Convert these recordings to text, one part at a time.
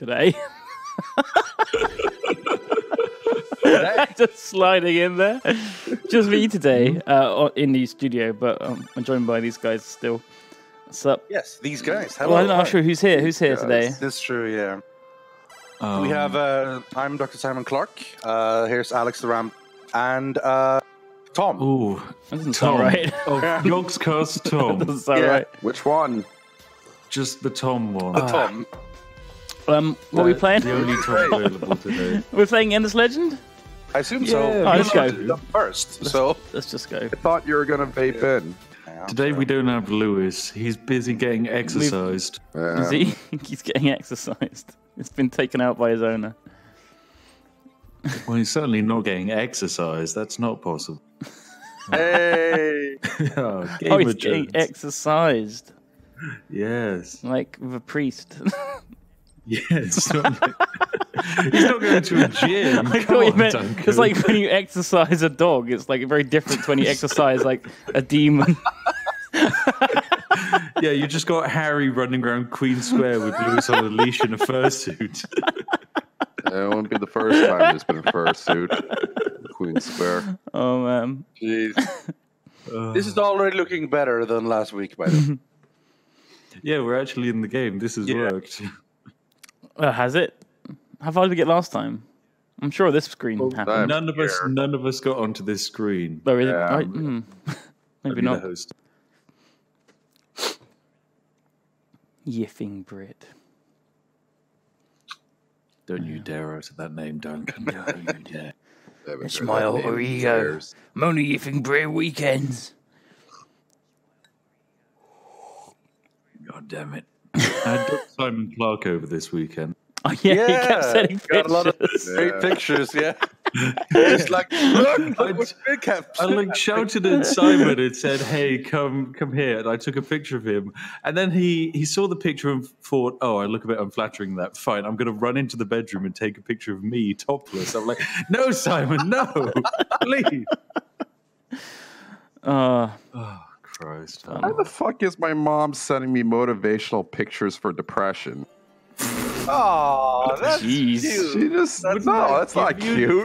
today. Just sliding in there. Just me today in the studio, but I'm joined by these guys still. What's up? Yes, these guys. Hello. Well, I'm not sure who's here. Who's here today? That's true, yeah. We have, I'm Dr. Simon Clark. Here's Alex the Ram. And Tom. Ooh, that doesn't sound right. Oh, York's Curse Tom. That doesn't sound right. Which one? Just the Tom one. The Tom. What are we playing? The only Tom available today. We're playing Endless Legend? I assume so. Yeah. Oh, let's go. First, so let's just go. I thought you were going to vape in. Today we don't have Lewis. He's busy getting exercised. Is he? He's getting exercised. It's been taken out by his owner. Well, he's certainly not getting exercise. That's not possible. Hey! Oh, he's getting exercised. Yes. Like with a priest. Yes. He's not going to a gym. I thought you meant, it's like when you exercise a dog. It's like very different to when you exercise like a demon. Yeah, you just got Harry running around Queen Square with Lewis on a leash in a fursuit. It won't be the first time there's been a fursuit. Queen Square. Oh, man. Jeez. This is already looking better than last week, by the way. Yeah, we're actually in the game. This has worked. Has it? How far did we get last time? I'm sure this screen happened. None of us got onto this screen. Oh, is it? Right? Maybe not. Spiffing Brit. Don't you dare utter that name, Duncan. Don't you dare. It's my alter ego. I'm only Spiffing Brit weekends. God damn it. I had Simon Clark over this weekend. Oh, yeah, he kept sending pictures. Got a lot of great pictures, yeah. Just like, look what Big Cap. I like shouted at Simon and said, "Hey, come here." And I took a picture of him. And then he saw the picture and thought, "Oh, I look a bit unflattering. That fine. I'm going to run into the bedroom and take a picture of me topless." I'm like, "No, Simon, no, please." Oh, Christ! Why the fuck is my mom sending me motivational pictures for depression? Oh, that's cute. She just, that's not cute.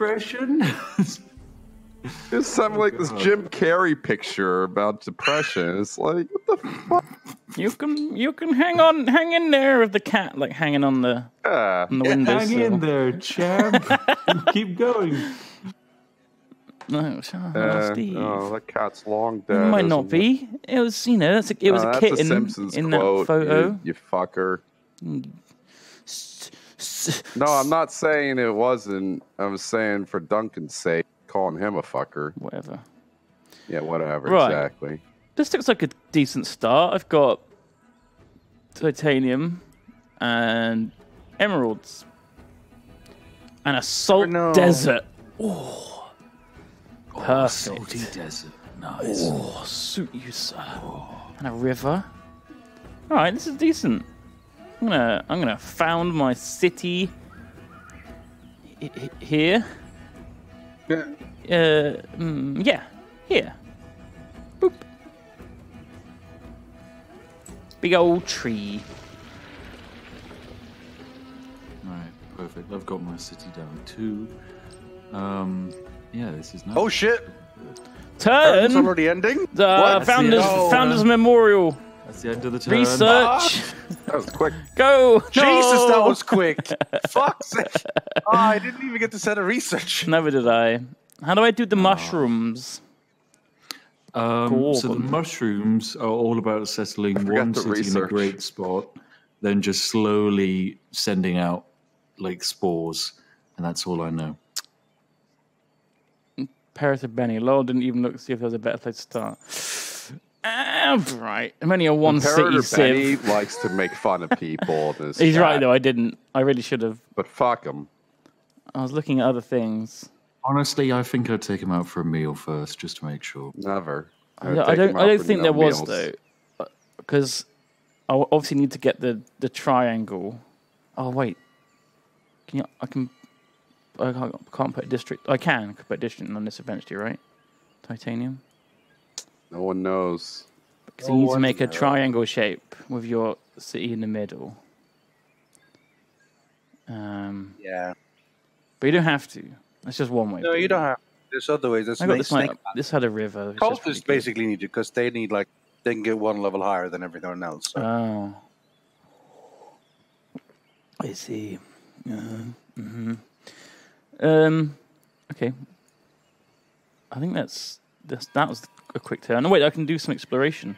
There's something like this Jim Carrey picture about depression. It's like, what the fuck? You can hang in there with the cat, like hanging on the on the window. Hang in there, champ. Keep going. No, Steve. Oh, that cat's long dead. It might not be. It was, you know, it was a kitten in that photo. You fucker. No, I'm not saying it wasn't. I'm saying for Duncan's sake, calling him a fucker. Whatever. Yeah, whatever, right. Exactly. This looks like a decent start. I've got titanium and emeralds and a salt desert. Oh, perfect. Salty desert. Nice. Oh, suit you, sir. Oh. And a river. All right, this is decent. I'm gonna found my city here. Yeah. Here. Boop. Big old tree. Right, perfect. I've got my city down too. Yeah, this is nice. Oh shit! Turn. It's already ending. Founders Memorial. That's the end of the turn. Research. That was quick. Go. Jesus, that was quick. Fuck's sake. Oh, I didn't even get to set a research. Never did I. How do I do the mushrooms? So the mushrooms are all about settling one city in a great spot, then just slowly sending out like spores, and that's all I know. Paris of Benny. Lol, didn't even look to see if there was a better place to start. Right. I'm only a one city civ. Benny likes to make fun of people. He's right, though. I didn't. I really should have. But fuck him. I was looking at other things. Honestly, I think I'd take him out for a meal first, just to make sure. Never. I don't think there was, though. Because I obviously need to get the triangle. Oh, wait. Can you, I can't put a district. I can put a district on this eventually, right? Titanium. No one knows. Because you need to make a triangle shape with your city in the middle. Yeah. But you don't have to. That's just one way. No, you don't have to. There's other ways. There's this had a river. Cultists basically need it because they need, like, they can get one level higher than everyone else. So. Oh. I see. Okay. I think that was a quick turn. No, wait, I can do some exploration.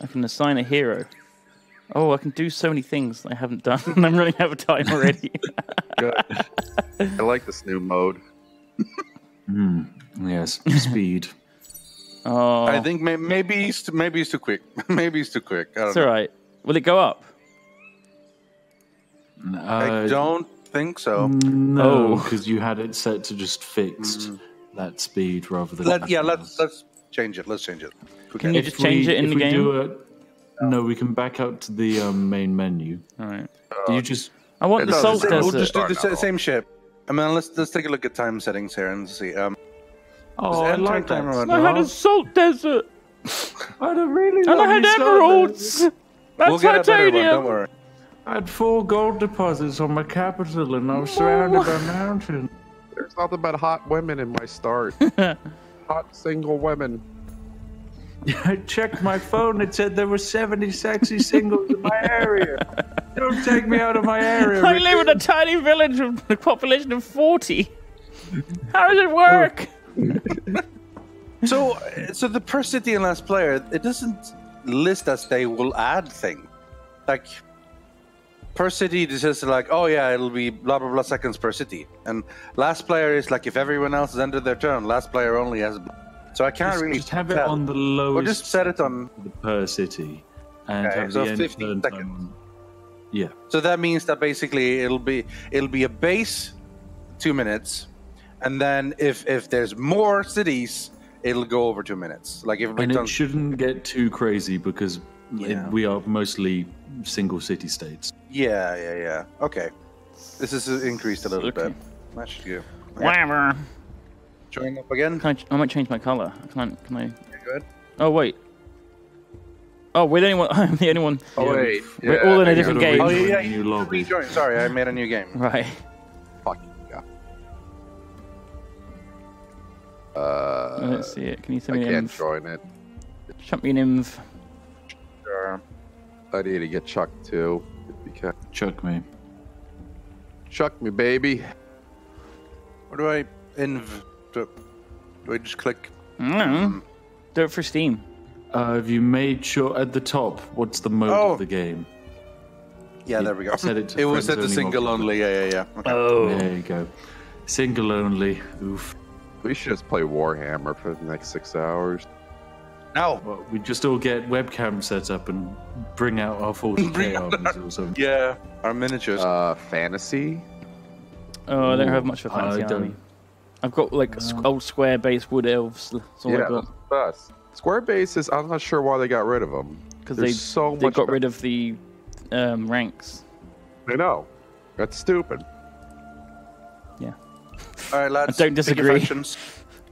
I can assign a hero. Oh, I can do so many things I haven't done. I'm running out of time already. Good. I like this new mode. Yes, speed. Oh. I think maybe he's too quick. Maybe he's too quick. I don't know. All right. Will it go up? I don't think so. No, because you had it set to just fixed that speed rather than. Let's change it. Let's change it. Can you just change it in the game? No, we can back out to the main menu. All right. Do you just? I want the salt desert. We'll just do the same shit. I mean, let's take a look at time settings here and see. Oh, I like that. I had a salt desert. I had a really. And I had emeralds. We'll get a better one. Don't worry. I had 4 gold deposits on my capital, and I was surrounded by mountains. There's nothing but hot women in my start. Hot single women. I checked my phone. It said there were 70 sexy singles in my area. Don't take me out of my area. I live in a tiny village with a population of 40. How does it work? So the per city and last player, it doesn't list as they will add things. Like, per city, it's just like, oh yeah, it'll be blah, blah, blah seconds per city. And last player is like, if everyone else has ended their turn, last player only has... So I can't really just have it on the lowest. Or just set it on the per city, and have so the 15 seconds. Yeah. So that means that basically it'll be a base 2 minutes, and then if there's more cities, it'll go over 2 minutes. Like it shouldn't get too crazy because we are mostly single city states. Yeah. Okay, this is increased a little bit. That should go. Whatever. Showing up again. I might change my color. Can I? Yeah, go ahead. Oh wait. Oh, with anyone? I'm the only one. Oh wait. We're all in a different game. Oh yeah. New lobby. Sorry, I made a new game. Right. Fuck yeah. Let's see it. Can you send me an inv? I can't join it. Chuck me an inv. Sure. I need to get chucked too. Chuck me. Chuck me, baby. What do I inv? Do I just click? No. Do it for Steam. Have you made sure at the top what's the mode of the game? Yeah, there we go. It was at the single only. Yeah. Okay. Oh, there you go. Single only. Oof. We should just play Warhammer for the next 6 hours. No. Well, we just all get webcam set up and bring out our 40k armies or something. Yeah, our miniatures. Fantasy. Oh, I don't have much of a fantasy army. I've got like old square base wood elves. That's square bases. I'm not sure why they got rid of them. Because they got rid of the ranks. I know. That's stupid. Yeah. All right, lads. I don't disagree.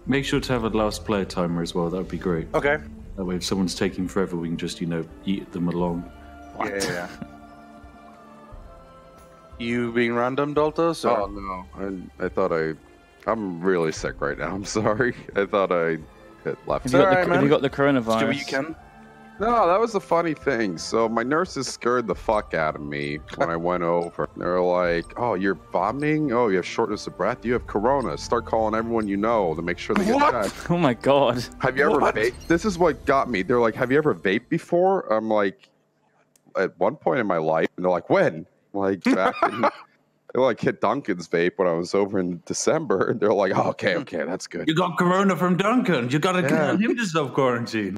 Make sure to have a last player timer as well. That would be great. Okay. That way, if someone's taking forever, we can just eat them along. What? Yeah. You being random, Dautos? Oh no, I thought I'm really sick right now. I'm sorry. I thought I had left. Have you got the coronavirus? Do what you can? No, that was the funny thing. So my nurses scared the fuck out of me when I went over. They were like, oh, you're vomiting? Oh, you have shortness of breath? You have corona. Start calling everyone you know to make sure they get checked. Oh, my God. Have you ever vaped? This is what got me. They're like, have you ever vaped before? I'm like, at one point in my life. And they're like, when? I'm like, back in... I like hit Duncan's vape when I was over in December, and they're like, oh, okay, that's good. You got corona from Duncan. You got to get him to self-quarantine.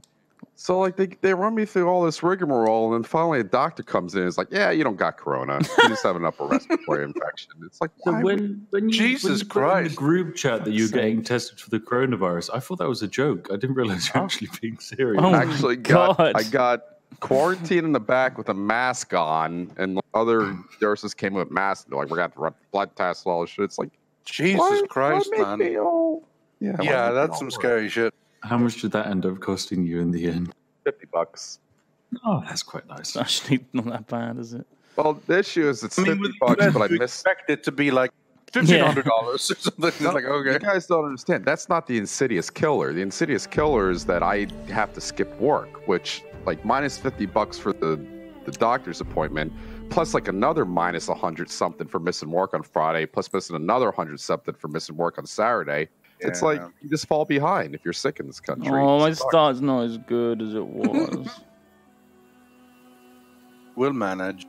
So like they run me through all this rigmarole, and then finally a doctor comes in and is like, yeah, you don't got corona. You just have an upper respiratory infection. It's like, so when you Christ. In the group chat that you're getting tested for the coronavirus, I thought that was a joke. I didn't realize you're actually being serious. Oh, actually, I got quarantined in the back with a mask on, and other nurses came with masks. They're like, we're going to run blood tests and all this shit. It's like, Jesus Christ, man. Yeah, that's some scary shit. How much did that end up costing you in the end? $50. Oh, that's quite nice. It's actually not that bad, is it? Well, the issue is it's $50, but I expect it to be like $1,500 or something. It's like, okay. You guys don't understand. That's not the insidious killer. The insidious killer is that I have to skip work, which like minus $50 for the doctor's appointment, plus like another minus $100 something for missing work on Friday, plus missing another $100 something for missing work on Saturday. Yeah. It's like you just fall behind if you're sick in this country. Oh, my start's not as good as it was. We'll manage.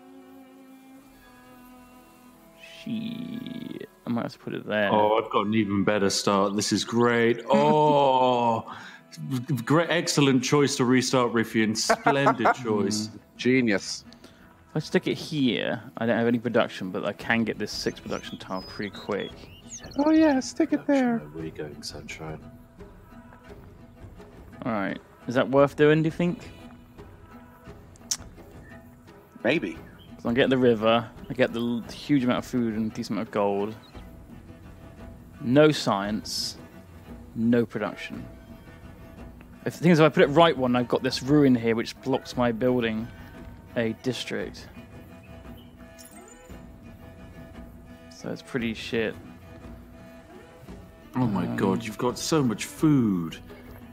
Shit. I might have to put it there. Oh, I've got an even better start. This is great. Oh, great, excellent choice to restart, Rythian. Splendid choice. Genius. If I stick it here, I don't have any production, but I can get this 6 production tile pretty quick. Oh yeah, stick it there. Where are you going, Sunshine? Alright. Is that worth doing, do you think? Maybe. So I get the river, I get the huge amount of food and decent amount of gold. No science, no production. The thing is, if I put it right one, I've got this ruin here which blocks my building a district. So it's pretty shit. Oh my god, you've got so much food.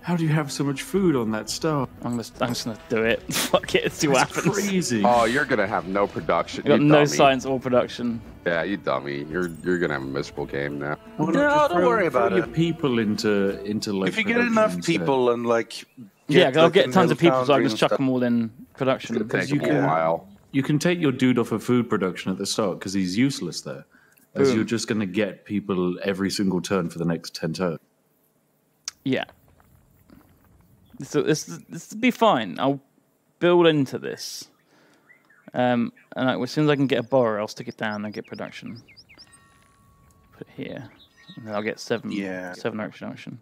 How do you have so much food on that star? I'm just gonna do it. Fuck it, see what happens. Crazy. Oh, you're gonna have no production. You got no science or production. Yeah, you dummy. You're gonna have a miserable game now. Well, no, don't worry about it. Your people into like. If you get enough people and like. Yeah, I'll get tons of people, so I can just chuck them all in production. Because you can. You can take your dude off of food production at the start because he's useless there. As you're just going to get people every single turn for the next 10 turns. Yeah. So this will be fine. I'll build into this. And as soon as I can get a borrower, I'll stick it down and get production. Put it here. And then I'll get 7 oak production.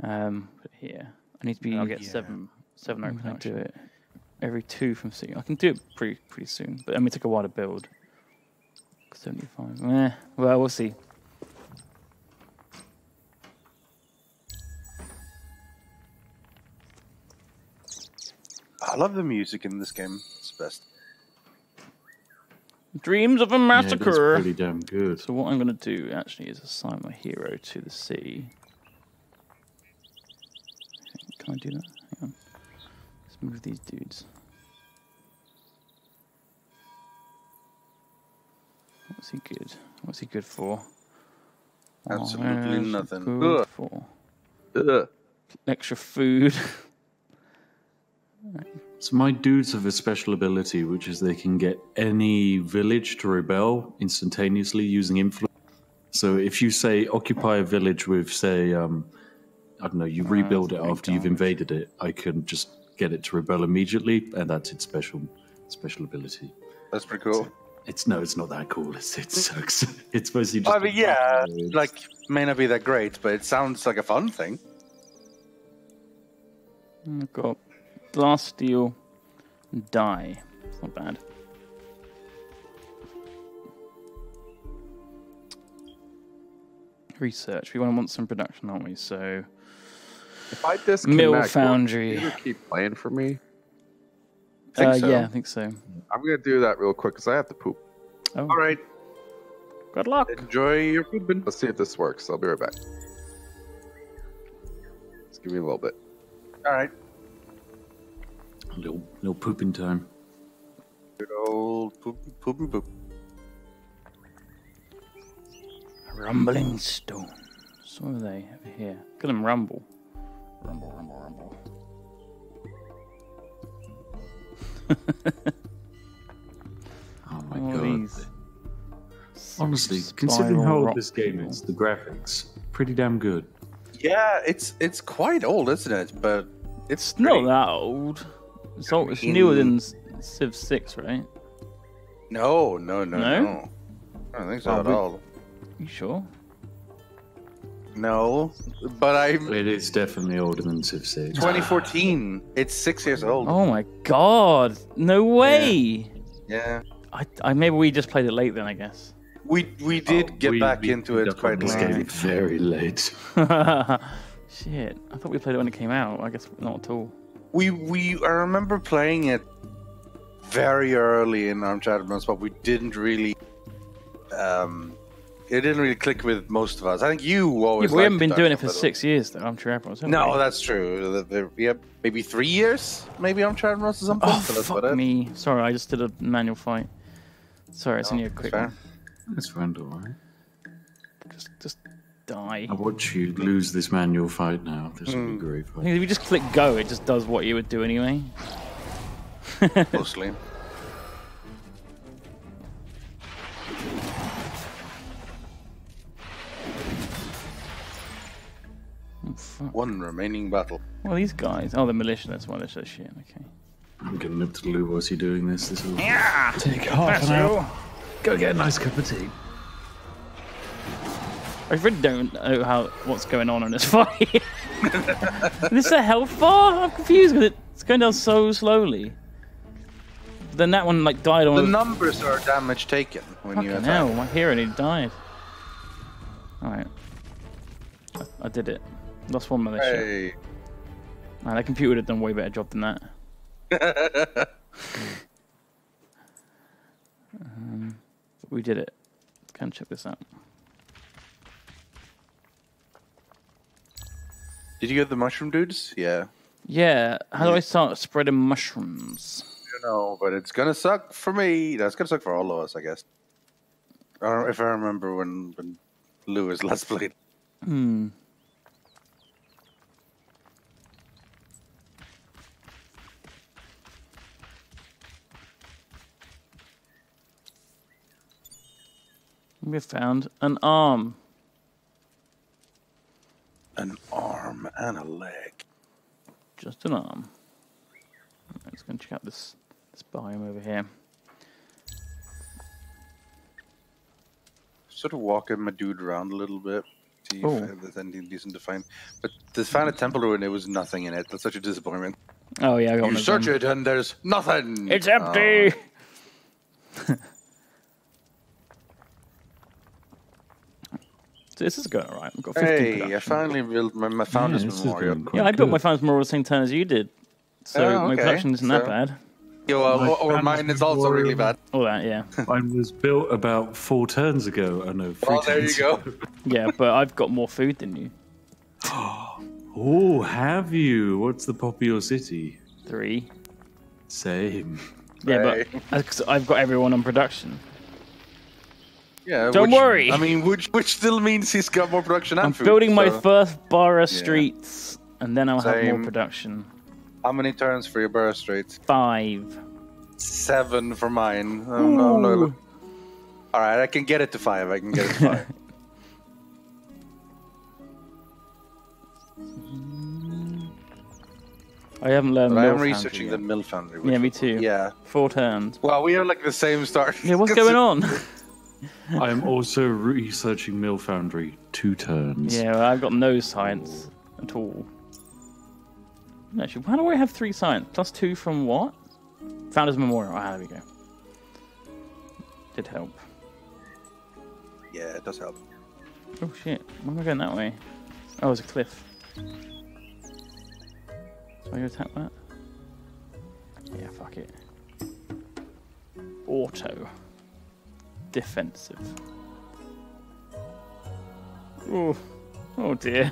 Put it here. I need to be. I'll get 7 oak production. I do it every 2 from C. I can do it pretty soon, but I mean, it took a while to build. 75. Well, we'll see. I love the music in this game. It's best. Dreams of a Massacre. Yeah, that's pretty damn good. So what I'm going to do actually is assign my hero to the sea. Can I do that? Hang on. Let's move these dudes. What's he good for? Absolutely nothing. Good for? Extra food. So my dudes have a special ability, which is they can get any village to rebel instantaneously using influence. So if you say occupy a village with, say, I don't know, you rebuild it after you've invaded it, I can just get it to rebel immediately, and that's its special ability. That's pretty cool. So, it's not that cool. It sucks. It's mostly just. I mean, yeah, like may not be that great, but it sounds like a fun thing. I've got glass, steel, and dye. It's not bad. Research. We want some production, aren't we? So, if I disconnect, mill foundry. Will you keep playing for me? So. Yeah, I think so. I'm going to do that real quick because I have to poop. Oh. All right. Good luck. Enjoy your pooping. Let's see if this works. I'll be right back. Just give me a little bit. All right. A little pooping time. Good old poop. Rumbling stones. What are they over here? Look at them rumble. Rumble. Oh my god. Honestly, considering how old this game is, the graphics, pretty damn good. Yeah, it's quite old, isn't it? But it's not that old. It's newer than Civ 6, right? No. I don't think so at all. You sure? No, but it is definitely older than Civ 6. 2014. It's 6 years old. Oh my god! No way. Yeah. I maybe we just played it late then. I guess. We did get back into it quite late. Very late. Shit! I thought we played it when it came out. I guess not at all. I remember playing it very early in Armed Shadowbones, but we didn't really. It didn't really click with most of us. I think you always. Yeah, we haven't been doing it for 6 years, though. Armed Shadowbones. No, that's true. Yeah, maybe 3 years. Maybe Armed Shadowbones or something. Oh, fuck me! Sorry, I just did a manual fight. Sorry, it's only a quick one. That's fine, all right. Just die. I watch you lose this manual fight now. This will be great. Fight. If you just click go, it just does what you would do anyway. Mostly. Oh, fuck. One remaining battle. Well, these guys. Oh, the militia. That's why they're so shit. Okay. I'm getting up to Lou. Was he doing this? This will take half an hour. Go get a nice cup of tea. I really don't know what's going on in this fight. Is this a health bar? I'm confused because it's going down so slowly. But then that one like died on. The numbers are damage taken when you attack. Hell, my hero nearly died. All right, I did it. Lost one militia. Hey. Man, that computer would have done way better job than that. But we did it. Can check this out. Did you get the mushroom dudes? Yeah. Yeah. How do I start spreading mushrooms? I don't know, but it's gonna suck for me. That's gonna suck for all of us, I guess. Or if I remember when Lewis last played. Hmm. We found an arm. An arm and a leg. Just an arm. I'm just going to check out this biome over here. Sort of walking my dude around a little bit. See if there's anything decent to find. But they found a temple ruin. There was nothing in it. That's such a disappointment. Oh, yeah. I got you search it and there's nothing. It's empty. Oh. This is going alright. I've got 15 production. I finally built my Founders Memorial. Yeah, I built my Founders Memorial at the same time as you did. So my production isn't that bad. Yeah, well, or mine is also really bad. All that, yeah. Mine was built about 4 turns ago. Oh, no, 3 turns. There you go. Yeah, but I've got more food than you. Oh, have you? What's the pop of your city? 3. Same. Yeah, but I've got everyone on production. Yeah, Don't worry. I mean, which still means he's got more production and food. I'm building my first Borough Streets, and then I'll have more production. How many turns for your Borough Streets? 5. 7 for mine. Oh, no. All right, I can get it to 5. I can get it to 5. I haven't learned. But I am researching the mill foundry. Yeah, me too. Yeah, 4 turns. Well, we have like the same start. Yeah, what's going on? I am also researching mill foundry. 2 turns. Yeah, well, I've got no science at all. Actually, why do I have 3 science? +2 from what? Founders Memorial. Ah, there we go. Did help. Yeah, it does help. Oh shit! Why am I going that way? Oh, it's a cliff. So I go attack that. Yeah, fuck it. Auto. Defensive. Oh, oh dear.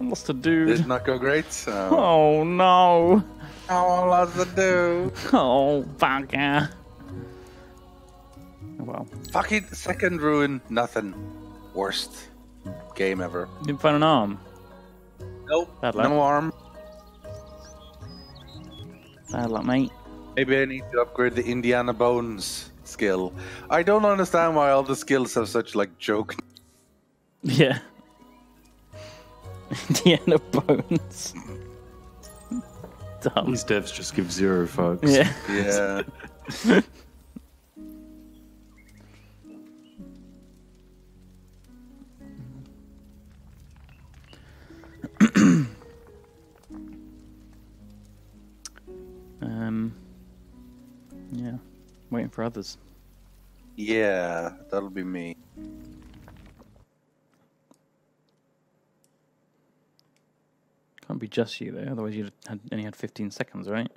I lost a dude. Did not go great. So. Oh no. Oh, I lost a dude. Oh, bugger. Oh, well. Fuck it. Second ruin. Nothing. Worst game ever. You didn't find an arm? Nope. Bad luck. No arm. Bad luck, mate. Maybe I need to upgrade the Indiana Bones skill. I don't understand why all the skills have such like joke. Yeah. Indiana Bones. Dumb. These devs just give 0 fucks. Yeah. Yeah. Yeah. Waiting for others. Yeah, that'll be me. Can't be just you though, otherwise you only had 15 seconds, right?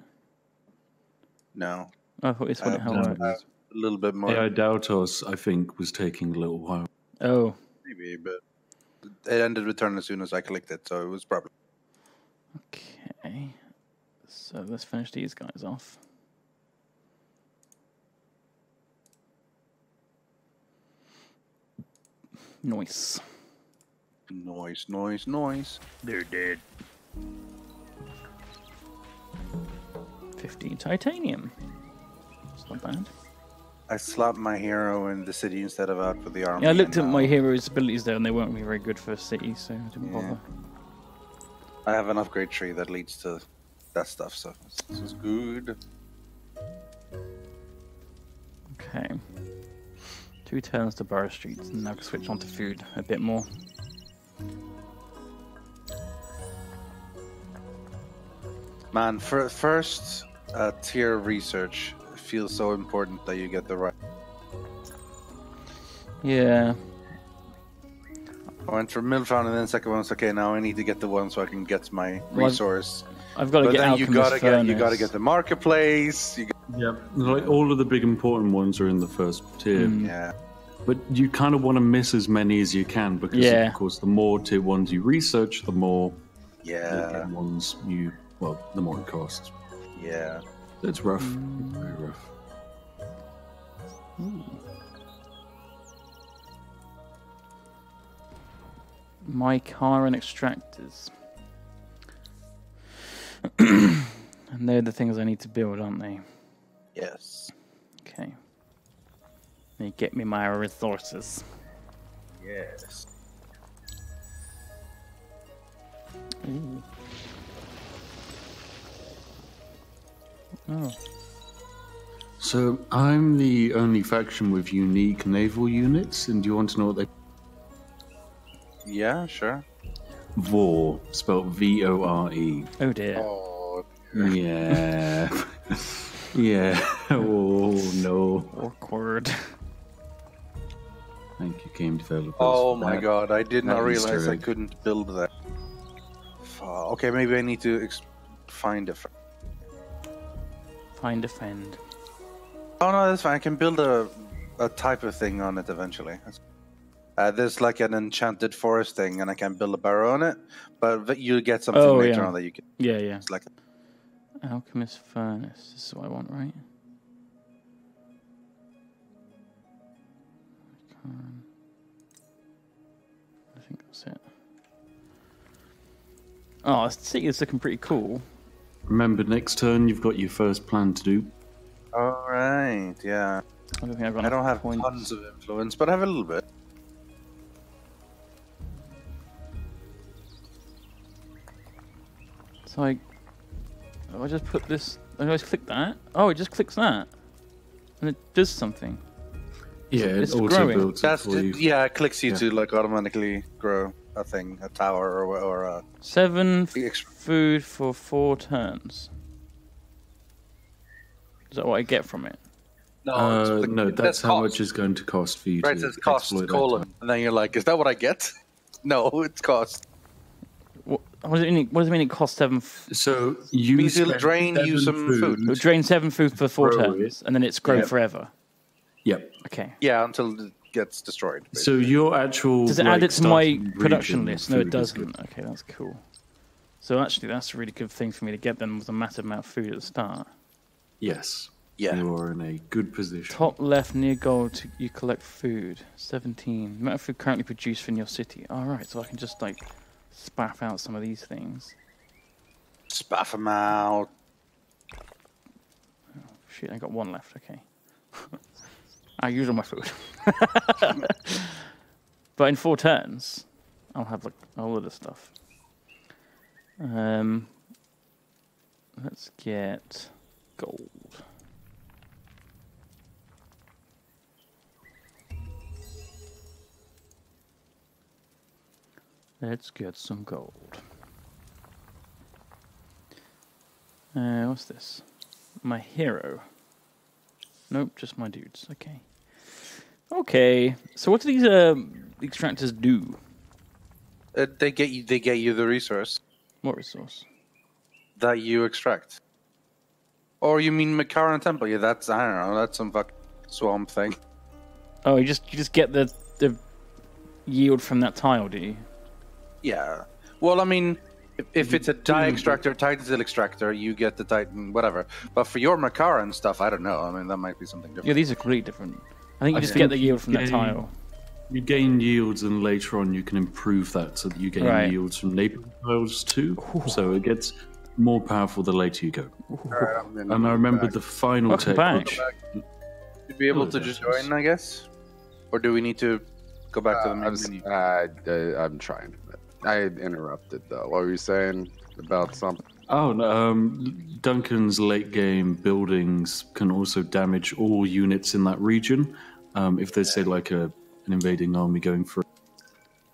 No, I thought this one helped. A little bit more. Yeah, Dautos, I think, was taking a little while. Oh. Maybe, but it ended with turn as soon as I clicked it, so it was probably. Okay. So let's finish these guys off. Noise. Noise, noise, noise. They're dead. 50 titanium. It's not bad. I slapped my hero in the city instead of out with the army. Yeah, I looked at my hero's abilities there and they weren't really very good for a city, so I didn't bother. I have an upgrade tree that leads to that stuff, so this is good. Okay. 2 turns to Borough Street, and now I can switch on to food a bit more. Man, for first tier research feels so important that you get the right. Yeah. I went for Milfound, and then the second one was okay. Now I need to get the one so I can get my resource. I've got to get Alchemist Furnace. But you got to get the marketplace. Yeah, like all of the big important ones are in the first tier. Yeah, but you kind of want to miss as many as you can because, of course, the more tier ones you research, the more tier ones you the more it costs. Yeah, it's rough, very rough. My car and extractors, and they're the things I need to build, aren't they? Yes. Okay. They get me my resources. Yes. Ooh. Oh. So I'm the only faction with unique naval units, and do you want to know what they? Yeah, sure. Vor, spelled V-O-R-E. Oh dear. Oh dear. Yeah. Yeah. Oh no. Awkward. Thank you, game developers. Oh my god! I did not realize I couldn't build that. Okay, maybe I need to find a friend. Oh no, that's fine. I can build a type of thing on it eventually. There's like an enchanted forest thing, and I can build a barrow on it. But you get something later on that you can. Yeah, yeah. It's like. Alchemist Furnace, this is what I want, right? I think that's it. Oh, this city is looking pretty cool. Remember, next turn you've got your first plan to do. Alright, yeah. I don't have tons of influence, but I have a little bit. So I just put this. I just click that. Oh, it just clicks that, and it does something. Yeah, it's auto builds. Yeah, it clicks you to like automatically grow a thing, a tower or a. 7 food for 4 turns. Is that what I get from it? No, no, that's how much it's going to cost for you. Right, it says cost colon, and then you're like, is that what I get? No, it's cost. What does it mean it costs 7? So you drain you some food. It'll drain 7 food for 4 turns, and then it's grown forever. Yep. Okay. Yeah, until it gets destroyed. Basically. So your actual does it add it to my production list? No, it doesn't. Okay, that's cool. So actually, that's a really good thing for me to get then with a massive amount of food at the start. Yes. Yeah. You are in a good position. Top left near gold, you collect food. 17. The amount of food currently produced from your city. All right, so I can just like. Spaff out some of these things. Spaff them out. Oh, shit, I got 1 left. Okay. I use all my food. But in 4 turns, I'll have like all of this stuff. Let's get gold. Let's get some gold. What's this? My hero. Nope, just my dudes. Okay. Okay. So what do these extractors do? They get you. They get you the resource. What resource? That you extract. Or you mean Makaran Temple? Yeah, that's, I don't know, that's some fucking swamp thing. Oh, you just get the yield from that tile, do you? Yeah. Well, I mean, if it's a dye extractor, Titan Steel extractor, you get the Titan, whatever. But for your Makaran stuff, I don't know. I mean, that might be something different. Yeah, these are completely different. I think you just get the yield from that tile. You gain yields, and later on you can improve that so that you gain yields from neighboring tiles too. Ooh. So it gets more powerful the later you go. Right, and I remember the final take. You'd be able to just join, I guess? Or do we need to go back to the main menu? I'm trying. I interrupted, though. What were you saying about something? Oh, no, Duncan's late-game buildings can also damage all units in that region. If there's, say, like an invading army going through.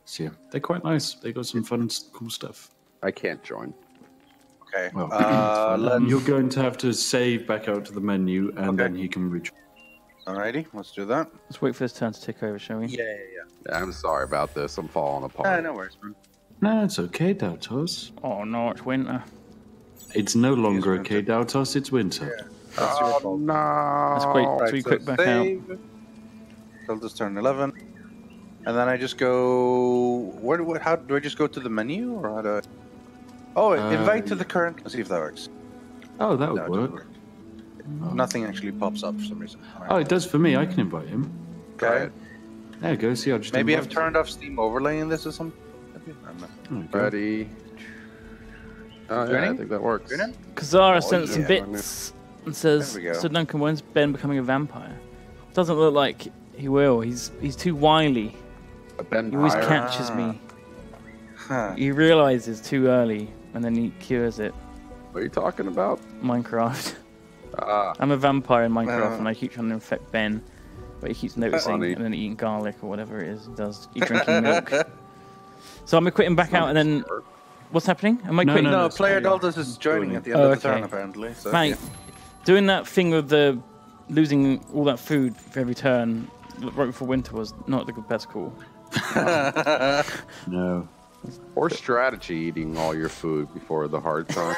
So, yeah, they're quite nice. They got some fun, cool stuff. I can't join. Okay. Well, you're going to have to save back out to the menu, and then he can reach. Alrighty, let's do that. Let's wait for this turn to tick over, shall we? Yeah. I'm sorry about this. I'm falling apart. No worries, man. No, it's okay, Dautos. Oh, no, it's winter. It's no longer okay, Dautos. It's winter. Yeah. That's your fault. No. That's great. Right, so we quick back out. I'll just turn 11. And then I just go... How do I just go to the menu? Or how do I... Oh, invite to the current... Let's see if that works. Oh, that would work. Oh. Nothing actually pops up for some reason. Oh, it does for me. I can invite him. Okay. There you go. See, I just maybe I've turned off Steam overlay in this or something. Ready? Oh, yeah, I think that works. Kazara sent some bits and says, "So Duncan, when's Ben becoming a vampire? Doesn't look like he will. He's too wily. He always catches me. Huh. He realizes too early and then he cures it." What are you talking about? Minecraft. I'm a vampire in Minecraft and I keep trying to infect Ben, but he keeps noticing and then eating garlic or whatever it is he does. He's drinking milk. So I'm quitting back out and then... What's happening? Am I quitting? No, player Dautos is joining at the end of the turn apparently. So, mate, doing that thing with the losing all that food for every turn right before winter was not the best call. No. Or strategy, eating all your food before the hard time.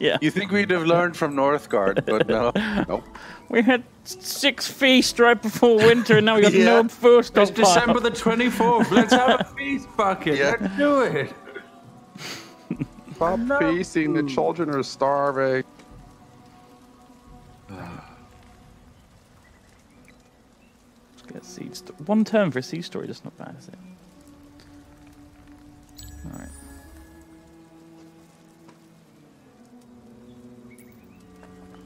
Yeah. You think we'd have learned from Northgard, but no. Nope. We had 6 feasts right before winter, and now we got no food. It's December the 24th. Let's have a feast bucket. Yeah. Let's do it. Stop feasting. The children are starving. Let's get seed story. One turn for a seed story. That's not bad, is it? All right.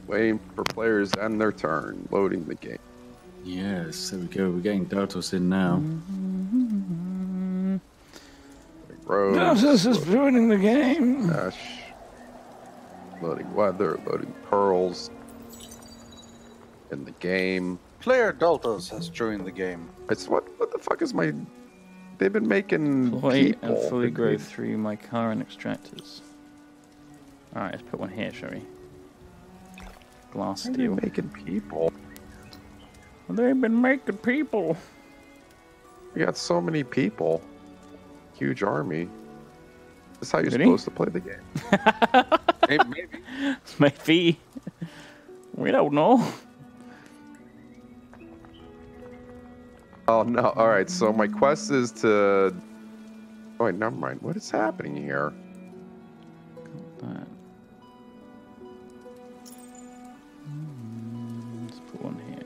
Waiting for players and their turn. Loading the game. Yes, there we go. We're getting Dautos in now. Dautos is ruining the game. Gosh. Loading weather, loading pearls. In the game. Player Dautos has ruined the game. It's what the fuck is my... They've been making people. And fully grow through my current extractors. Alright, let's put one here, shall we? Glass steel. They've been making people. They've been making people. We got so many people. Huge army. That's how you're supposed to play the game. Maybe. We don't know. Oh, no. All right. So my quest is to... Oh, wait, never mind. What is happening here? Let's put one here.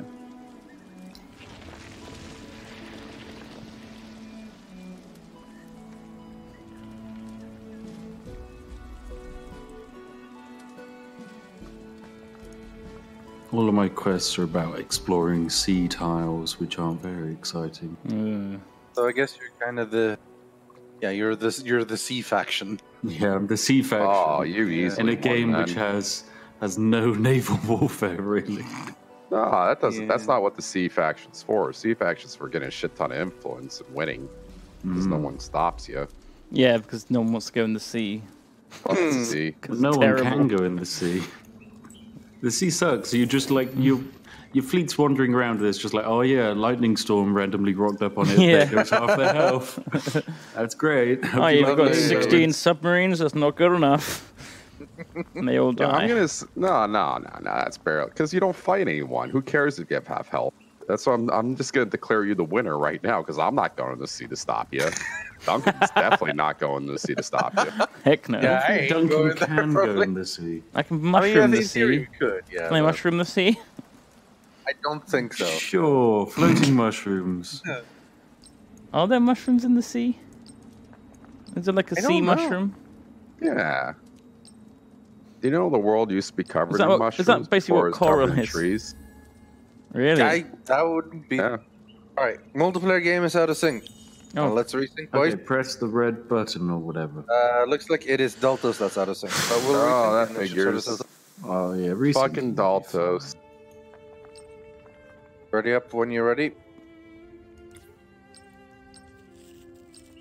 All of my quests are about exploring sea tiles, which aren't very exciting. So I guess you're kind of the, you're the sea faction. Yeah, I'm the sea faction. Oh, you easily in a game which has no naval warfare really. No, that doesn't. Yeah. That's not what the sea faction's for. Sea faction's for getting a shit ton of influence and winning, because no one stops you. Yeah, because no one wants to go in the sea. The sea. No one can go in the sea. The sea sucks. So you just like your fleet's wandering around. This just like, oh yeah, lightning storm randomly rocked up on it. Yeah, there goes half their health. That's great. Oh, you've got 16 submarines. That's not good enough. And they all die. Yeah, I'm gonna no. That's barely because you don't fight anyone. Who cares if you have half health? That's why I'm just gonna declare you the winner right now because I'm not going to see to stop you. Duncan's definitely not going to sea to stop you. Heck no. Yeah, I Duncan can go in the sea. I can mushroom the sea. You could, yeah, can I mushroom the sea? I don't think so. Sure, floating mushrooms. Are there mushrooms in the sea? Is it like a sea mushroom? Yeah. Do you know the world used to be covered in mushrooms? Is that basically what coral is? Trees? Really? That wouldn't be... Yeah. Alright, multiplayer game is out of sync. Oh. Let's resync, boys. Okay, press the red button or whatever. Looks like it is Dautos that's out of sync. But we'll resync that figures. Oh, yeah, resync. Fucking Dautos. Ready up when you're ready.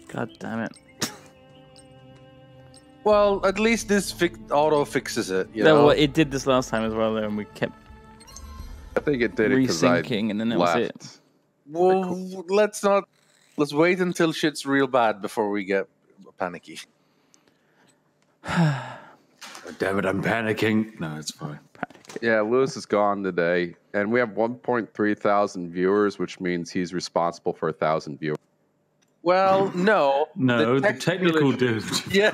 God damn it. Well, at least this auto fixes it. You know? Well, it did this last time as well, though, and we kept. I think it did resyncing, and then that was it. Well, cool. Let's not. Let's wait until shit's real bad before we get panicky. Oh, damn it, I'm panicking. No, it's fine. Yeah, Lewis is gone today, and we have 1,300 viewers, which means he's responsible for 1,000 viewers. Well, no. No, the technical difficulties. Yeah.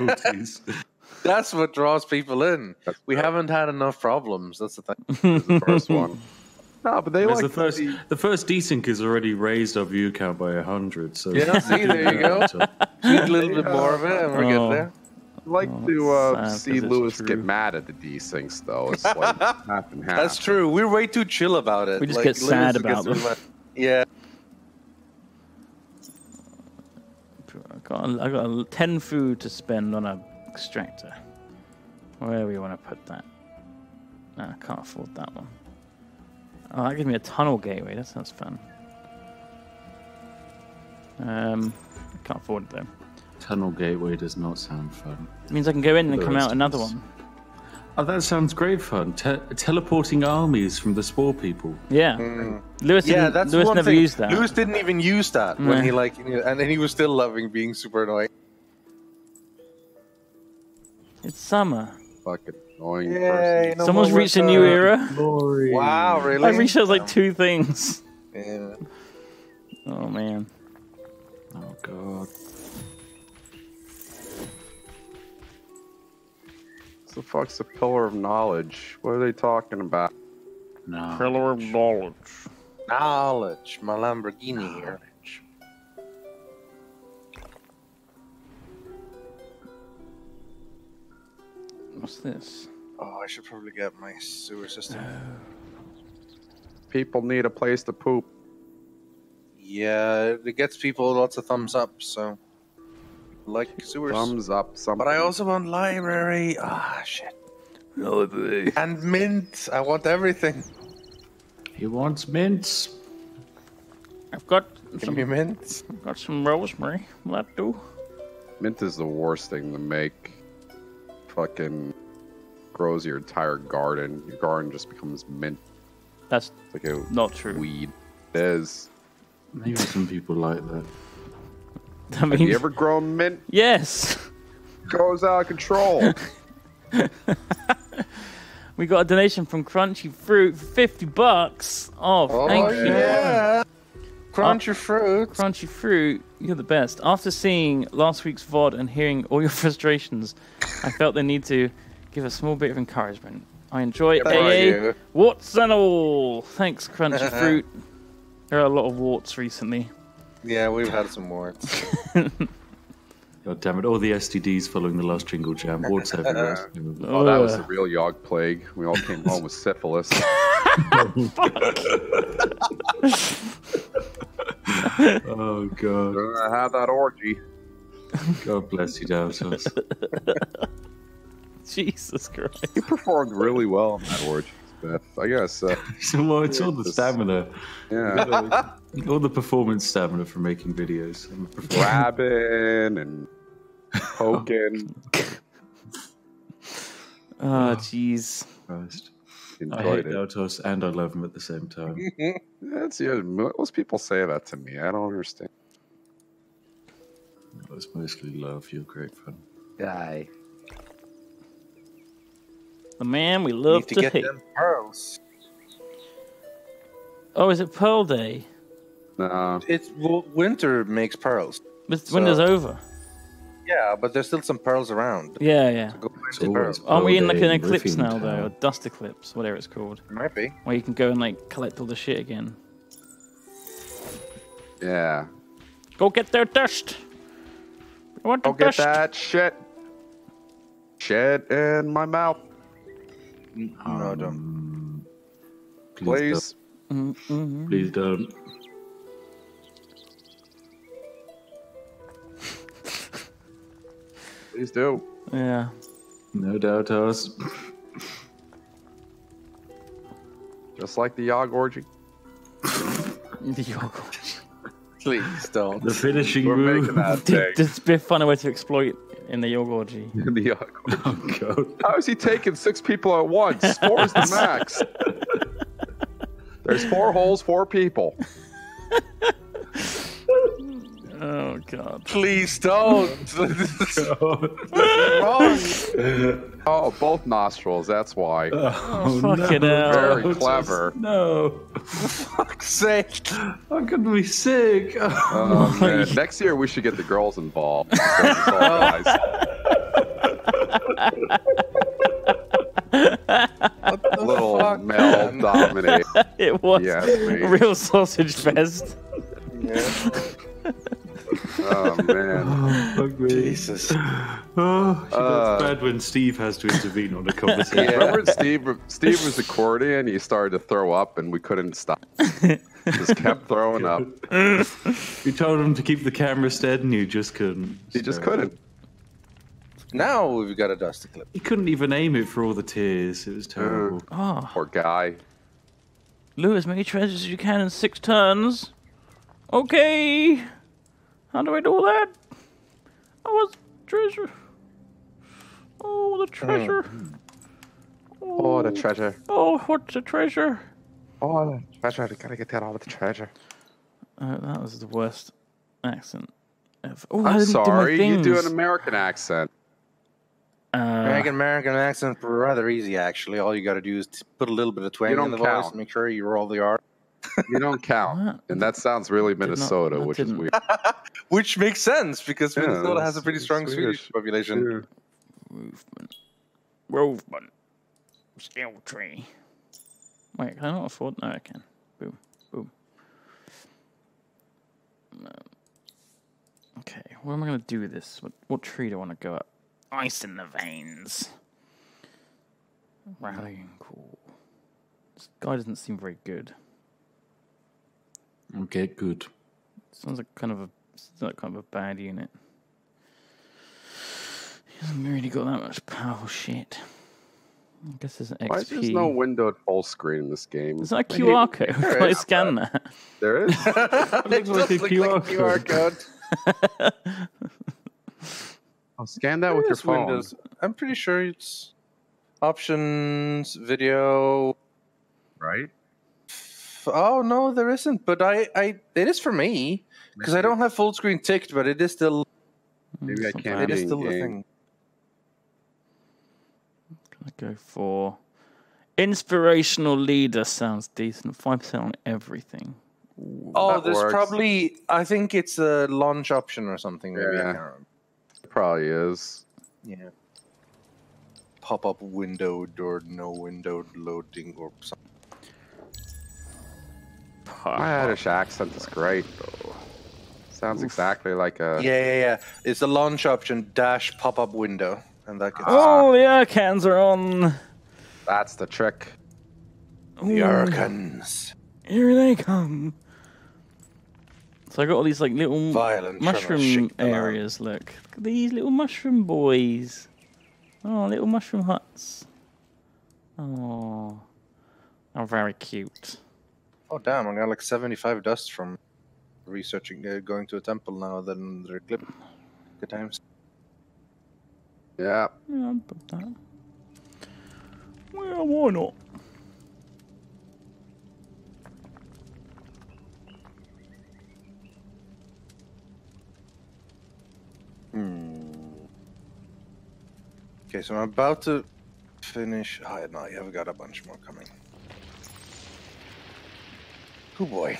That's what draws people in. We haven't had enough problems. That's the thing. That's the first one. No, but they like the first desync is already raised our view count by 100. So yeah, see, there you go. Need a little bit more of it, and we're good there. I'd like to see Lewis get mad at the desyncs, though. It's like half and half. That's true. We're way too chill about it. We just get sad about it. Yeah. I got 10 food to spend on a extractor. Wherever you want to put that. No, I can't afford that one. Oh, that gives me a tunnel gateway. That sounds fun. I can't afford it though. Tunnel gateway does not sound fun. It means I can go in and come out another one. Oh, that sounds great fun. Teleporting armies from the spore people. Yeah. Mm. Lewis never used that. Lewis didn't even use that when he and he was still loving being super annoying. It's summer. Fucking annoying person. No, someone's reached a new era. Glory. Wow, really? I reached like 2 things. Yeah. Oh man. Oh god. What the fuck's the pillar of knowledge? What are they talking about? No. Pillar of knowledge. Knowledge. My Lamborghini here. What's this? Oh, I should probably get my sewer system. People need a place to poop. Yeah, it gets people lots of thumbs up, so... Like sewers. Thumbs up something. But I also want library. Ah, shit. Library. And mint. I want everything. He wants mints. I've got some mints. I've got some rosemary. That do. Mint is the worst thing to make. Fucking grows your entire garden. Your garden just becomes mint. That's like a not true. Weed. It is. Maybe some people like that. I mean, have you ever grown mint? Yes. Goes out of control. We got a donation from Crunchy Fruit for 50 bucks. Oh, thank you. Yeah. Crunchy Fruit. Crunchy Fruit, you're the best. After seeing last week's VOD and hearing all your frustrations, I felt the need to give a small bit of encouragement. I enjoy AA warts and all. Thanks, Crunchy Fruit. There are a lot of warts recently. Yeah, we've had some warts. God damn it! All the STDs following the last Jingle Jam. Warts everywhere. Oh, that was the real Yog plague. We all came home with syphilis. Oh god! I had that orgy. God bless you, Dautos. Jesus Christ! You performed really well in that orgy. I guess. Well, it's all the stamina. Yeah. All the performance stamina for making videos. Grabbing and poking. Oh, jeez. I hate Dautos and I love him at the same time. That's most people say that to me. I don't understand. It's mostly love. You're great fun. Die. The man we love to get hate. Them pearls. Oh, is it Pearl Day? No. It's, well, winter makes pearls. But so. Winter's over. Yeah, but there's still some pearls around. Yeah, yeah. So go find some pearls. Aren't we in like an eclipse now, though? Or dust eclipse, whatever it's called. It might be. Where you can go and like collect all the shit again. Yeah. Go get their dust. I want the dust. Go get that shit. Shit in my mouth. No, don't. Please. Don't. Please don't. Please do. Yeah. No Dautos. Just like the Yog orgy. The Yog orgy. Please don't. The finishing move. Did Spiff find a way to exploit in the Yog orgy? In the Yog orgy. Oh, God. How is he taking 6 people at once? 4 is the max. There's 4 holes, 4 people. Oh, God. Please don't. Oh, both nostrils. That's why. Oh, fucking hell. Very clever. No. For fuck's sake. I'm going to be sick. Oh, man. Next year, we should get the girls involved. It's all guys. A little male dominated. It was a real sausage fest. Yeah. Oh man! Oh, fuck me. Jesus! Oh, that's bad when Steve has to intervene on a conversation. Yeah. Remember, Steve was accordion. He started to throw up, and we couldn't stop. Just kept throwing up. You told him to keep the camera steady, and you just couldn't. He just couldn't. Now we've got a dust eclipse. He couldn't even aim it for all the tears. It was terrible. Oh. Poor guy. Lose as many treasures as you can in 6 turns. Okay. How do I do that? I was treasure. Oh, the treasure. Oh, the treasure. Oh, what's the treasure? Oh, the treasure. I gotta get that all with the treasure. That was the worst accent ever. Oh, I'm sorry. You do an American accent. American accents are rather easy, actually. All you gotta do is put a little bit of twang in the voice and make sure you roll the R. You don't count, and that sounds really Minnesota, which is weird. Which makes sense because Minnesota has a pretty strong Swedish population. Rovman, skill tree. Wait, can I not afford? No, I can. Boom, boom. Okay, what am I going to do with this? What tree do I want to go up? Ice in the veins. Rallying cool. This guy doesn't seem very good. Okay, good. Sounds like kind of a bad unit. He hasn't really got that much powerful shit. I guess there's an XP. Why is there no windowed full screen in this game? There's not a QR code. Can I scan that? There is. It looks like a QR code. I'll scan that with your phone. Windows. I'm pretty sure it's options, video, right? Oh no, there isn't. But it is for me because I don't have full screen ticked. But it is still. Maybe I can't. It is still a thing. I go for inspirational leader. Sounds decent. 5% on everything. Ooh, oh, there's probably. I think it's a launch option or something. Maybe I can't remember. It probably is. Yeah. Pop up windowed or no windowed loading or something. My Irish accent is great. Sounds exactly like a... Yeah. It's a launch option, dash, pop-up window. And that. Oh, the Hurricanes are on. That's the trick. The Hurricanes. Here they come. So I got all these like little mushroom areas, look. Look at these little mushroom boys. Oh, little mushroom huts. Oh, they're very cute. Oh damn! I got like 75 dust from researching going to a temple now. Then the clip, good times. Yeah, I'll put that. Well, why not? Okay, so I'm about to finish. Oh, no, you have got a bunch more coming. Oh boy.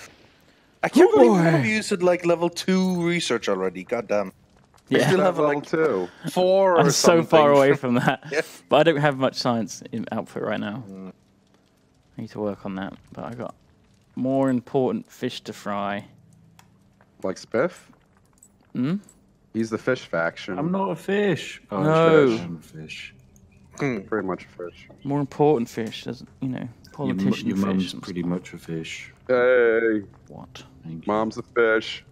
I can't believe all of you said like level 2 research already. Goddamn. Yeah. I still have level like 2. 4 or I'm something. So far away from that. Yeah. But I don't have much science in output right now. Mm. I need to work on that. But I got more important fish to fry. Like Spiff? Hmm? He's the fish faction. I'm not a fish. Oh, no. I'm a fish. Pretty much a fish. More important fish, doesn't you know? Politician your mum's pretty much a fish. Hey. What? Mom's a fish.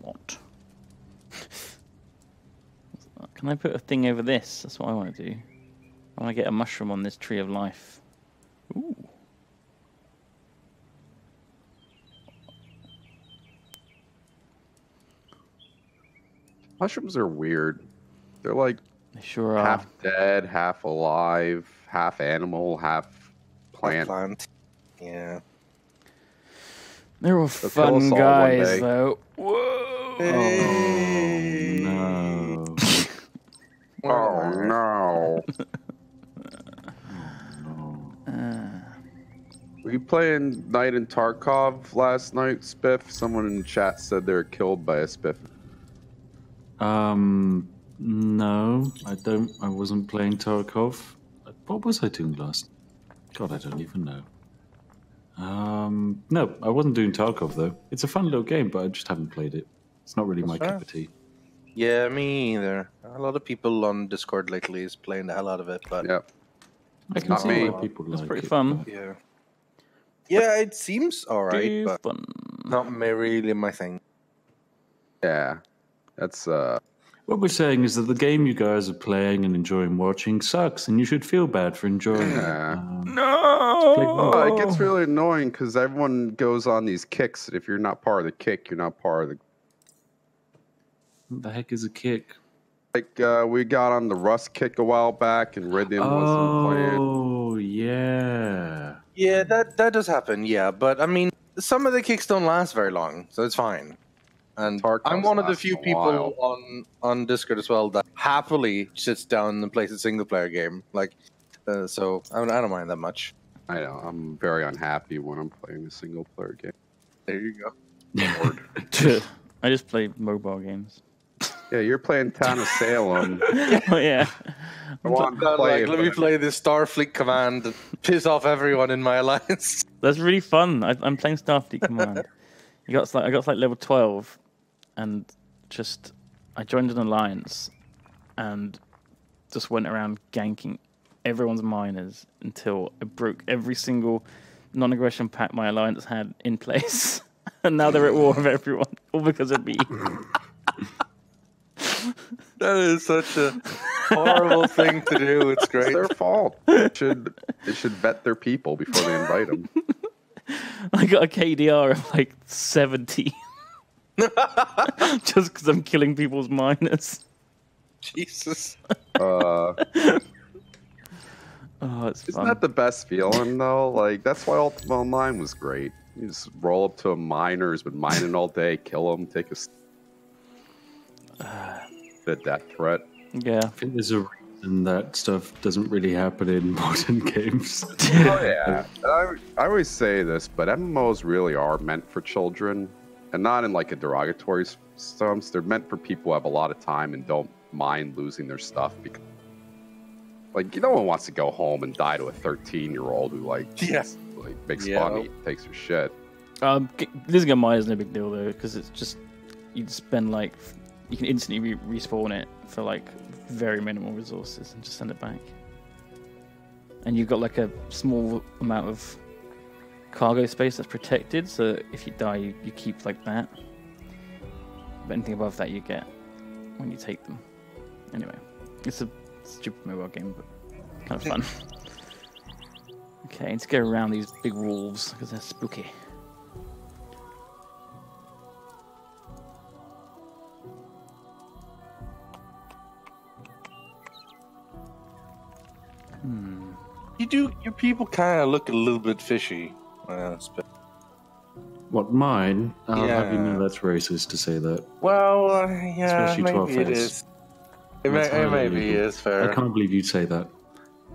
What? Can I put a thing over this? That's what I want to do. I want to get a mushroom on this tree of life. Ooh. Mushrooms are weird. They're like half dead, half alive, half animal, half plant. Yeah. They were fun guys, though. Whoa! Hey. Oh, no. Oh, no. Oh, no. Were you playing Night in Tarkov last night, Spiff? Someone in the chat said they were killed by a Spiff. No, I don't. I wasn't playing Tarkov. What was I doing last? God, I don't even know. No, I wasn't doing Tarkov though. It's a fun little game, but I just haven't played it. It's not really my cup of tea. Yeah, me either. A lot of people on Discord lately is playing the hell out of it, but yeah, I can see why people like it. It's pretty fun. Yeah. Yeah, it seems alright, but not really my thing. Yeah, that's What we're saying is that the game you guys are playing and enjoying watching sucks, and you should feel bad for enjoying it. No! It gets really annoying because everyone goes on these kicks. If you're not part of the kick, you're not part of the... What the heck is a kick? Like, we got on the Rust kick a while back, and Rythian wasn't playing. Oh, yeah. Yeah, that does happen, yeah. But, I mean, some of the kicks don't last very long, so it's fine. And I'm one of the few people on Discord as well that happily sits down and plays a single-player game. Like, so I don't mind that much. I know. I'm very unhappy when I'm playing a single-player game. There you go. I just play mobile games. Yeah, you're playing Town of Salem. Oh, yeah. Let me play this Starfleet Command and piss off everyone in my alliance. That's really fun. I'm playing Starfleet Command. I got to like level 12, and just I joined an alliance, and just went around ganking everyone's miners until I broke every single non-aggression pact my alliance had in place, and now they're at war with everyone, all because of me. That is such a horrible thing to do. It's great. It's their fault. It should vet their people before they invite them. I got a KDR of like 70 just because I'm killing people's miners. Jesus. Oh, it's isn't fun. That the best feeling though? Like that's why Ultima Online was great. You just roll up to a miners, been mining all day, kill them, take a bit that threat. Yeah, I think there's a. And that stuff doesn't really happen in modern games. Oh, yeah. I always say this, but MMOs really are meant for children, and not in like a derogatory sense. They're meant for people who have a lot of time and don't mind losing their stuff. Because, like, no one wants to go home and die to a 13-year-old who like, makes fun of you, takes your shit. Losing a mine isn't a big deal though, because it's just you'd spend like you can instantly respawn it for like. Very minimal resources and just send it back. And you've got like a small amount of cargo space that's protected, so if you die, you keep like that. But anything above that you get when you take them. Anyway, it's a stupid mobile game, but kind of fun. Okay, let's go around these big wolves because they're spooky. Your people kind of look a little bit fishy. What, mine? I'll have you know that's racist to say that. Well, yeah, especially maybe it is. It maybe is fair. I can't believe you'd say that.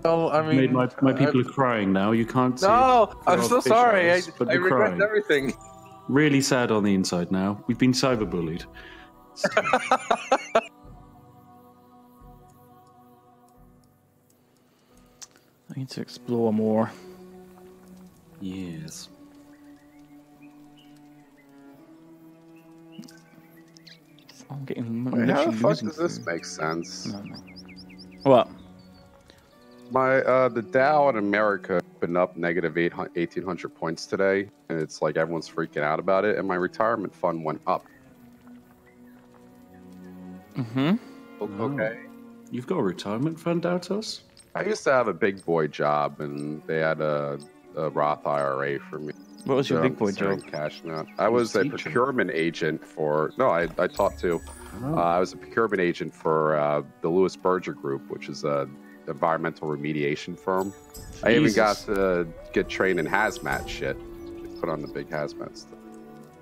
Oh, I mean, my people are crying now. You can't see. No, I'm so sorry. I regret everything. Really sad on the inside now. We've been cyberbullied. I need to explore more. Yes. I'm getting. Wait, how the fuck does this make sense? No, no. What? My the Dow in America been up negative 1,800 points today, and it's like everyone's freaking out about it. And my retirement fund went up. Mm-hmm. Okay. Oh. You've got a retirement fund, Dautos? I used to have a big boy job, and they had a Roth IRA for me. What was your big boy job? Cashing out. I was a procurement agent for. No, I taught too. Oh. I was a procurement agent for the Lewis Berger Group, which is a environmental remediation firm. Jesus. I even got to get trained in hazmat shit. Just put on the big hazmat stuff,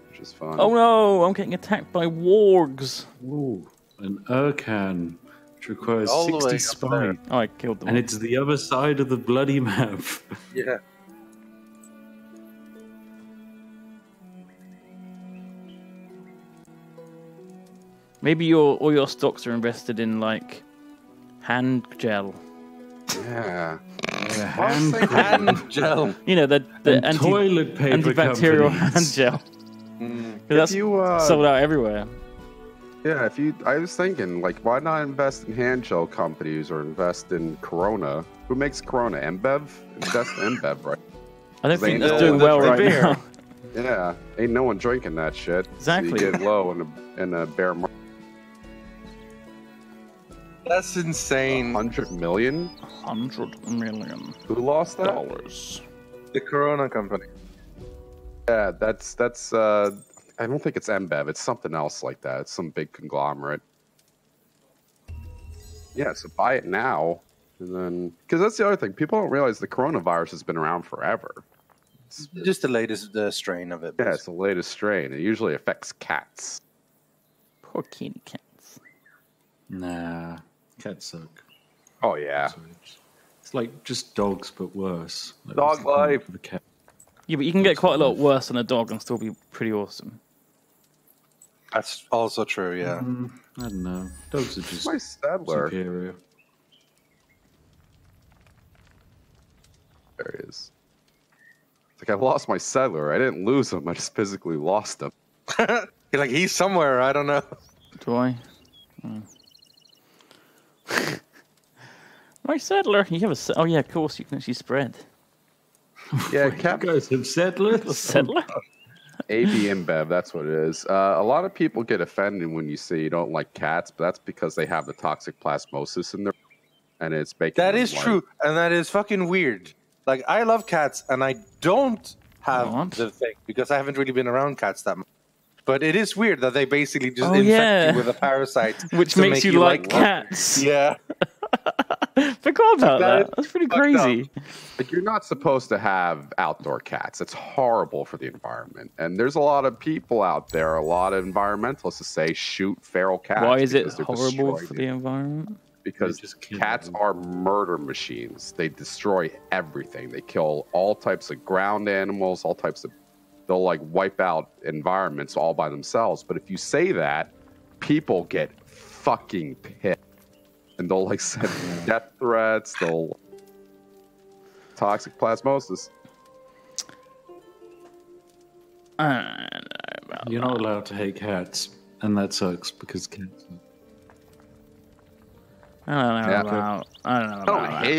which is fun. Oh no, I'm getting attacked by wargs. Ooh, an Urcan, which requires 60 spine. Oh, I killed them. And it's the other side of the bloody map. Yeah. Maybe all your stocks are invested in like hand gel. Yeah. Hand gel. You know, the toilet paper antibacterial hand gel. Mm. That's sold out everywhere. Yeah, I was thinking, like, why not invest in hand gel companies or invest in Corona? Who makes Corona? Embev? Invest in Embev, right? I don't think that's doing well right now. Yeah, ain't no one drinking that shit. Exactly. So you get low in a bear market. That's insane. 100 million? 100 million. Who lost that? Dollars. The Corona company. Yeah, that's I don't think it's Embev, it's something else like that. It's some big conglomerate. Yeah, so buy it now. And then, because that's the other thing, people don't realize the coronavirus has been around forever. It's just the latest strain of it. Basically. Yeah, it's the latest strain. It usually affects cats. Poor kitty cats. Nah. Cats suck. Oh yeah, it's like just dogs but worse. Like, dog life. The cat. Yeah, but you can get quite a lot worse than a dog and still be pretty awesome. That's also true. Yeah. I don't know. Dogs are just my superior. There he is. It's like I lost my settler. I didn't lose him. I just physically lost him. You're like he's somewhere. I don't know. Do I? Oh. My settler, you have a settler. Oh yeah, of course you can actually spread. Yeah, cat guys have settlers. Settler? AB InBev, that's what it is. A lot of people get offended when you say you don't like cats, but that's because they have the toxic plasmosis in their, and it's making that is white. True, and that is fucking weird. Like I love cats, and I don't have the thing because I haven't really been around cats that much. But it is weird that they basically just infect you with a parasite, which makes you like cats. Yeah. Forgot about that. That's pretty crazy. But you're not supposed to have outdoor cats. It's horrible for the environment. And there's a lot of people out there, a lot of environmentalists to say shoot feral cats. Why is it horrible for the environment? Because cats are murder machines. They destroy everything. They kill all types of ground animals, all types of... They'll like wipe out environments all by themselves. But if you say that, people get fucking pissed. And they'll like send death threats, they'll toxic plasmosis. You're not allowed to hate cats, and that sucks because cats. I don't hate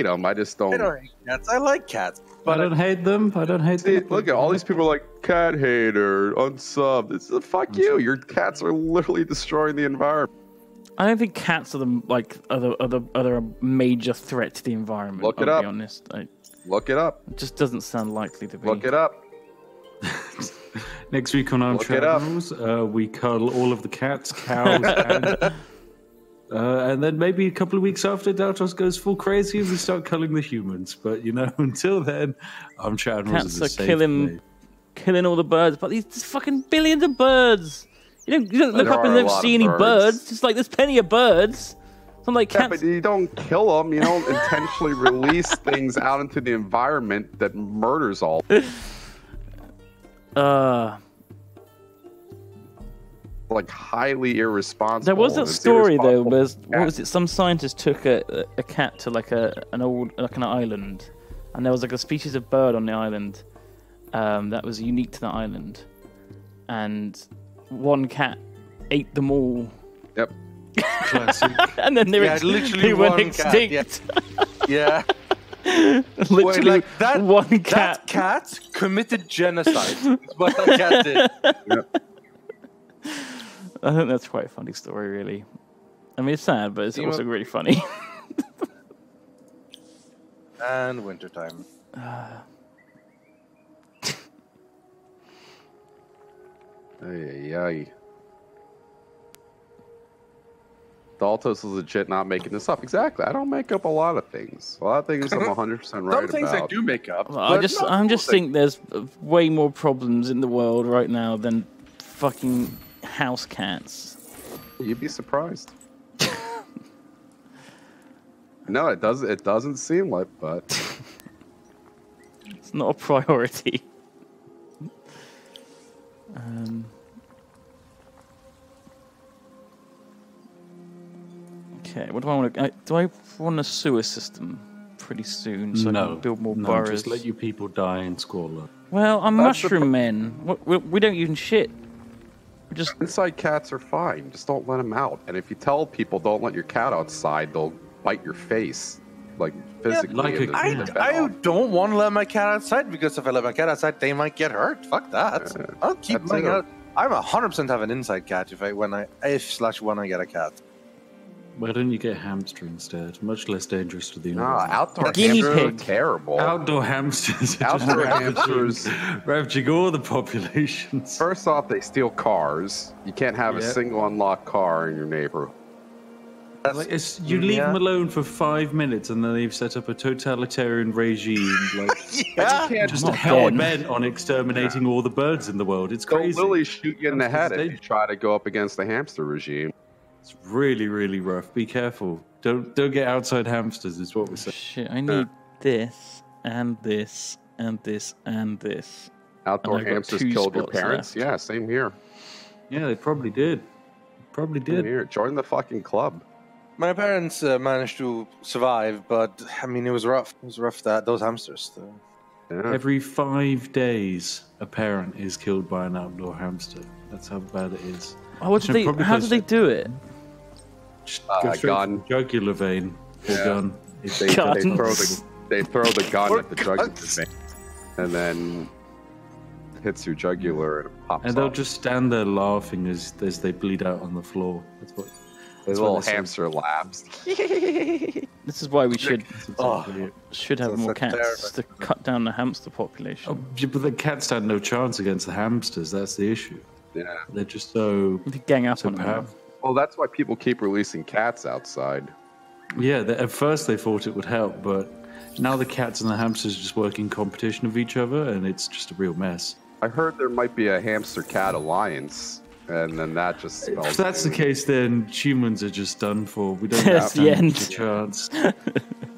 them. I just don't. I don't hate cats. I like cats, but I don't hate them. I don't hate them. Look at all these people like cat hater, unsub. It's the fuck you. Your cats are literally destroying the environment. I don't think cats are the other major threat to the environment. Look it up. I'll be honest. Look it up. It just doesn't sound likely to be. Look it up. Next week on our channels, we cuddle all of the cats, cows, and then maybe a couple of weeks after, Dautos goes full crazy and we start culling the humans. But you know, until then, I'm chatting. Cats are killing all the birds, but these fucking billions of birds. You don't look up and don't see any birds. It's like there's plenty of birds. I'm like, yeah, but you don't kill them. You don't intentionally release things out into the environment that murders all. Like highly irresponsible. There was a story though. What was it? Some scientist took a cat to like an island, and there was like a species of bird on the island that was unique to the island, and one cat ate them all. Yep. Classic. And then they went extinct. Cat, yeah. Yeah. Wait, like that one cat. That cat committed genocide. That's what that cat did. Yep. I think that's quite a funny story, really. I mean, it's sad, but it's also really funny. And wintertime. Ay, ay. Dautos is legit not making this up. Exactly. I don't make up a lot of things. A lot of things I'm 100% right about. Some things I do make up. Well, I just think there's way more problems in the world right now than fucking house cats. You'd be surprised. No, it doesn't seem like, but it's not a priority. Okay, what do I want to... Do I want a sewer system pretty soon so I can build more burrows? No, just let you people die in Squalor. Well, I'm mushroom men. We don't use shit. We're just... Inside cats are fine. Just don't let them out. And if you tell people don't let your cat outside, they'll bite your face. Like, physically. Yeah, I don't want to let my cat outside because if I let my cat outside, they might get hurt. Fuck that. Yeah, I'll keep my cat. I'm 100% have an inside cat if/when I get a cat. Why don't you get hamster instead? Much less dangerous to the environment. Outdoor hamsters are terrible. Outdoor hamsters are ravaging all the populations. First off, they steal cars. You can't have a single unlocked car in your neighborhood. Like, you leave them alone for 5 minutes and then they've set up a totalitarian regime. Like, just hell bent on exterminating all the birds in the world. It's crazy. They'll literally shoot you in the head if you try to go up against the hamster regime. It's really, really rough. Be careful. Don't get outside hamsters is what we're saying. Shit, I need this and this and this and this. Outdoor hamsters killed your parents? Left. Yeah, same here. Yeah, they probably did. Probably did. Same here. Join the fucking club. My parents managed to survive, but I mean, it was rough. It was rough that those hamsters. Yeah. Every 5 days, a parent is killed by an outdoor hamster. That's how bad it is. Oh, how do they do it? Gun, jugular vein. Yeah. Gun. They throw the gun at the jugular vein, and then hits your jugular and it pops. And they'll just stand there laughing as they bleed out on the floor. That's what. This little hamster laps. This is why we should have more cats to cut down the hamster population. Oh, but the cats stand no chance against the hamsters. That's the issue. Yeah, they're just so gang up on them. Well, that's why people keep releasing cats outside. Yeah, at first they thought it would help, but now the cats and the hamsters just work in competition with each other, and it's just a real mess. I heard there might be a hamster-cat alliance, and then that just smells. If that's the case, then humans are just done for. We don't have the chance.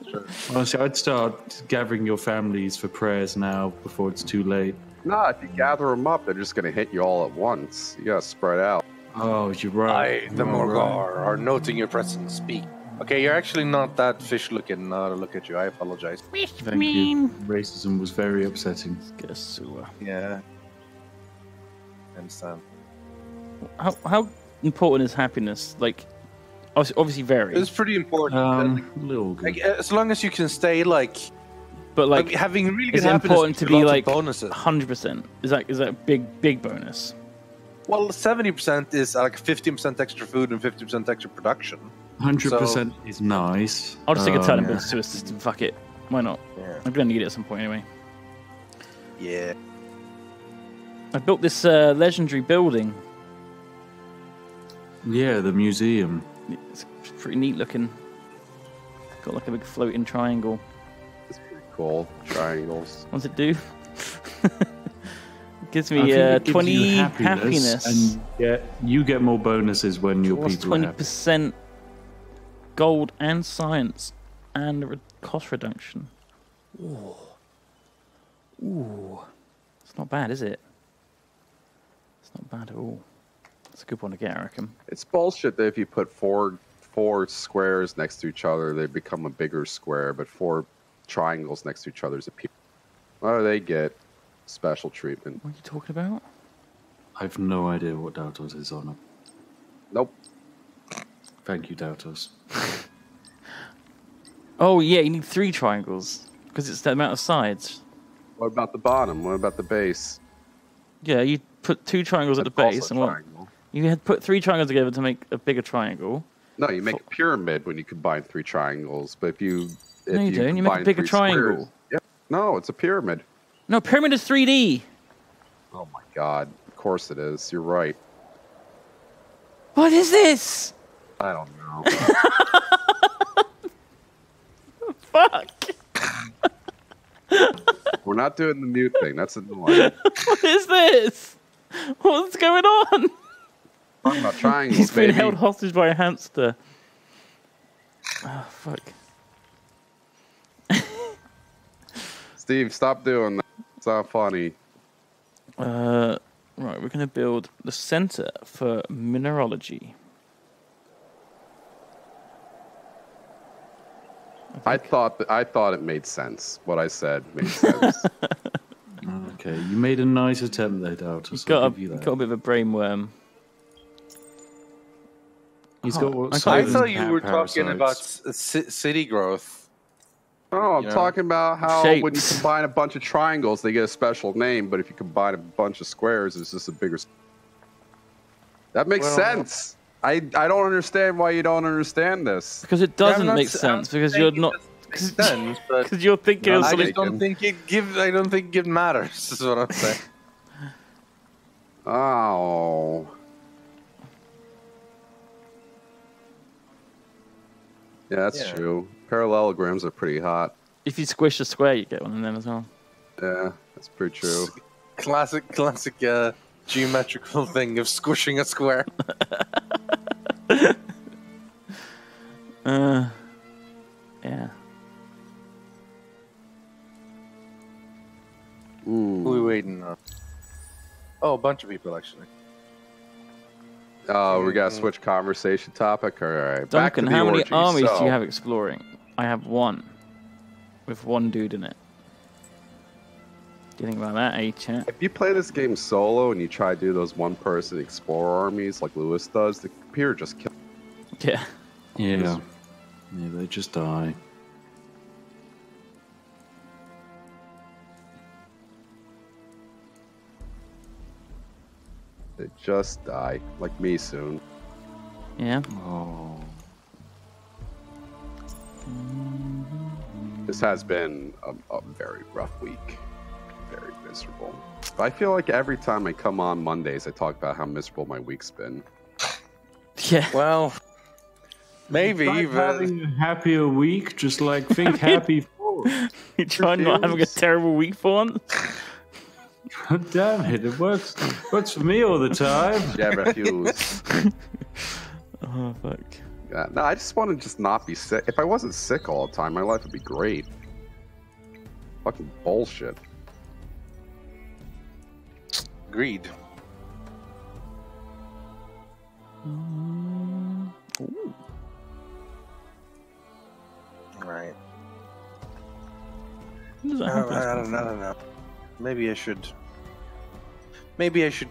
Sure. Honestly, I'd start gathering your families for prayers now before it's too late. Nah, if you gather them up, they're just going to hit you all at once. You got to spread out. Oh, you're right. The Morgar are noting your presence. Speak. Okay, you're actually not that fish-looking. Now to look at you, I apologize. Thank you. Racism was very upsetting. Guess who? Yeah. I understand. How important is happiness? Like, obviously very. It's pretty important. Like, as long as you can stay, like... But like having really good happiness, it's important to be like 100%. Is that a big bonus? Well, 70% is like 15% extra food and 50% extra production. 100% is nice. I'll just take a turn and build a sewer system. Fuck it, why not? Yeah. I'm gonna need it at some point anyway. Yeah. I built this legendary building. Yeah, the museum. It's pretty neat looking. Got like a big floating triangle. Triangles. What's it do? It gives me 20 happiness. And you get more bonuses when your people 20% gold and science and cost reduction. Ooh. Ooh. It's not bad, is it? It's not bad at all. It's a good one to get, I reckon. It's bullshit that if you put four squares next to each other, they become a bigger square, but four triangles next to each other is a piece. Oh, they get special treatment. What are you talking about? I have no idea what Dautos is on them. Nope. Thank you, Dautos. Oh, yeah, you need 3 triangles, because it's the amount of sides. What about the bottom? What about the base? Yeah, you put 2 triangles at the base. And what? You had put 3 triangles together to make a bigger triangle. No, you make a pyramid when you combine 3 triangles, but if you... No, you don't. You make a bigger triangle. Yeah. No, it's a pyramid. No, pyramid is 3D. Oh, my God. Of course it is. You're right. What is this? I don't know. Fuck. We're not doing the mute thing. That's annoying. What is this? What's going on? Talking about triangles, He's been held hostage by a hamster. Oh, fuck. Steve, stop doing that. It's not funny. Right, we're going to build the Center for Mineralogy. I thought it made sense. What I said made sense. Okay, you made a nice attempt there, Dautos. He's got a bit of a brain worm. I thought you were talking about city growth. Oh, I'm talking about how shapes. When you combine a bunch of triangles, they get a special name. But if you combine a bunch of squares, it's just a bigger. That makes sense. I don't understand why you don't understand this. Because it doesn't make sense. Because you're not. Because you're thinking. No, I just don't think it gives. I don't think it matters. Is what I'm saying. Oh. Yeah, that's true. Parallelograms are pretty hot. If you squish a square, you get one in them as well. Yeah, that's pretty true. Classic. Geometrical thing of squishing a square. Yeah. Ooh. Who are we waiting on? Oh, a bunch of people, actually. Oh, we got to switch conversation topic? All right. Duncan, how many armies do you have exploring? I have 1. With 1 dude in it. Do you think about that, chat? If you play this game solo and you try to do those one-person explorer armies like Lewis does, the computer just kills. Yeah. Yeah. Yeah, they just die. They just die, like me soon. Yeah. Oh. This has been a very rough week. Very miserable. But I feel like every time I come on Mondays, I talk about how miserable my week's been. Yeah. Well, maybe even having a happier week, just like think happy for. You try not having a terrible week for once. God damn it! It works for me all the time. Yeah, refuse. Oh fuck. God, no, I just want to not be sick. If I wasn't sick all the time, my life would be great. Fucking bullshit. Agreed. Ooh. Right. I don't know. Maybe I should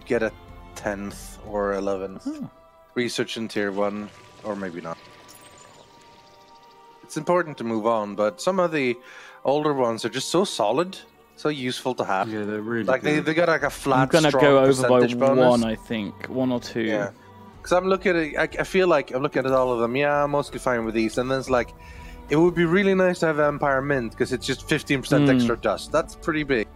get a 10th or 11th research in tier 1, or maybe not. It's important to move on, but some of the older ones are just so solid. So useful to have. Yeah, they're really like they got like a flat. I'm gonna go over by bonus. 1, I think, 1 or 2. Yeah, because I'm looking at it. I feel like I'm looking at all of them. Yeah, I'm mostly fine with these. And then it's like, it would be really nice to have Empire Mint because it's just 15% extra dust. That's pretty big.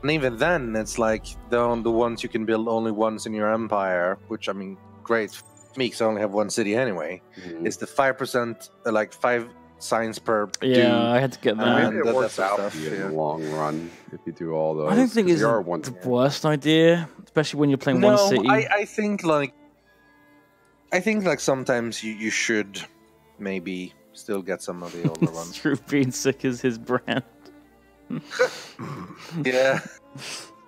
And even then, it's like the ones you can build only once in your empire. Which I mean, great for me because I only have 1 city anyway. Mm-hmm. It's the 5%, like 5. Science per I had to get that. I mean, it works out in the long run if you do all those. I don't think it's the worst idea, especially when you're playing 1 city. I think like I think like sometimes you should maybe still get some of the older ones. True, being sick is his brand. Yeah.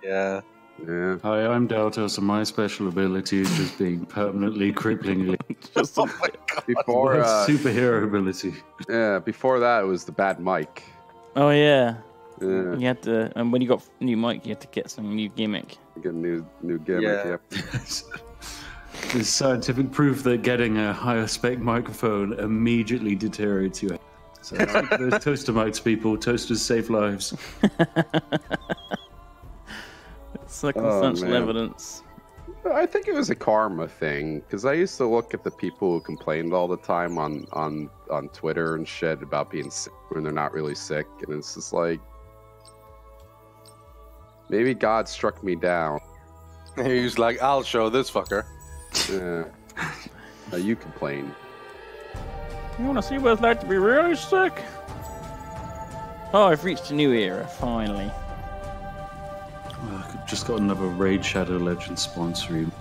Yeah. Yeah. Hi, I'm Dautos, and my special ability is just being permanently cripplingly. Just oh my God. Before superhero ability. Yeah, before that it was the bad mic. Oh yeah. Yeah. You had to, and when you got a new mic, you had to get some new gimmick. Get a new gimmick. Yeah. Yep. There's scientific proof that getting a higher spec microphone immediately deteriorates your head. So those toaster mics, people, toasters save lives. Circumstantial evidence. I think it was a karma thing, because I used to look at the people who complained all the time on Twitter and shit about being sick when they're not really sick, and it's just like, maybe God struck me down. He was like, I'll show this fucker. Yeah. Now you complain. You want to see what it's like to be really sick? Oh, I've reached a new era, finally. Just got another Raid Shadow Legend sponsoring.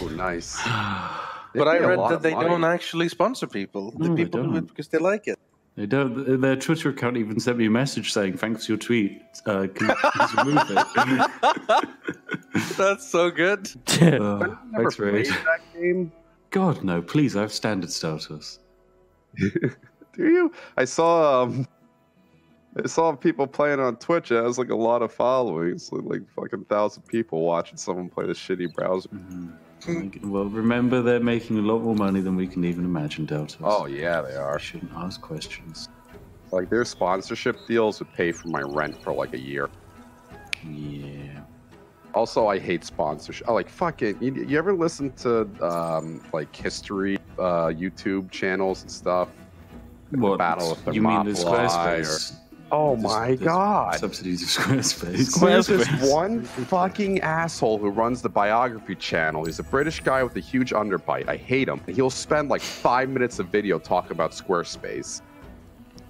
Oh, nice. But I read that they don't actually sponsor people. The people do it because they like it. They don't. Their Twitter account even sent me a message saying, thanks for your tweet. Can you please remove it? That's so good. Thanks, Raid. That game. God, no. Please, I have standard status. Do you? I saw people playing on Twitch. It has like a lot of following. It's like fucking 1,000 people watching someone play the shitty browser. Mm-hmm. Well, remember they're making a lot more money than we can even imagine, Deltas. Oh yeah, they are. You shouldn't ask questions. Like their sponsorship deals would pay for my rent for like a year. Yeah. Also, I hate sponsorship. I like fuck it. You ever listen to like history YouTube channels and stuff? What? The battle of the you mean the Squarespace? Oh my God! Subsidies of Squarespace. There's this one fucking asshole who runs the biography channel. He's a British guy with a huge underbite. I hate him. He'll spend like 5 minutes of video talking about Squarespace.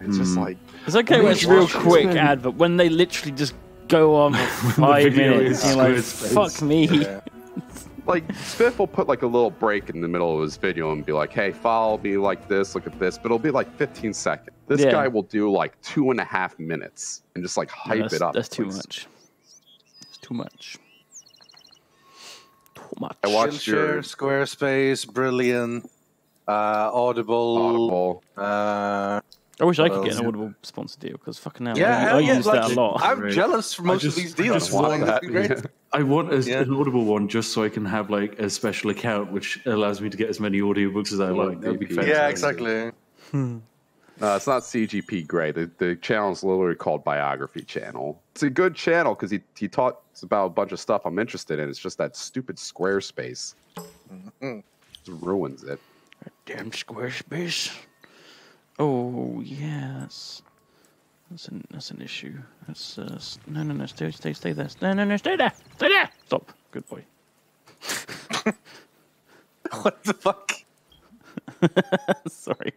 It's just like it's okay when it's real quick ad, but when they literally just go on for 5 minutes, you're like, fuck me. Yeah. Like, Spiff will put, like, a little break in the middle of his video and be like, hey, follow me like this, look at this. But it'll be, like, 15 seconds. This guy will do, like, 2.5 minutes and just, like, hype it up. That's too much. It's too much. Too much. I watched your Squarespace, Brilliant, Audible. I wish I could get an Audible sponsor deal, because fucking hell, I use that a lot. I'm jealous for most of these deals. I want an Audible one just so I can have like a special account which allows me to get as many audiobooks as I like. That'd be fantastic. Yeah, exactly. No, it's not CGP Grey. The channel's literally called Biography Channel. It's a good channel because he talks about a bunch of stuff I'm interested in. It's just that stupid Squarespace. It ruins it. Damn Squarespace. Oh yes, that's an issue. That's no, stay there. No, stay there. Stop. Good boy. What the fuck? Sorry.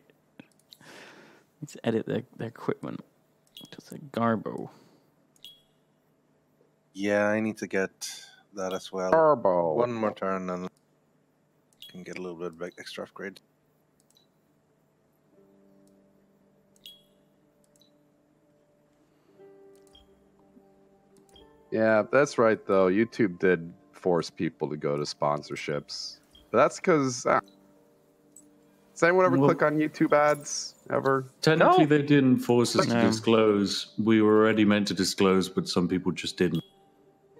Let's edit their equipment. Just a garbo. Yeah, I need to get that as well. Garbo. One more turn and I can get a little bit of extra upgrade. Yeah, that's right, though. YouTube did force people to go to sponsorships. But that's because... does anyone ever click on YouTube ads? Ever? Technically, they didn't force us to disclose. We were already meant to disclose, but some people just didn't.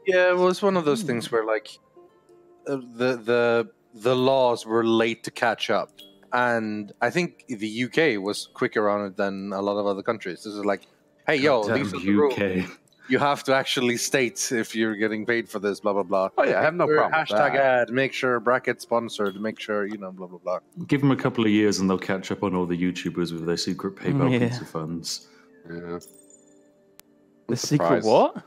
Yeah, well, it's one of those things where, like, the laws were late to catch up. And I think the UK was quicker on it than a lot of other countries. This is like, hey, these are the rules. You have to actually state if you're getting paid for this, blah, blah, blah. Oh, yeah, I have no problem with that. Hashtag ad, make sure bracket sponsored, make sure, you know, blah, blah, blah. Give them a couple of years and they'll catch up on all the YouTubers with their secret PayPal pizza funds. Yeah. The secret what?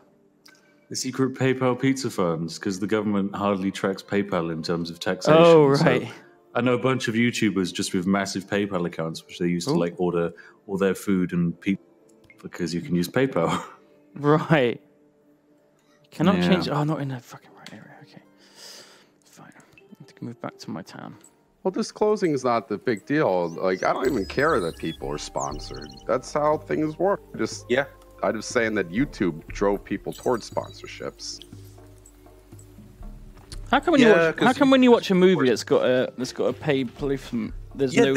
The secret PayPal pizza funds, because the government hardly tracks PayPal in terms of taxation. Oh, right. So I know a bunch of YouTubers just with massive PayPal accounts, which they used to, like, order all their food and pizza because you can use PayPal. Right. Cannot change. Oh, not in that fucking right area. Okay. Fine. I have to move back to my town. Well, disclosing is not the big deal. Like, I don't even care that people are sponsored. That's how things work. Just, yeah. I'm just saying that YouTube drove people towards sponsorships. How come when you watch a movie that's got a paid placement? There's no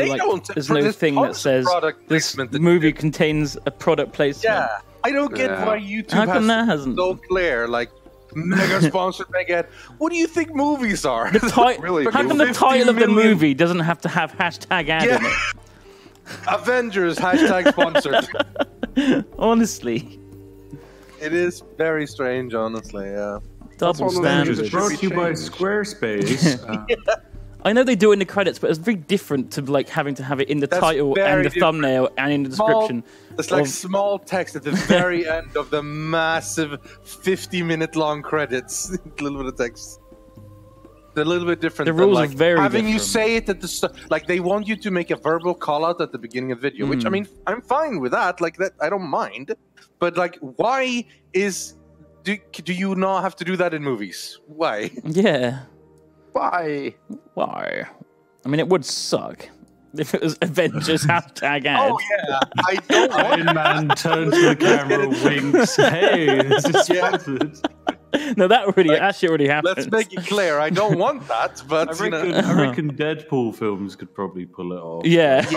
thing that says this movie contains a product placement. Yeah, I don't get why YouTube. How come that hasn't? So clear, like. Mega sponsored, mega ad. What do you think movies are? Really, how come the title of the movie doesn't have to have hashtag ad in it? Avengers hashtag sponsored. Honestly, it is very strange. Honestly, yeah. Double standards. It's brought to you by Squarespace. I know they do it in the credits, but it's very different to like having to have it in the title and the thumbnail and in the description. It's like small text at the very end of the massive 50-minute-long credits. A little bit of text. They're a little bit different. The rules are very different. Having you say it at the start, like they want you to make a verbal call out at the beginning of the video, which I mean, I'm fine with that. Like that, I don't mind. But like, why do you not have to do that in movies? Why? Yeah. Why? Why? I mean, it would suck if it was Avengers hashtag ad. Oh, yeah. I don't Iron Man turns to the camera, winks. Hey, this is sponsored. No, that really, like, actually already happened. Let's make it clear. I don't want that, but I reckon Deadpool films could probably pull it off. Yeah.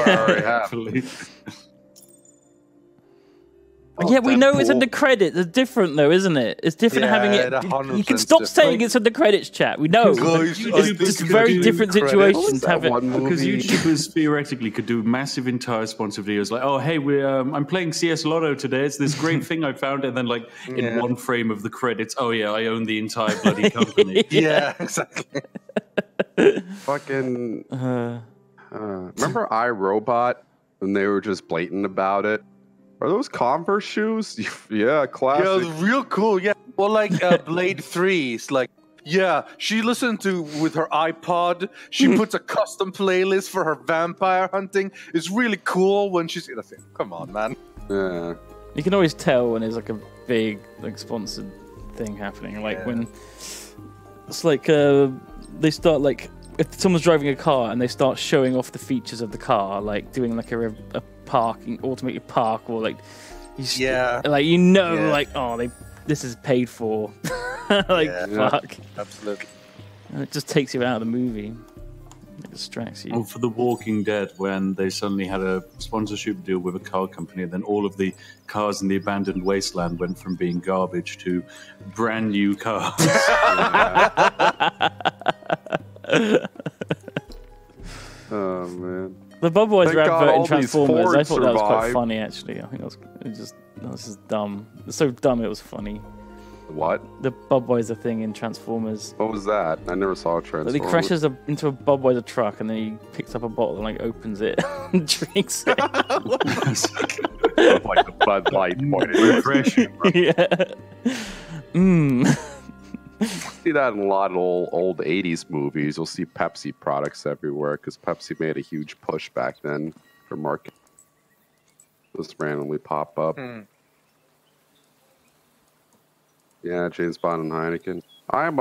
Yeah, we know it's in the credits. It's different, though, isn't it? It's different having it. You can stop saying it's in the credits, chat. We know. It's just a very different situation to have it. Because YouTubers theoretically could do massive entire sponsored videos like, oh, hey, I'm playing CS Lotto today. It's this great thing I found. And then, like, in one frame of the credits, oh, yeah, I own the entire bloody company. Yeah, exactly. Fucking. Remember iRobot? And they were just blatant about it. Are those Converse shoes? Yeah, classic. Yeah, real cool. Yeah, well, like Blade 3. It's like, yeah, she listened to with her iPod. She puts a custom playlist for her vampire hunting. It's really cool when she's. Come on, man. Yeah. You can always tell when there's like a big like sponsored thing happening. Like when it's like they start like if someone's driving a car and they start showing off the features of the car, like doing like a parking, automated park, or like, like oh, this is paid for, like fuck, absolutely. And it just takes you out of the movie. It distracts you. Well, for The Walking Dead, when they suddenly had a sponsorship deal with a car company, and then all of the cars in the abandoned wasteland went from being garbage to brand new cars. Oh man. The Budweiser advert in Transformers, I thought that was quite funny, actually. I think that was just dumb. It was so dumb it was funny. What? The Budweiser thing in Transformers. What was that? I never saw Transformers. He crashes into a Budweiser truck and then he picks up a bottle and like opens it and drinks it. Like a Bud Light point. Refreshing, bro. Yeah. See that in a lot of old 80s movies. You'll see Pepsi products everywhere because Pepsi made a huge push back then for marketing. Just randomly pop up. Yeah, James Bond and Heineken. I'm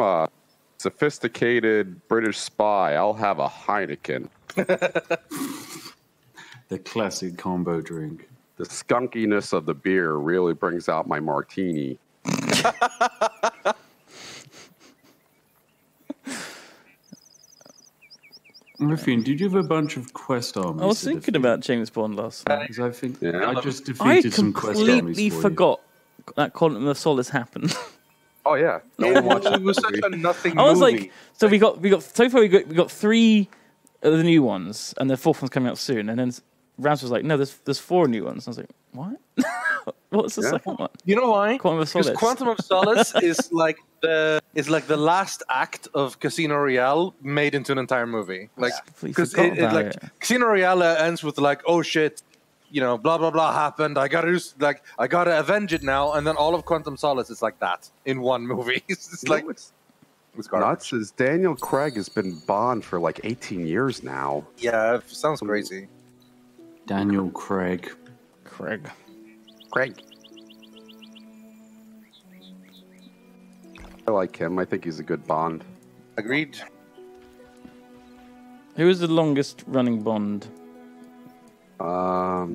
a sophisticated British spy. I'll have a Heineken. The classic combo drink. The skunkiness of the beer really brings out my martini. Rythian, did you have a bunch of quest armies? I was thinking about James Bond last night. I think I just defeated some quest armies. I completely forgot that Quantum of Solace happened. Oh yeah, no one watched it. It was such a nothing. I was movie. Like, so we got three of the new ones, and the fourth one's coming out soon. And then Rams was like, no, there's four new ones. And I was like, what? What's the second one? You know why? Quantum of Solace. Because Quantum of Solace is like. It's like the last act of Casino Royale made into an entire movie. Like, because Casino Royale ends with like, oh shit, you know, blah blah blah happened. I gotta avenge it now. And then all of Quantum Solace is like that in one movie. It's like it's nuts. Is Daniel Craig has been Bond for like 18 years now. Yeah, it sounds crazy. Daniel Craig, Craig. I like him. I think he's a good Bond. Agreed. Who was the longest running Bond? That's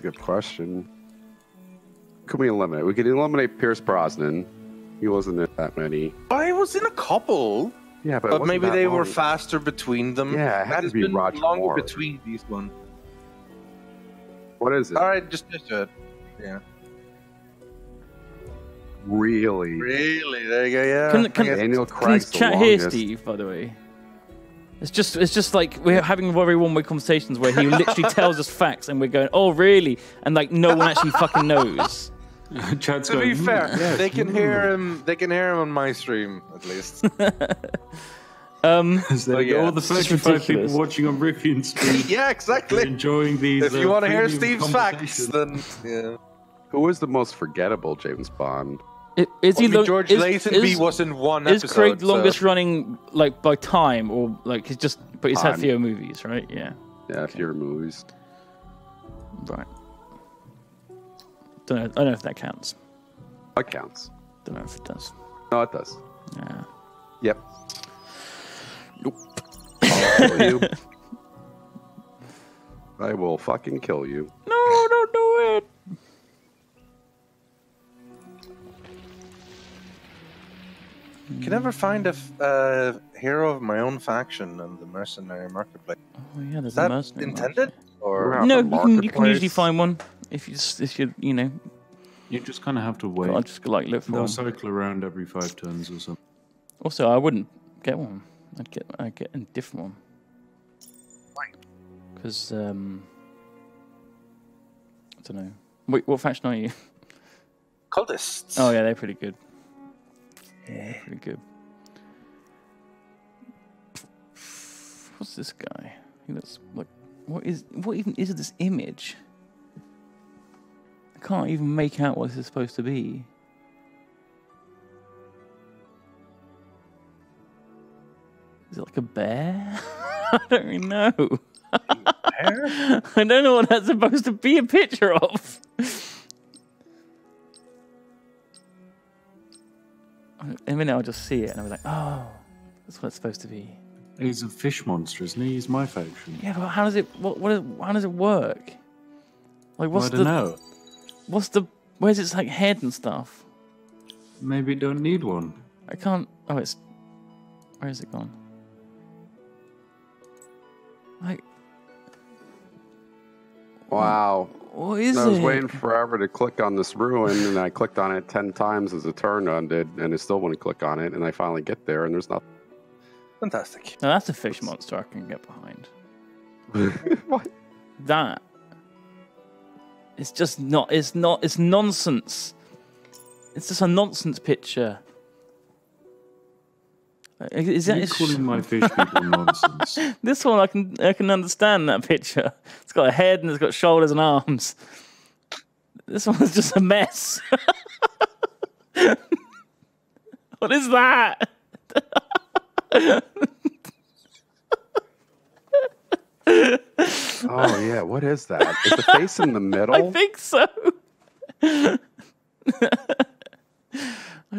a good question. Could we eliminate? We could eliminate Pierce Brosnan. He wasn't in that many. I was in a couple. Yeah, but maybe they were faster between them. Yeah, it had to be Roger Moore. Longer between these ones. What is it? All right, just do it. Yeah. Really? Really? There you go. Yeah. Can Daniel Craig chat here, Steve? By the way, it's just like we're having very one-way conversations where he literally tells us facts and we're going, "Oh, really?" and like no one actually fucking knows. Chad's to going, be fair, yes, they can hear him. They can hear him on my stream at least. So yeah, all the 35 people watching on Rythian's stream. Yeah, exactly. Enjoying these. If you want to hear Steve's facts, then yeah. Who is the most forgettable James Bond? George Lazenby was in one episode. Is Craig longest running, like by time, or like he's just? But he's had fewer movies, right? Yeah. Yeah, okay. Fewer movies. Right. I don't know if that counts. It counts. Don't know if it does. No, it does. Yeah. Yep. Nope. I'll kill you. I will fucking kill you. No, don't do it. Can never find a hero of my own faction in the mercenary marketplace. Oh yeah, there's a mercenary. Is that intended? Or no, you can usually find one. If you you just kind of have to wait. I just like look for. They'll cycle around every 5 turns or something. Also, I wouldn't get one. I'd get a different one. Why? Because I don't know. Wait, what faction are you? Cultists. Oh yeah, they're pretty good. Yeah. Pretty good. What's this guy? He looks like. What even is this image? Can't even make out what this is supposed to be. Is it like a bear? I don't really know. Bear? I don't know what that's supposed to be a picture of. In a minute I'll just see it and I'll be like, oh, that's what it's supposed to be. He's a fish monster, isn't he? He's my faction. Yeah, but how does it? How does it work? Like, I don't know. Where's its like head and stuff? Maybe don't need one. I can't. Oh, it's. Where is it gone? Like. Wow. What is it? I was waiting forever to click on this ruin, and I clicked on it 10 times as a turn undid, and I still want to click on it, and I finally get there, and there's nothing. Fantastic. Now that's a fish monster I can get behind. What? That. It's just not. It's nonsense. It's just a nonsense picture. Is that calling my fish people nonsense? This one I can understand that picture. It's got a head and it's got shoulders and arms. This one's just a mess. What is that? Oh yeah, what is that? Is the face in the middle? I think so. I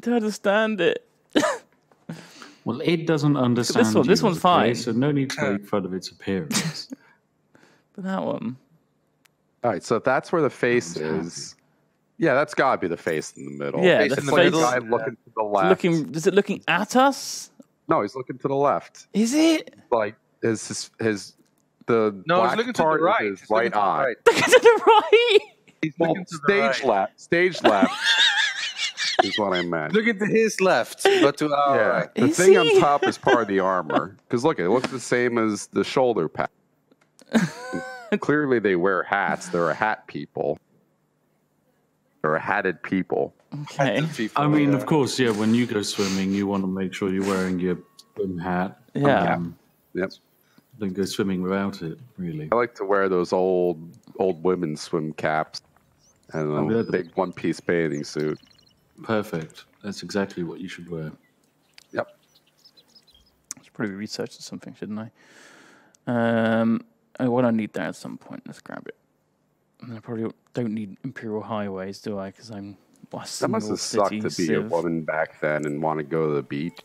don't understand it. Well, it doesn't understand. This one's fine. So no need to make fun of its appearance. But that one. All right, so that's where the face is. Yeah, that's gotta be the face in the middle. Yeah, the face. Guy looking to the left. Is it looking at us? No, he's looking to the left. Is it? Like is his. He's looking to the right. He's right eye. Looking to the right. He's looking to the right. Stage left. Is what I meant. Look at his left, but to our right. The thing on top is part of the armor. Because look, it looks the same as the shoulder pad. Clearly, they wear hats. They're a hat people. They're a hatted people. Okay. Hatted people, I mean, of course, yeah. When you go swimming, you want to make sure you're wearing your swim hat. Yeah. Yep. Don't go swimming without it, really. I like to wear those old women's swim caps and a big one-piece bathing suit. Perfect. That's exactly what you should wear. Yep. I should probably research something, shouldn't I? I need that at some point. Let's grab it. And I probably don't need Imperial Highways, do I? Because I'm... That must have sucked to be a woman back then and want to go to the beach.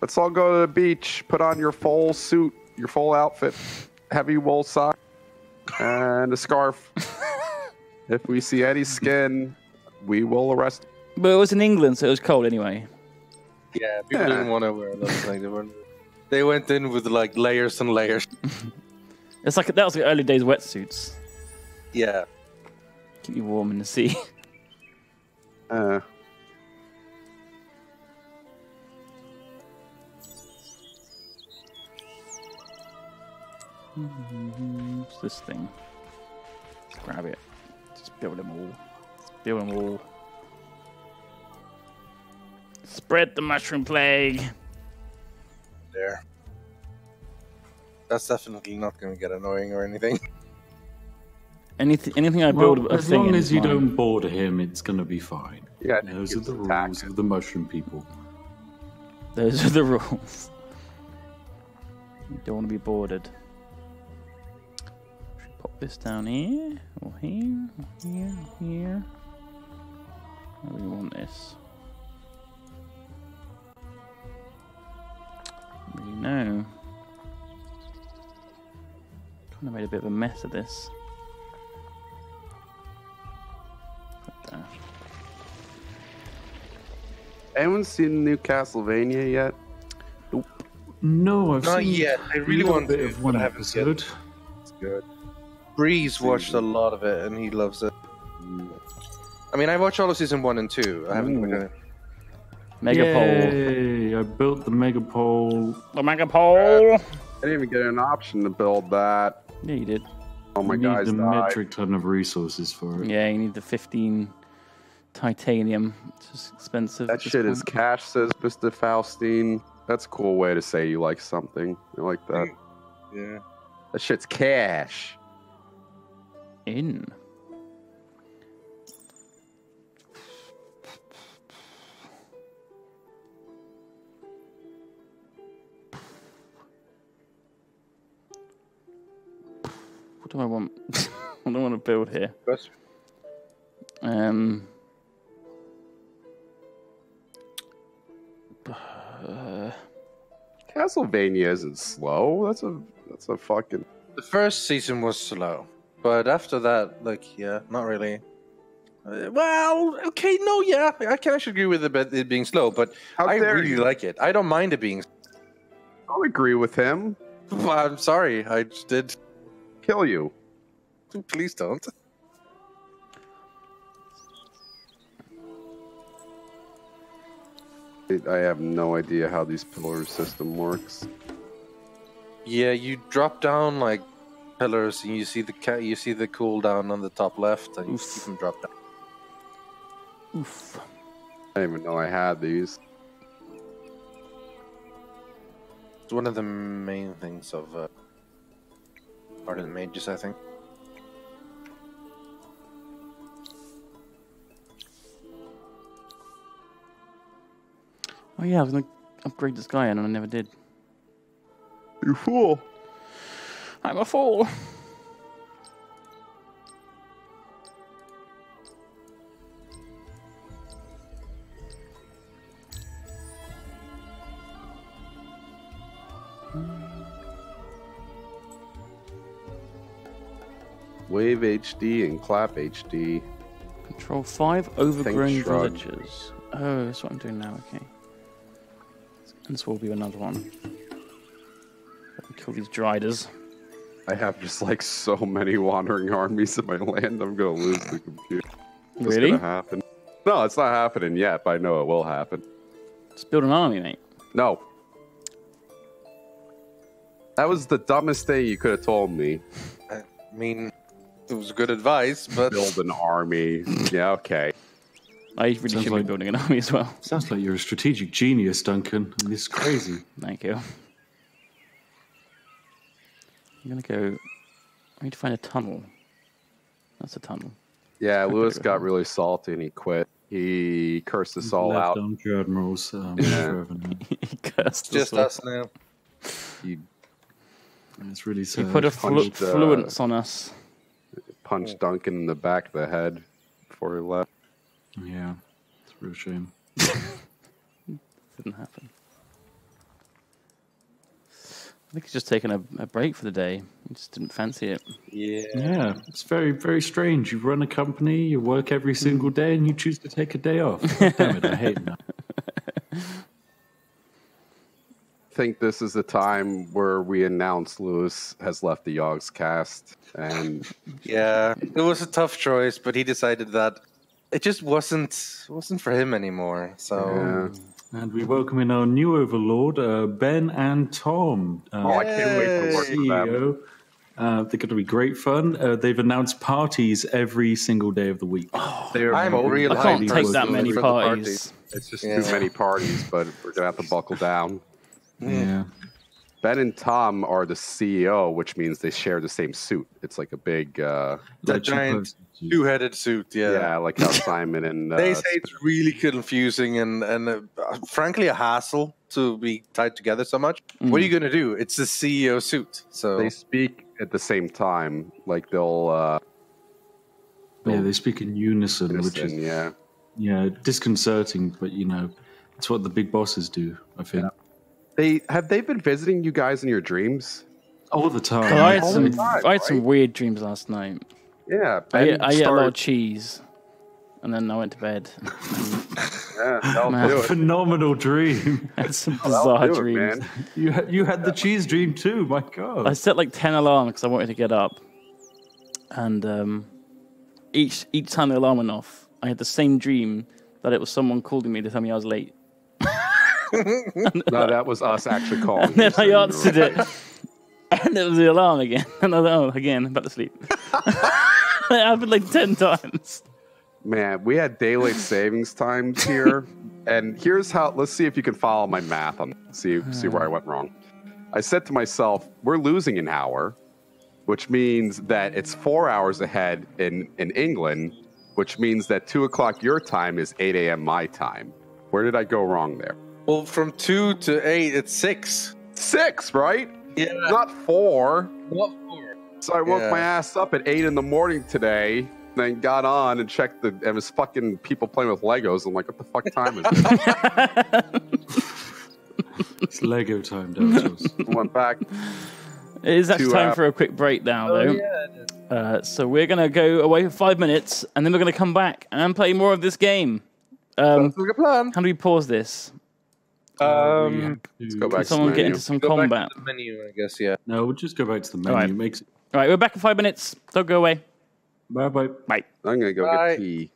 Let's all go to the beach, put on your full suit, your full outfit, heavy wool sock, and a scarf. If we see any skin, we will arrest him. But it was in England, so it was cold anyway. Yeah, people didn't want to wear those things. They went in with like layers and layers. It's like that was the early days wetsuits. Yeah, keep you warm in the sea. What's this thing? Let's grab it. Just build them all. Just build them all. Spread the mushroom plague. There. That's definitely not going to get annoying or anything. Anything I build, well, as long as you don't border him, it's going to be fine. Yeah, those are the rules of the mushroom people. Those are the rules. You don't want to be bordered. Should pop this down here, or here, or here, or here. How do we want this? Really know. Kind of made a bit of a mess of this. Anyone seen New Castlevania yet? Nope. No, I've not seen yet. I really want a bit of one episode. It's good. Breeze watched a lot of it and he loves it. I mean, I watched all of season 1 and 2. I haven't been doing it. Megapole. Yay, I built the megapole. The megapole! I didn't even get an option to build that. Yeah, you did. Oh my god. You need the metric ton of resources for it. Yeah, you need the 15 titanium. It's just expensive. That shit is cash, says Mr. Faustine. That's a cool way to say you like something. You like that. Yeah. That shit's cash. In. What do I want? I don't want to build here. Castlevania isn't slow. That's a fucking. The first season was slow, but after that, like, yeah, not really. Well, okay, no, yeah, I can actually agree with it being slow, but I really like it. I don't mind it being. I'll agree with him. Well, I'm sorry, I just did. Kill you. Please don't. I have no idea how these pillar system works. Yeah, you drop down like pillars and you see the cooldown on the top left and you keep them drop down. Oof. I didn't even know I had these. It's one of the main things of part of the mages, I think. Oh yeah, I was gonna upgrade this guy and I never did. You fool! I'm a fool! Wave HD and clap HD. Control 5 overgrown villagers. Oh, that's what I'm doing now, okay. And this will be another one. Let me kill these driders. I have just like so many wandering armies in my land, I'm gonna lose the computer. Really? It's gonna happen. No, it's not happening yet, but I know it will happen. Just build an army, mate. No. That was the dumbest thing you could have told me. I mean, it was good advice, but... Build an army. Yeah, okay. I really should be building an army as well. Sounds like you're a strategic genius, Duncan. This is crazy. Thank you. I'm going to go... I need to find a tunnel. That's a tunnel. Yeah, Lewis got really salty and he quit. He cursed us all out. Admirals, sure he cursed just us all. Now. It's really sad. He put a fluence on us. Punched Duncan in the back of the head before he left. Yeah, it's a real shame. Didn't happen. I think he's just taken a break for the day. He just didn't fancy it. Yeah. Yeah. It's very, very strange. You run a company, you work every single day, and you choose to take a day off. Damn it, I hate that. I think this is the time where we announce Lewis has left the Yogg's cast. And yeah, it was a tough choice, but he decided that it just wasn't for him anymore. So. Yeah. And we welcome in our new overlord, Ben and Tom. Oh, I can't wait for work CEO. With them. They're going to be great fun. They've announced parties every single day of the week. Oh, I can't take that many parties. It's just too many parties, but we're going to have to buckle down. Yeah. Ben and Tom are the CEO, which means they share the same suit. It's like a big... that giant... two-headed suit, yeah. Yeah, like how Simon and... they say it's really confusing and frankly, a hassle to be tied together so much. Mm. What are you going to do? It's the CEO suit, so... They speak at the same time. Like, they'll they speak in unison, which is... Yeah. Yeah, disconcerting, but, you know, it's what the big bosses do, I think. Yeah. Have they been visiting you guys in your dreams? All the time. Well, I had some weird dreams last night. Yeah, I ate a lot of cheese, and then I went to bed. Yeah, phenomenal dream. That's some bizarre dreams. Man. You had the cheese dream too. My God. I set like 10 alarms because I wanted to get up, and each time the alarm went off, I had the same dream that it was someone calling me to tell me I was late. No, that was us actually calling. And then I answered it. And it was the alarm again. And I was like, oh, again, I'm about to sleep. It happened like 10 times. Man, we had daylight savings times here. And here's how, let's see if you can follow my math on see where I went wrong. I said to myself, we're losing an hour, which means that it's 4 hours ahead in England, which means that 2 o'clock your time is 8 a.m. my time. Where did I go wrong there? Well, from 2 to 8, it's 6. 6, right? Yeah. Not 4. Not 4. So I woke my ass up at 8 in the morning today, then got on and checked and it was fucking people playing with Legos. I'm like, what the fuck time is it? It's Lego time, Dautos. Went back. It is actually time for a quick break now, though. Yeah, it is. So we're going to go away for 5 minutes, and then we're going to come back and play more of this game. Sounds like a plan. How do we pause this? Let's go back. Someone get into some combat. Menu, I guess. Yeah. No, we'll just go back to the menu. Right. All right, we're back in 5 minutes. Don't go away. Bye bye. Bye. I'm gonna go get tea.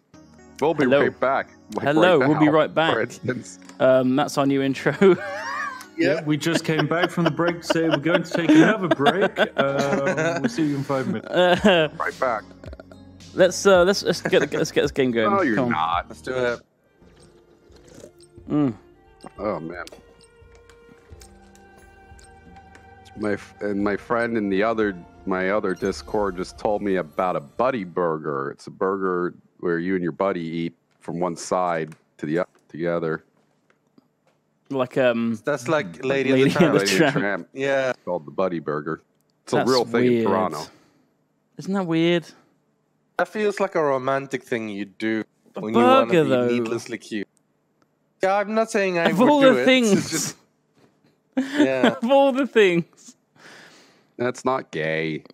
We'll be right back. Like hello, right now, we'll be right back. For instance. That's our new intro. Yeah, we just came back from the break. Say we're going to take another break. We'll see you in 5 minutes. Right back. Let's get this game going. No, you're not. Let's do it. Mm. Oh man, my friend in my other Discord just told me about a buddy burger. It's a burger where you and your buddy eat from one side to the other together. Like that's like Lady and the Tramp. Yeah, it's called the buddy burger. It's a real thing in Toronto. Isn't that weird? That feels like a romantic thing you do when you want to be needlessly cute. Yeah, I'm not saying I would do it. It's just, yeah. Of all the things. That's not gay.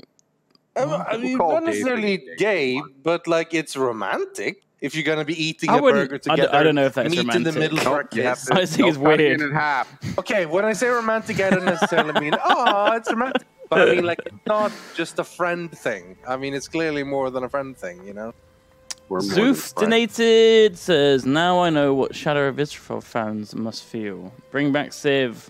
I mean, not necessarily gay, but like it's romantic. If you're going to be eating a burger together. I don't know if that's romantic. Meat in the middle for a kiss. I think it's weird. Okay, when I say romantic, I don't necessarily mean, oh, it's romantic. But I mean, like, it's not just a friend thing. I mean, it's clearly more than a friend thing, you know? Zoof donated says, now I know what Shadow of Israel fans must feel. Bring back Civ.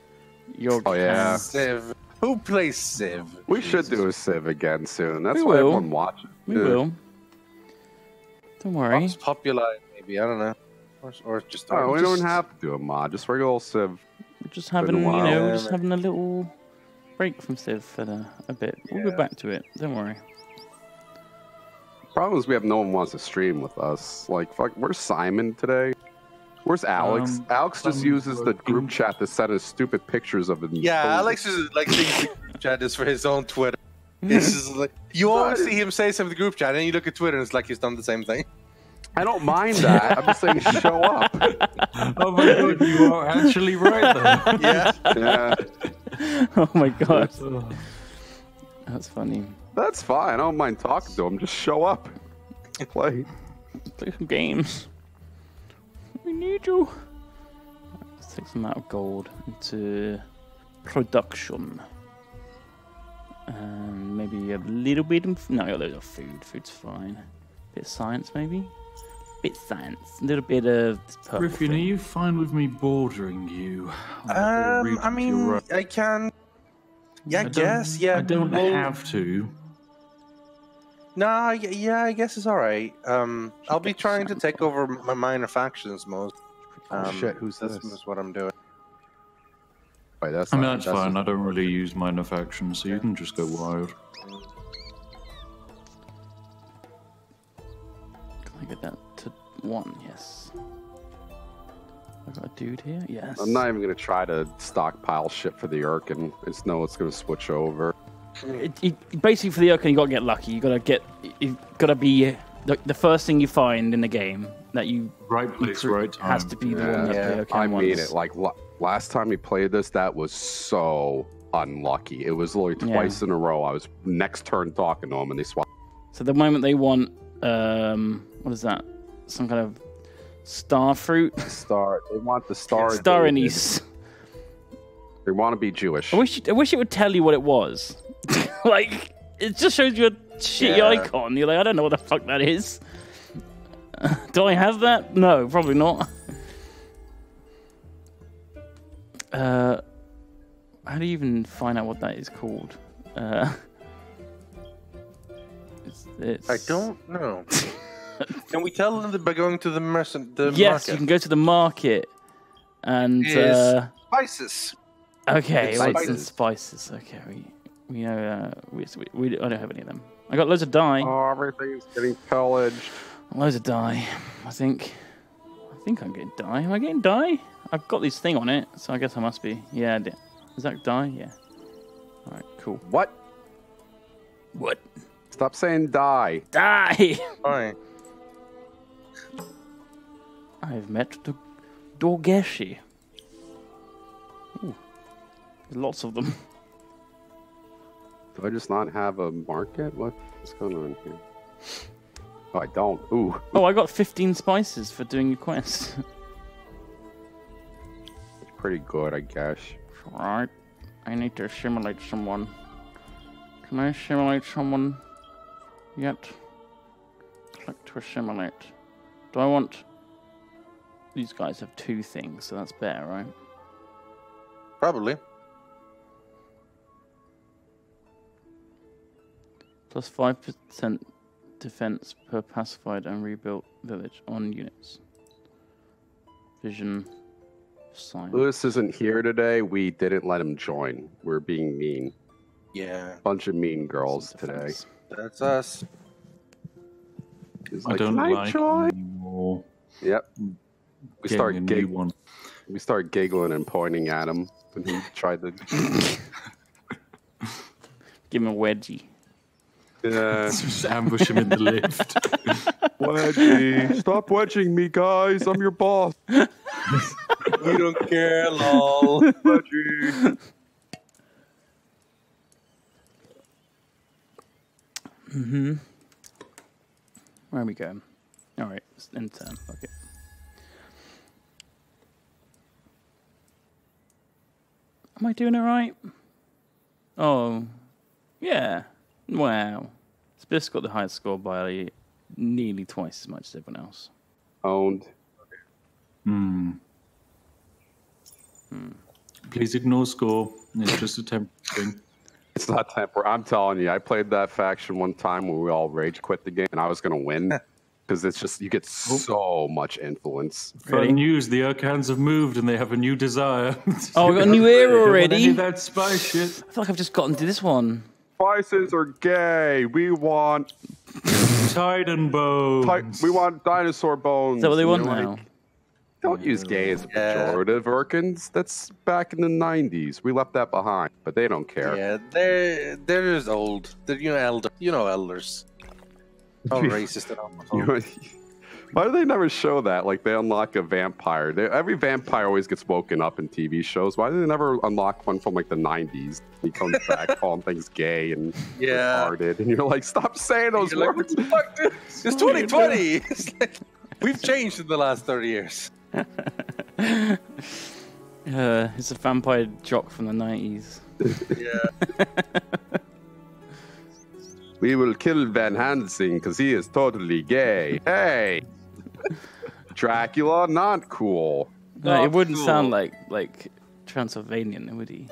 Civ. Who plays Civ? We should do a Civ again soon. That's why everyone watches. We will. Don't worry. It's popular, maybe. I don't know. Or just... Oh, we don't have to do a mod. Just regular Civ. We're just having, having a little break from Civ for a bit. We'll go back to it. Don't worry. Problem is we have no one wants to stream with us. Like, fuck, where's Simon today? Where's Alex? Alex just uses the group chat to send us stupid pictures of him. Yeah, Alex is like thinks the group chat is for his own Twitter. This is like you always see him say something in the group chat, and you look at Twitter, and it's like he's done the same thing. I don't mind that. I'm just saying, show up. Oh my God, you are actually right though. Yeah. Oh my god. That's funny. That's fine. I don't mind talking to him. Just show up. Play. Play some games. We need you. Let's take some amount of gold into production. Maybe a little bit of... No, there's no food. Food's fine. Bit of science, maybe? Bit science. A little bit of... Rythian, are you fine with me bordering you? I mean, right. I can... Yeah, I guess, yeah. I don't have to. Nah, yeah, I guess it's alright. I'll be trying to take over my minor factions most. Shit, who's this? This is what I'm doing. Wait, that's I mean, that's fine. I don't really use minor factions, so you can just go wild. Can I get that to one? Yes. I got a dude here? Yes. I'm not even going to try to stockpile shit for the Urken. It's no, it's going to switch over. Basically, for the Urken, you got to get lucky. You've got to be the first thing you find in the game that you. Right place, right time. Has to be the one that the Urken I mean it. Like, last time we played this, that was so unlucky. It was like twice in a row. I was next turn talking to them and they swapped. So the moment they want, what is that? Some kind of. Star fruit. Star. They want the star. Star anise. They want to be Jewish. I wish it would tell you what it was. Like, it just shows you a shitty icon. You're like, I don't know what the fuck that is. Do I have that? No, probably not. How do you even find out what that is called? It's... I don't know. Can we tell them that by going to the merchant? Yes, market? You can go to the market and spices. Okay, spices and spices. Okay, we know we I don't have any of them. I got loads of dye. Oh, everything's getting pillaged. Loads of dye. I think I'm getting dye. Am I getting dye? I've got this thing on it, so I guess I must be. Yeah, is that dye? Yeah. All right, cool. What? What? Stop saying dye. Dye. All right. I've met the Dorgeshi. Ooh. Lots of them. Do I just not have a market? What's going on here? Oh, I don't. Ooh. Oh, I got 15 spices for doing a quest. It's pretty good, I guess. Right. I need to assimilate someone. Can I assimilate someone yet? Click to assimilate. Do I want... These guys have two things, so that's better, right? Probably. Plus 5% defense per pacified and rebuilt village on units. Vision. Sign. Lewis isn't here today. We didn't let him join. We're being mean. Yeah. Bunch of mean girls today. That's us. It's like, I don't like anymore. Yep. We start giggling and pointing at him when he tried to give him a wedgie. Just ambush him in the lift. Wedgie, stop wedging me, guys. I'm your boss. You don't care, lol. Wedgie. Mm-hmm. Where are we going? All right, it's end turn. Okay. Am I doing it right? Oh, yeah. Wow. Spiff's got the highest score by nearly twice as much as everyone else. Owned. Hmm. Hmm. Please ignore score. It's just a temporary thing. It's not temporary. I'm telling you, I played that faction one time where we all rage quit the game, and I was going to win. Because it's just, you get so much influence. Fun news, the Urkans have moved and they have a new desire. Oh, we got a new era already. That spice shit. I feel like I've just gotten to this one. Spices are gay. We want... Titan bones. We want dinosaur bones. Is that what they want now? Like, don't use gay as a pejorative, Urkans. That's back in the 90s. We left that behind, but they don't care. Yeah, they're just old. They're, you know, elders. Oh, racist and all. Why do they never show that? Like, they unlock a vampire. Every vampire always gets woken up in TV shows. Why do they never unlock one from, like, the 90s? He comes back calling things gay and retarded. And you're like, stop saying those words. Like, what the fuck, it's 2020. It's like, we've changed in the last 30 years. It's a vampire jock from the 90s. Yeah. We will kill Van Helsing because he is totally gay. Hey, Dracula, not cool. No, not it wouldn't cool. Sound like Transylvanian, would he?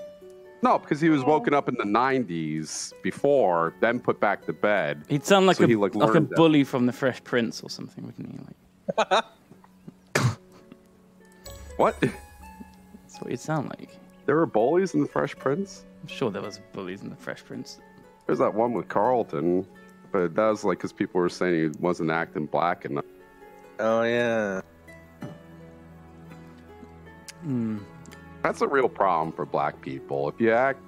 No, because he was woken up in the 90s before, then put back to bed. He'd sound like, so like a bully from The Fresh Prince or something, wouldn't he? Like... What? That's what he'd sound like. There were bullies in The Fresh Prince? I'm sure there was bullies in The Fresh Prince. There's that one with Carlton, but that was like because people were saying he wasn't acting black enough. Oh, yeah. Mm. That's a real problem for black people. If you act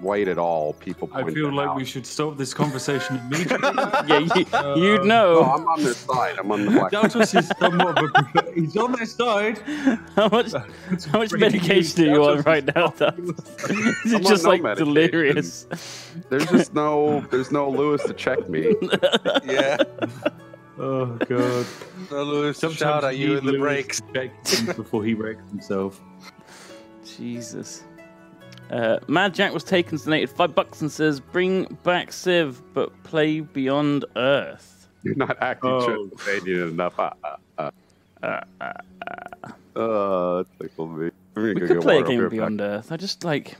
white at all, people point it out. I feel like we should stop this conversation immediately. You'd know. No, I'm on their side. I'm on the black side. Dautos is somewhat of a... He's on their side. How much medication are you on right now, Dautos? Is it just like medication. Delirious? There's just no... There's no Lewis to check me. Yeah. Oh, God. No Lewis to shout at you in the breaks. Before he wrecks himself. Jesus. Mad Jack was taken, donated $5 and says, "Bring back Civ, but play Beyond Earth." You're not acting Transylvanian enough. Tickle me. We could play a game of Beyond Earth. I just like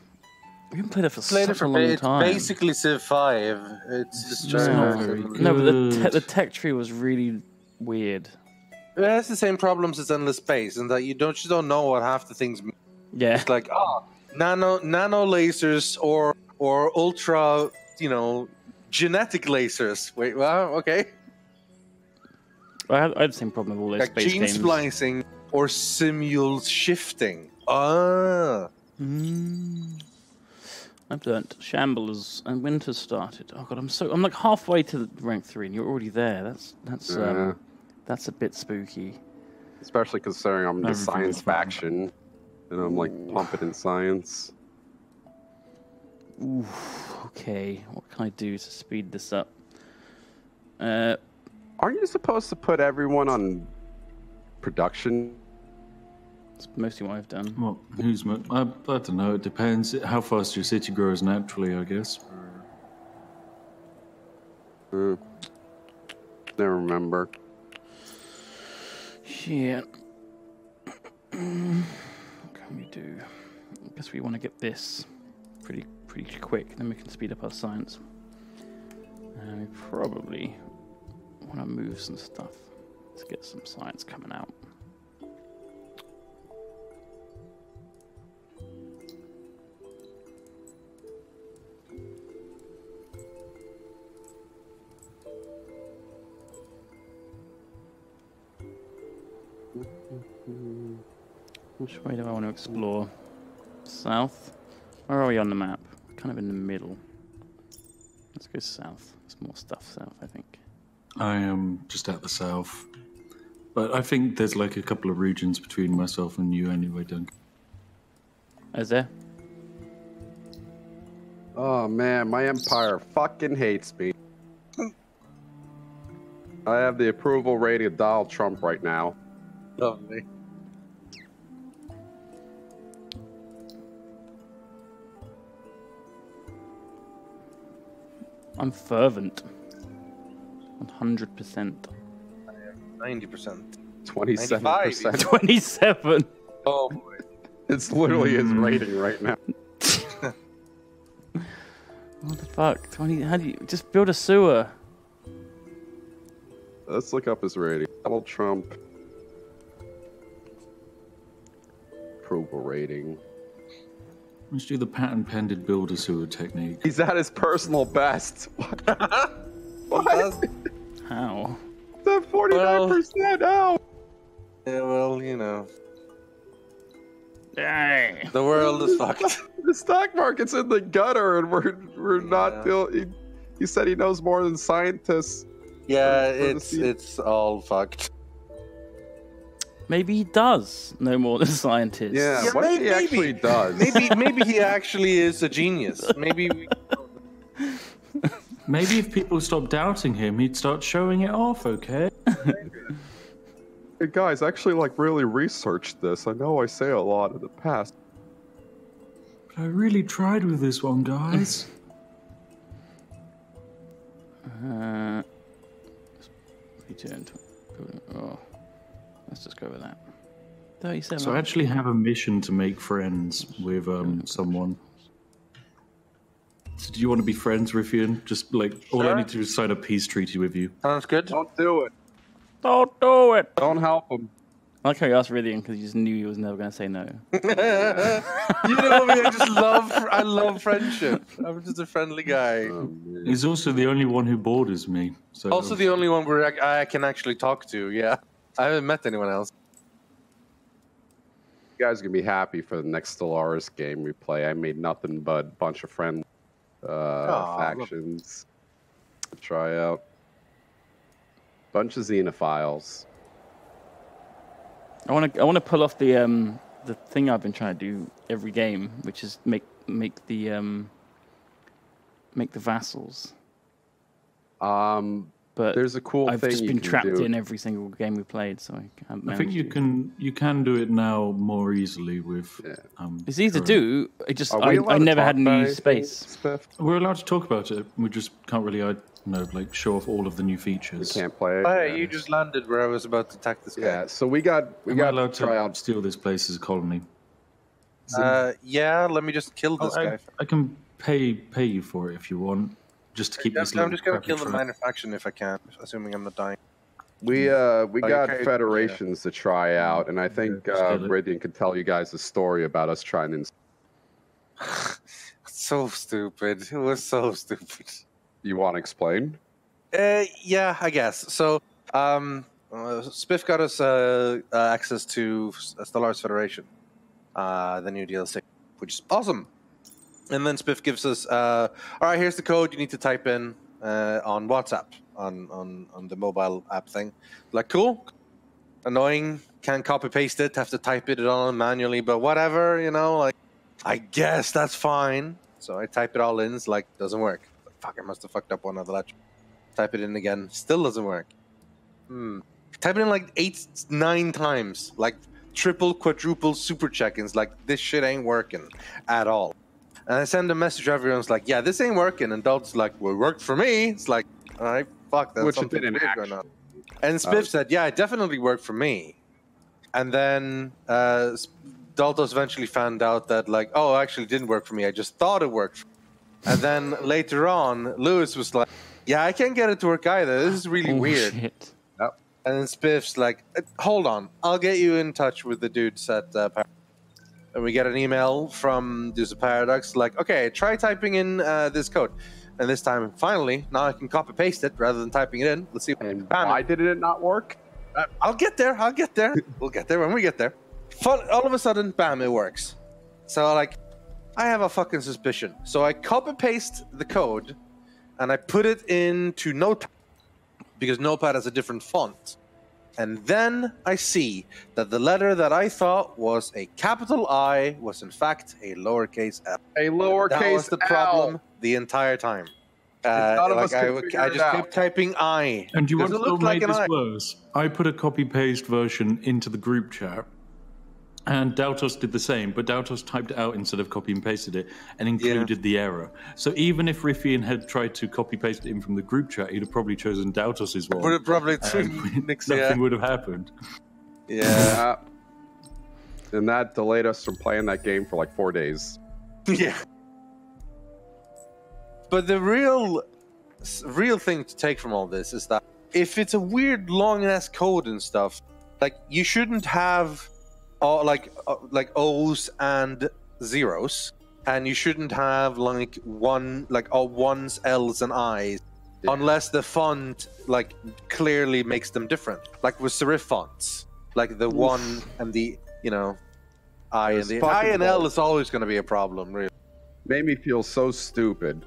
we haven't played it for such a long time. It's basically Civ 5. It's just not very good. No, but the tech tree was really weird. It has the same problems as Endless Space, and that you just don't know what half the things mean. Yeah, it's like nano lasers or ultra, you know, genetic lasers. Wait, well, okay. I had the same problem with all those like space games. Gene splicing or simul shifting. Ah. Mm. I've learnt Shambles and Winter started. Oh God, I'm like halfway to rank 3, and you're already there. That's yeah. That's a bit spooky. Especially considering I'm the science faction. And I'm like pumping in science. Ooh, okay. What can I do to speed this up? Aren't you supposed to put everyone on production? That's mostly what I've done. Well, who's I don't know. It depends how fast your city grows naturally, I guess. Never remember. Shit. We do. I guess we want to get this pretty quick. Then we can speed up our science. And we probably want to move some stuff to get some science coming out. Which way do I want to explore? South? Where are we on the map? Kind of in the middle. Let's go south. There's more stuff south, I think. I am just at the south. But I think there's like a couple of regions between myself and you anyway, Duncan. Is there? Oh man, my empire fucking hates me. I have the approval rating of Donald Trump right now. Lovely. I'm fervent. 100%. 90%. 27%. 27. Oh boy. It's literally his rating right now. What the fuck? 20 how do you just build a sewer? Let's look up his rating. Donald Trump approval rating. Let's do the patent-pended builder sewer technique. He's at his personal best. What? How? He's at 49%. Well, yeah, well, you know. Dang. The world is fucked. The stock market's in the gutter, and we're not dealing. He said he knows more than scientists. Yeah, it's all fucked. Maybe he does know more than scientists. Yeah, yeah, what if he actually does? Maybe he actually is a genius. Maybe we don't know. Maybe if people stopped doubting him, he'd start showing it off, okay? Hey guys, I actually like really researched this. I know I say a lot in the past. But I really tried with this one, guys. Oh, let's just go with that. 37. So I actually have a mission to make friends with someone. So do you want to be friends, Rythian? Just like all I need to do is sign a peace treaty with you. Sounds good. Don't do it. Don't do it. Don't help him. I like how you asked Rythian because you just knew he was never going to say no. You know me, I love friendship. I'm just a friendly guy. Oh, he's also the only one who borders me. So also the only one where I can actually talk to, yeah. I haven't met anyone else. You guys are going to be happy for the next Stellaris game we play. I made nothing but a bunch of friendly factions to try out. Bunch of xenophiles. I want to pull off the thing I've been trying to do every game, which is make the vassals. But there's a cool thing I've just been trapped in every single game we played, so I think you can do it now more easily with. Yeah. It's easy to do. It just I never had any space. We're allowed to talk about it. We just can't really. No, like, show off all of the new features. We can't play it. Hey, you just landed where I was about to attack this guy. Yeah, so we got allowed to try out steal this place as a colony. Yeah, let me just kill this guy. I can pay you for it if you want, just to keep this. I'm just gonna kill the minor faction if I can, assuming I'm not dying. We got federations to try out, and I think Rythian could tell you guys the story about us trying to. So stupid! It was so stupid. You want to explain? Yeah, I guess. So, Spiff got us access to Stellaris Federation, the new DLC, which is awesome. And then Spiff gives us, all right, here's the code you need to type in on WhatsApp, on the mobile app thing. Like, cool. Annoying. Can't copy-paste it. Have to type it all manually, but whatever, you know, like, I guess that's fine. So I type it all in. It's like, doesn't work. Fuck, I must have fucked up one other latch. Type it in again. Still doesn't work. Type it in like 8, 9 times. Like triple, quadruple super check-ins. Like, this shit ain't working at all. And I send a message to everyone's like, yeah, this ain't working. And Dalton's like, well, it worked for me. It's like, all right, fuck, that's something weird going on. And Spiff said, yeah, it definitely worked for me. And then Daltos eventually found out that like, oh, actually it didn't work for me. I just thought it worked for me. And then later on, Lewis was like, yeah, I can't get it to work either. This is really weird. Shit. Yep. And then Spiff's like, hold on. I'll get you in touch with the dudes at Paradox. And we get an email from dudes at Paradox like, okay, try typing in this code. And this time, finally, now I can copy-paste it rather than typing it in. Let's see. And why did it not work? I'll get there. I'll get there. We'll get there when we get there. All of a sudden, bam, it works. So, like, I have a fucking suspicion. So I copy-paste the code, and I put it into Notepad, because Notepad has a different font. And then I see that the letter that I thought was a capital I was in fact a lowercase l. A lowercase l. That was the problem the entire time. I just kept typing I. And do you want to know what made this worse? I put a copy-paste version into the group chat. And Dautos did the same, but Dautos typed it out instead of copy and pasted it and included the error. So even if Rythian had tried to copy paste it in from the group chat, he'd have probably chosen Dautos's one. Would have probably nothing would have happened. Yeah. And that delayed us from playing that game for like 4 days. Yeah. But the real thing to take from all this is that if it's a weird long ass code and stuff, like you shouldn't have like O's and zeros, and you shouldn't have like ones, L's, and I's, unless the font like clearly makes them different. Like with serif fonts, like the one and the I and the I and L is always going to be a problem. Really, made me feel so stupid.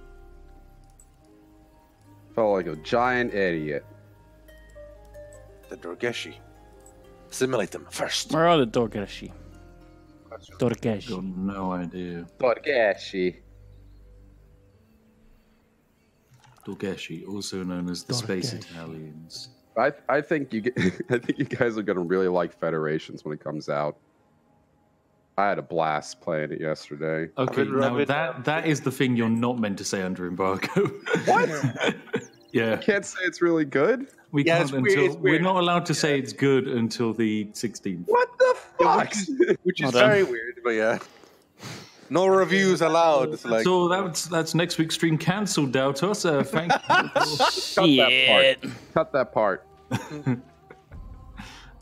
Felt like a giant idiot. the Dorgeshi. Assimilate them first. Where are the Dorgeshi? Dorgeshi. Got no idea. Dorgeshi. Dorgeshi, also known as the Dorgeshi. Space Italians. I think you get, I think you guys are going to really like Federations when it comes out. I had a blast playing it yesterday. Okay, now that is the thing you're not meant to say under embargo. What? Yeah. You can't say it's really good? We can't until... We're not allowed to say it's good until the 16th. What the fuck? Which is very weird, but yeah. No reviews allowed. It's like, so that's next week's stream cancelled, Dautos. Thank you. Cut that part.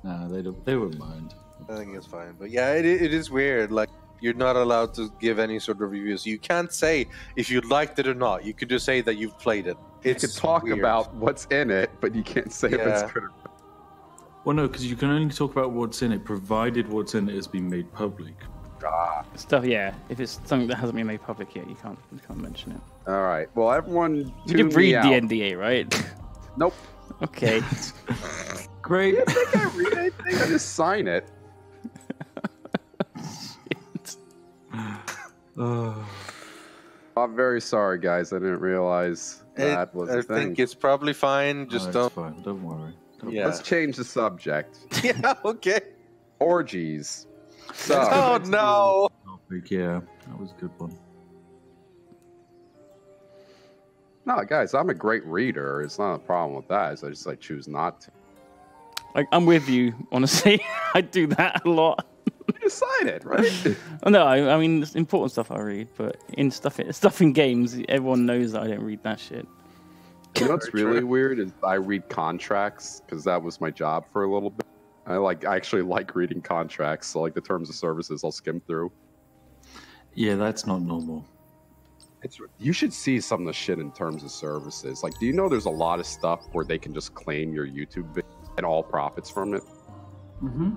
Nah, they wouldn't mind. I think it's fine. But yeah, it is weird. Like, you're not allowed to give any sort of reviews. You can't say if you liked it or not. You could just say that you've played it. It's you could talk weird. About what's in it, but you can't say if it's good or not. Well, no, because you can only talk about what's in it, provided what's in it has been made public. Stuff, yeah. If it's something that hasn't been made public yet, you can't mention it. All right. Well, everyone, you did read the NDA, right? Nope. Okay. Great. I think I read it. I think I just sign it. Shit. I'm very sorry, guys. I didn't realize that was a thing. I think it's probably fine. Just don't. Fine. Don't worry. Let's change the subject. Yeah. Okay. Orgies. So, oh no! Topic, yeah, that was a good one. No, guys, I'm a great reader. It's not a problem with that. So I just choose not to. Like, I'm with you, honestly. I do that a lot. You decided, right? No, I mean, it's important stuff I read, but in stuff in games, everyone knows that I don't read that shit. You know what's really weird is I read contracts because that was my job for a little bit. I actually like reading contracts, so the terms of services I'll skim through. Yeah, that's not normal. You should see some of the shit in terms of services. Like, do you know there's a lot of stuff where they can just claim your YouTube video and all profits from it? Mm-hmm.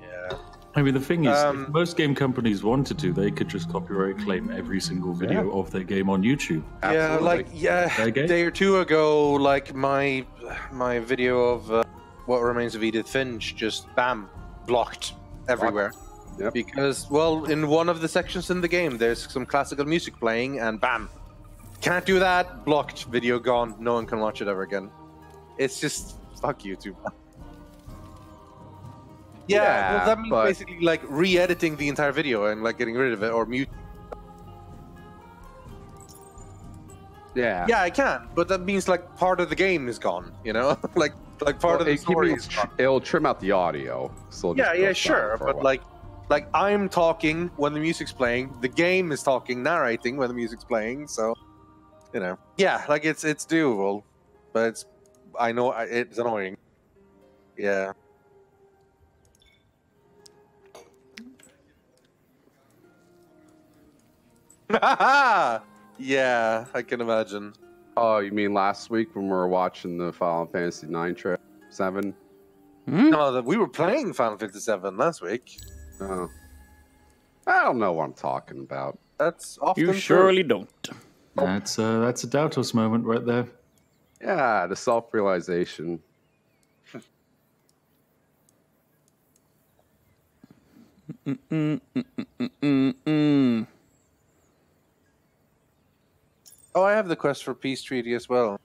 Yeah. I mean, the thing is, if most game companies wanted to, they could just copyright claim every single video of their game on YouTube. Absolutely. Yeah, a day or two ago, my video of... What Remains of Edith Finch just bam blocked everywhere. Yep. Because in one of the sections in the game there's some classical music playing and bam, can't do that, blocked, video gone, no one can watch it ever again. It's just fuck YouTube. Yeah, well, that means basically re-editing the entire video and getting rid of it or mute. Yeah. Yeah, I can, but that means part of the game is gone, you know? Part of the story is gone. It'll trim out the audio. So yeah, sure, but I'm talking when the music's playing, the game is talking, narrating when the music's playing, so you know. Yeah, it's doable, but I know it's annoying. Yeah. Yeah, I can imagine. Oh, you mean last week when we were watching the Final Fantasy 9 trailer? 7? Hmm? No, we were playing Final Fantasy 7 last week. Oh. I don't know what I'm talking about. That's often You surely true. Don't. Oh. That's a Dautos moment right there. Yeah, the self-realization. Oh, I have the quest for peace treaty as well.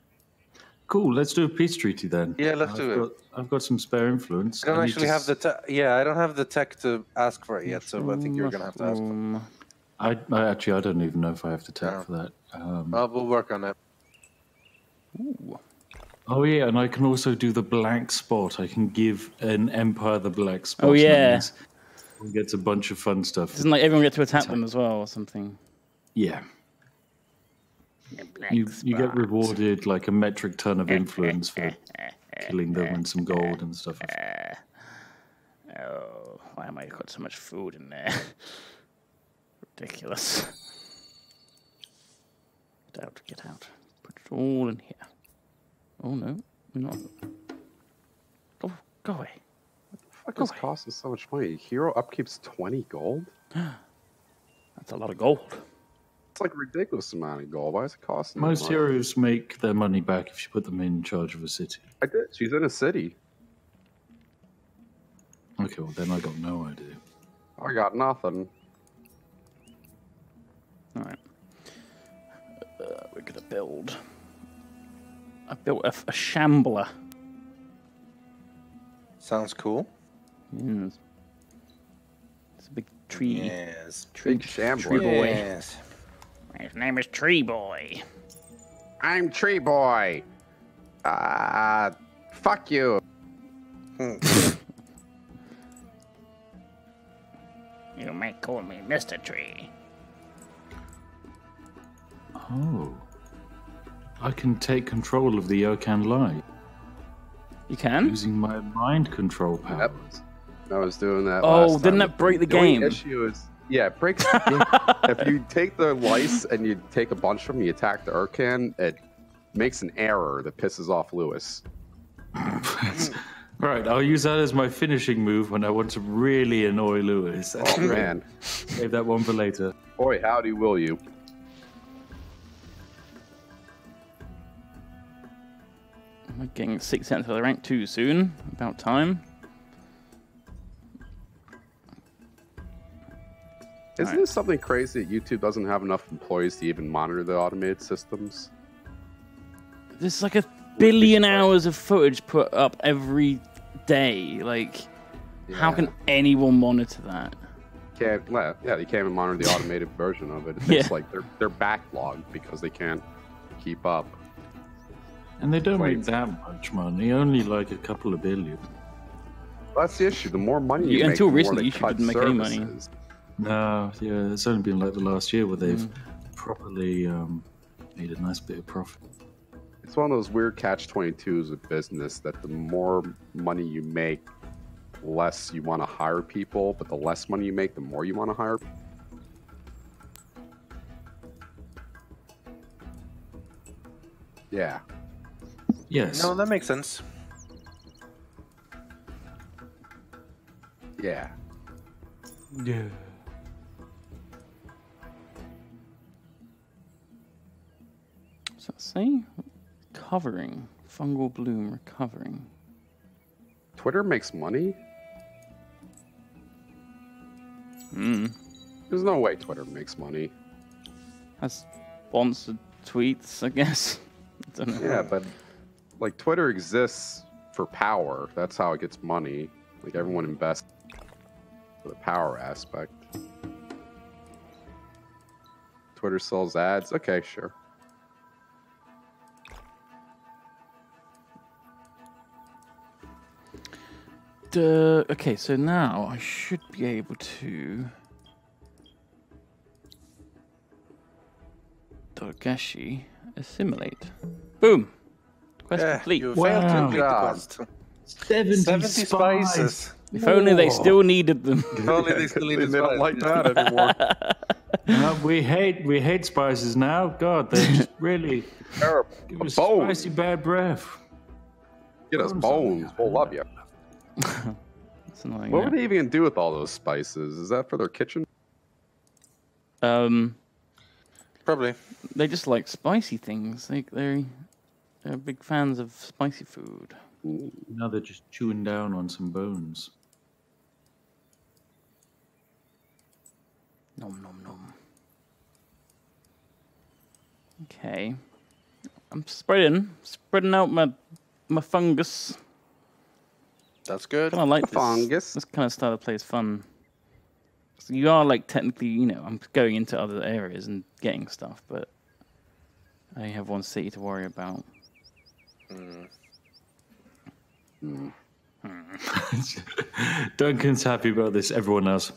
Cool, let's do a peace treaty then. Yeah, let's do it. I've got some spare influence. I don't actually have the tech. Yeah, I don't have the tech to ask for it yet, so I think you're going to have to ask for it. I don't even know if I have the tech for that. We'll work on it. Ooh. Oh yeah, and I can also do the black spot. I can give an empire the black spot. Oh yeah. It gets a bunch of fun stuff. Doesn't everyone get to attack them as well or something? Yeah. You get rewarded a metric ton of influence for killing them and some gold and stuff. Oh, why am I got so much food in there? Ridiculous. Get out. Put it all in here. Oh no, we're not. Oh, go away. What the fuck is costing so much money? Hero upkeep's 20 gold? That's a lot of gold. It's a ridiculous amount of gold. Why is it costing? Most heroes make their money back if you put them in charge of a city. I did. She's in a city. Okay, well then I got no idea. I got nothing. All right. We're gonna build. I built a shambler. Sounds cool. Mm. It's a big tree. Yes, big shambler. Yes. His name is Tree Boy. I'm Tree Boy. Fuck you. You may call me Mr. Tree. Oh. I can take control of the Yokan Light. You can? Using my mind control powers. Yep. I was doing that last time. Oh, didn't that break the game? The issue is, yeah, it breaks the game. If you take the lice and you take a bunch from them, you attack the Urkan, it makes an error that pisses off Lewis. Right, I'll use that as my finishing move when I want to really annoy Lewis. That's great. Man. Save that one for later. Boy, howdy will you. I'm getting 6th for the rank too soon. About time. Isn't this something crazy that YouTube doesn't have enough employees to even monitor the automated systems? There's like a billion hours of footage put up every day. Like, how can anyone monitor that? Can't. Well, yeah, they can't even monitor the automated version of it. It's like they're backlogged because they can't keep up. And they don't make that much money, only like a couple of billion. Well, that's the issue. The more money you make, until recently, YouTube didn't make any money. No, yeah, it's only been like the last year where they've properly made a nice bit of profit. It's one of those weird catch-22s of business that the more money you make, the less you want to hire people, but the less money you make, the more you want to hire people. Yeah. Yes. No, that makes sense. Yeah. Yeah. What's that say? Recovering. Fungal bloom recovering. Twitter makes money? Hmm. There's no way Twitter makes money. Has sponsored tweets, I guess. I don't know. Yeah, but like Twitter exists for power. That's how it gets money. Like everyone invests for the power aspect. Twitter sells ads. Okay, sure. Okay, so now I should be able to Dorgashi assimilate. Boom. Quest complete. Wow. 70 spices. If only they still needed them. If only they still needed them. They don't like that anymore. No, we hate spices now. God, they just really terrible. Give us spicy bad breath. Get us bones. We'll love you. That's annoying. What would they even do with all those spices? Is that for their kitchen? Probably. They just like spicy things. They're big fans of spicy food. Ooh. Now they're just chewing down on some bones. Nom nom nom. Okay, I'm spreading out my fungus. That's good. I like this. Fungus. This kind of style of play is fun. So you are like technically, you know, I'm going into other areas and getting stuff, but I only have one city to worry about. Mm. Mm. Mm. Duncan's happy about this. Everyone else,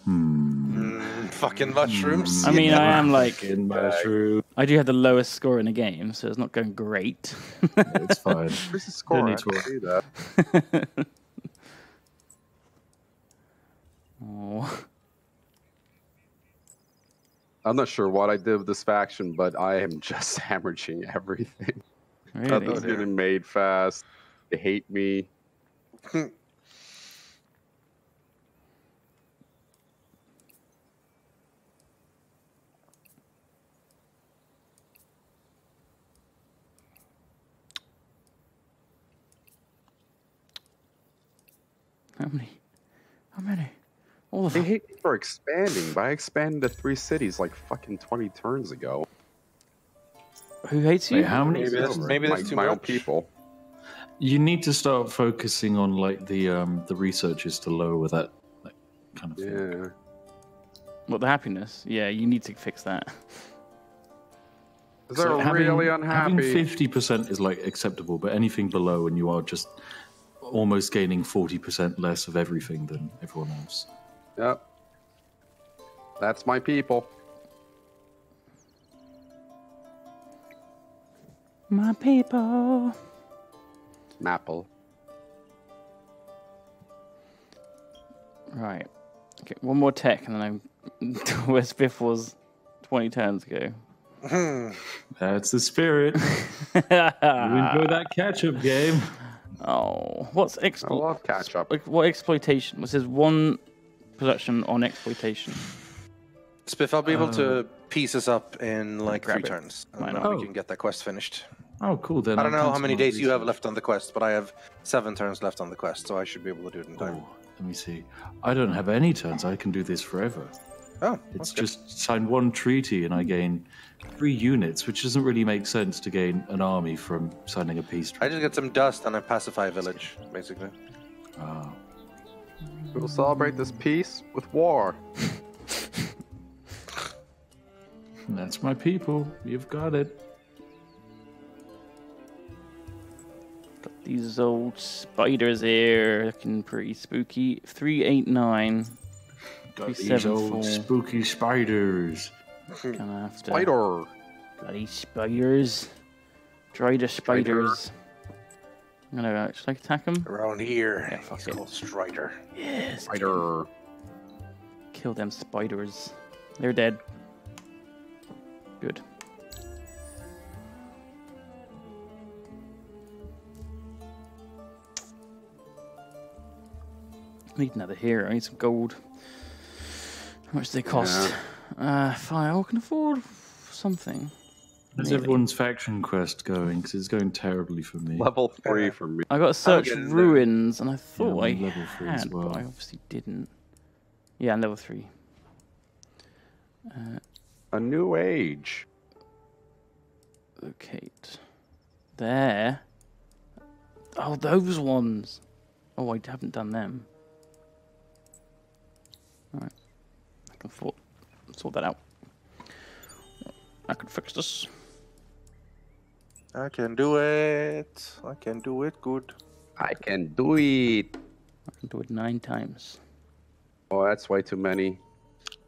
fucking mushrooms. I mean, I am like mushroom. I do have the lowest score in the game, so it's not going great. It's fine. Where's the score? Don't need to worry about that. Oh. I'm not sure what I did with this faction, but I am just hemorrhaging everything. Really? I was getting made fast. They hate me. How many. All of them. They hate me for expanding, but I expanded to 3 cities like fucking 20 turns ago. Who hates you? Wait, how many? Maybe that's too much. My own people. You need to start focusing on like the researchers to lower that like, kind of thing. Yeah. What, the happiness? Yeah, you need to fix that. They're really unhappy. Having 50% is like acceptable, but anything below, and you are just almost gaining 40% less of everything than everyone else. Yep. That's my people. My people. Maple. Right. Okay, one more tech, and then I'm where Spiff was 20 turns ago. That's the spirit. You enjoy that catch-up game. Oh, what's exploit? I love catch-up. What exploitation? It says one production on exploitation. Spiff, I'll be able to piece this up in like 3 turns. I know we can get that quest finished. Oh, cool. Then I don't know how many days you have left on the quest, but I have 7 turns left on the quest, so I should be able to do it in time. Oh, let me see. I don't have any turns. I can do this forever. Oh, it's just signed 1 treaty and I gain 3 units, which doesn't really make sense to gain an army from signing a peace treaty. I just get some dust and I pacify a village, basically. Oh. We'll celebrate this peace with war. That's my people. You've got it. Got these old spiders here, looking pretty spooky. 3, 8, 9. Got these old spooky spiders. Gonna have to... Spider. Got these spiders. Drider spiders. I'm gonna actually attack them. Around here. Yeah, fuck it. It's called Strider. Yes. Strider. Kill them spiders. They're dead. Good. Need another hero. I need some gold. How much do they cost? Yeah. Fine, I can afford something. How's everyone's faction quest going? Because it's going terribly for me. Level 3 for me. I got to search ruins, and I thought I level 3 as well, but I obviously didn't. Yeah, I'm level 3. A new age. Okay. There. Oh, those ones. Oh, I haven't done them. Alright. I can sort that out. I can fix this. I can do it. I can do it good. I can do it. I can do it 9 times. Oh, that's way too many.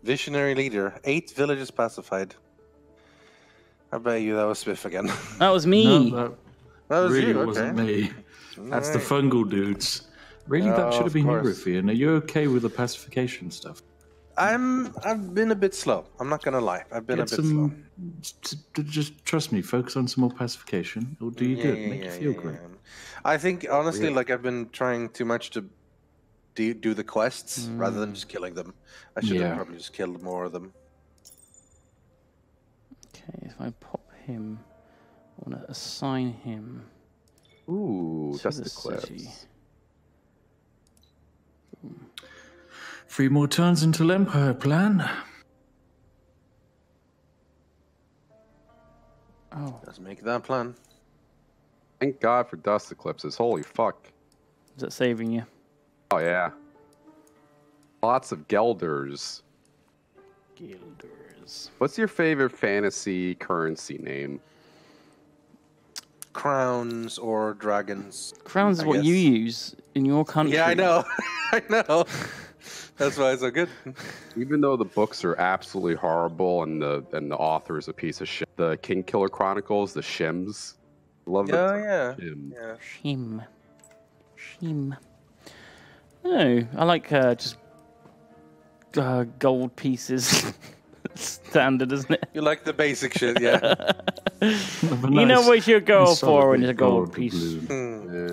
Visionary leader. 8 villages pacified. I bet you that was Spiff again. That was me. No, that was really you. Okay. Wasn't me. That's right. The fungal dudes. Really, that should have been you, Rythian. Are you okay with the pacification stuff? I've been a bit slow. I'm not gonna lie. I've been a bit slow. Just trust me. Focus on some more pacification. It'll do you good. Make you feel great. I think honestly, like I've been trying too much to do the quests rather than just killing them. I should have probably just killed more of them. Okay, if I pop him, I want to assign him. Ooh, that's the city. 3 more turns until Empire plan. Oh, let's make that plan. Thank God for dust eclipses. Holy fuck! Is it saving you? Oh yeah. Lots of gelders. Gelders. What's your favorite fantasy currency name? Crowns or dragons? Crowns is what you use in your country. Yeah, I know. I know. That's why it's so good. Even though the books are absolutely horrible and the author is a piece of shit, the Kingkiller Chronicles, the Shims. Love it. Oh yeah. Yeah. Shim. Shim. No, I like just gold pieces. Standard, isn't it? You like the basic shit, yeah. You know what you go for when it's a gold piece. Yeah.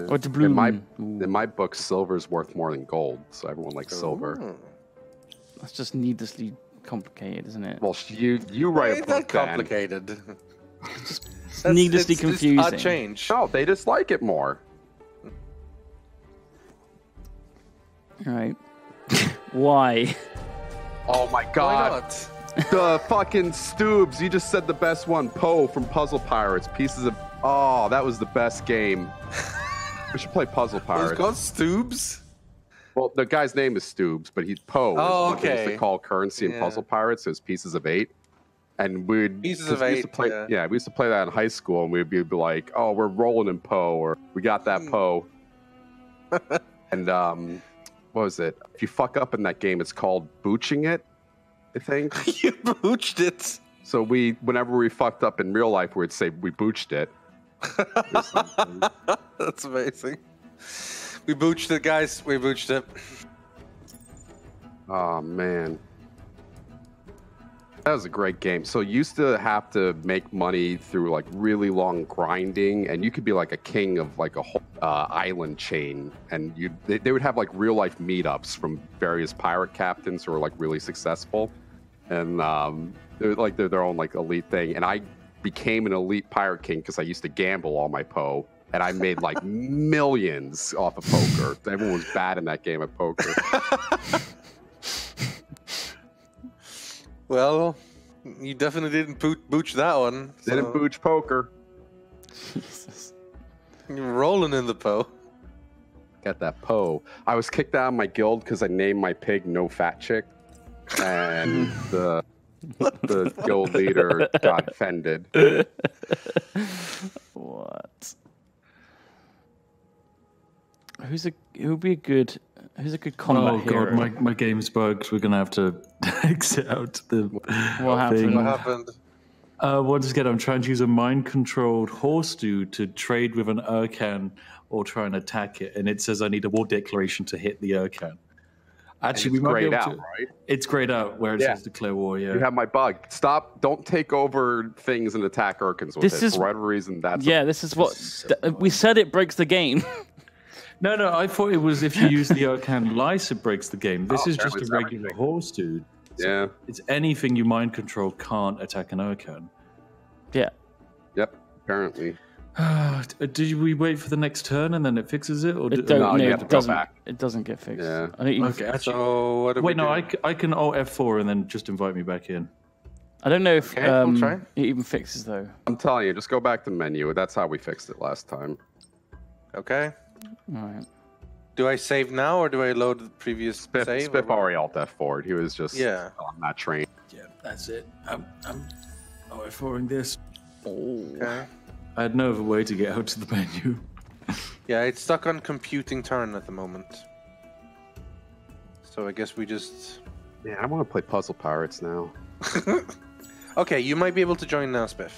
Or doubloon. In my book, silver is worth more than gold, so everyone likes silver. That's just needlessly complicated, isn't it? Well, you write a book, it's not complicated. It's needlessly confusing. It's a change. No, they just like it more. All right. Why? Oh my God. The fucking Stoobs. You just said the best one. Poe from Puzzle Pirates. Pieces of... Oh, that was the best game. We should play Puzzle Pirates. It's called Stoobs? Well, the guy's name is Stoobs, but he's Poe. Oh, okay. He used to call currency in Puzzle Pirates as Pieces of Eight. And we'd play, we used to play that in high school, and we'd be like, oh, we're rolling in Poe, or we got that Poe. And what was it? If you fuck up in that game, it's called booching it, I think. You booched it. So we, whenever we fucked up in real life, we'd say we booched it. That's amazing. We booched it, guys. We booched it. Oh, man. That was a great game. So you used to have to make money through like really long grinding, and you could be like a king of like a whole island chain, and they would have like real life meetups from various pirate captains who were like really successful, and like they're their own like elite thing. And I became an elite pirate king because I used to gamble all my Poe, and I made like millions off of poker. Everyone was bad in that game at poker. Well, you definitely didn't booch that one. So. Didn't booch poker. You're rolling in the Poe. Got that Poe. I was kicked out of my guild because I named my pig No Fat Chick. And the guild leader got offended. What? Who's a good combat hero? Oh god, my game's bugged. We're gonna have to exit out the. What happened? I'm trying to use a mind-controlled horse dude to trade with an Urcan or try and attack it, and it says I need a war declaration to hit the Urcan. Actually, we might be able to. Right? It's grayed out where it says declare war. Yeah. You have my bug. Stop! Don't take over things and attack Urcans with this. For whatever reason, that's this is what we said. It breaks the game. No, no, I thought it was if you use the Urcan lice, it breaks the game. This is just a regular horse, dude. So yeah. It's anything you mind control can't attack an Urcan. Yeah. Yep, apparently. Did we wait for the next turn and then it fixes it? Or it doesn't get fixed. Yeah. I think so what do we do? No, I can Alt F4 and then just invite me back in. I don't know if it even fixes, though. I'm telling you, just go back to menu. That's how we fixed it last time. Okay. All right. Do I save now or do I load the previous save? Spiff already alt F4. He was just on that train. Yeah, that's it. I'm F4ing this. Oh. Okay. I had no other way to get out to the menu. Yeah, it's stuck on computing turn at the moment. So I guess we just... Yeah, I want to play Puzzle Pirates now. Okay, you might be able to join now, Spiff.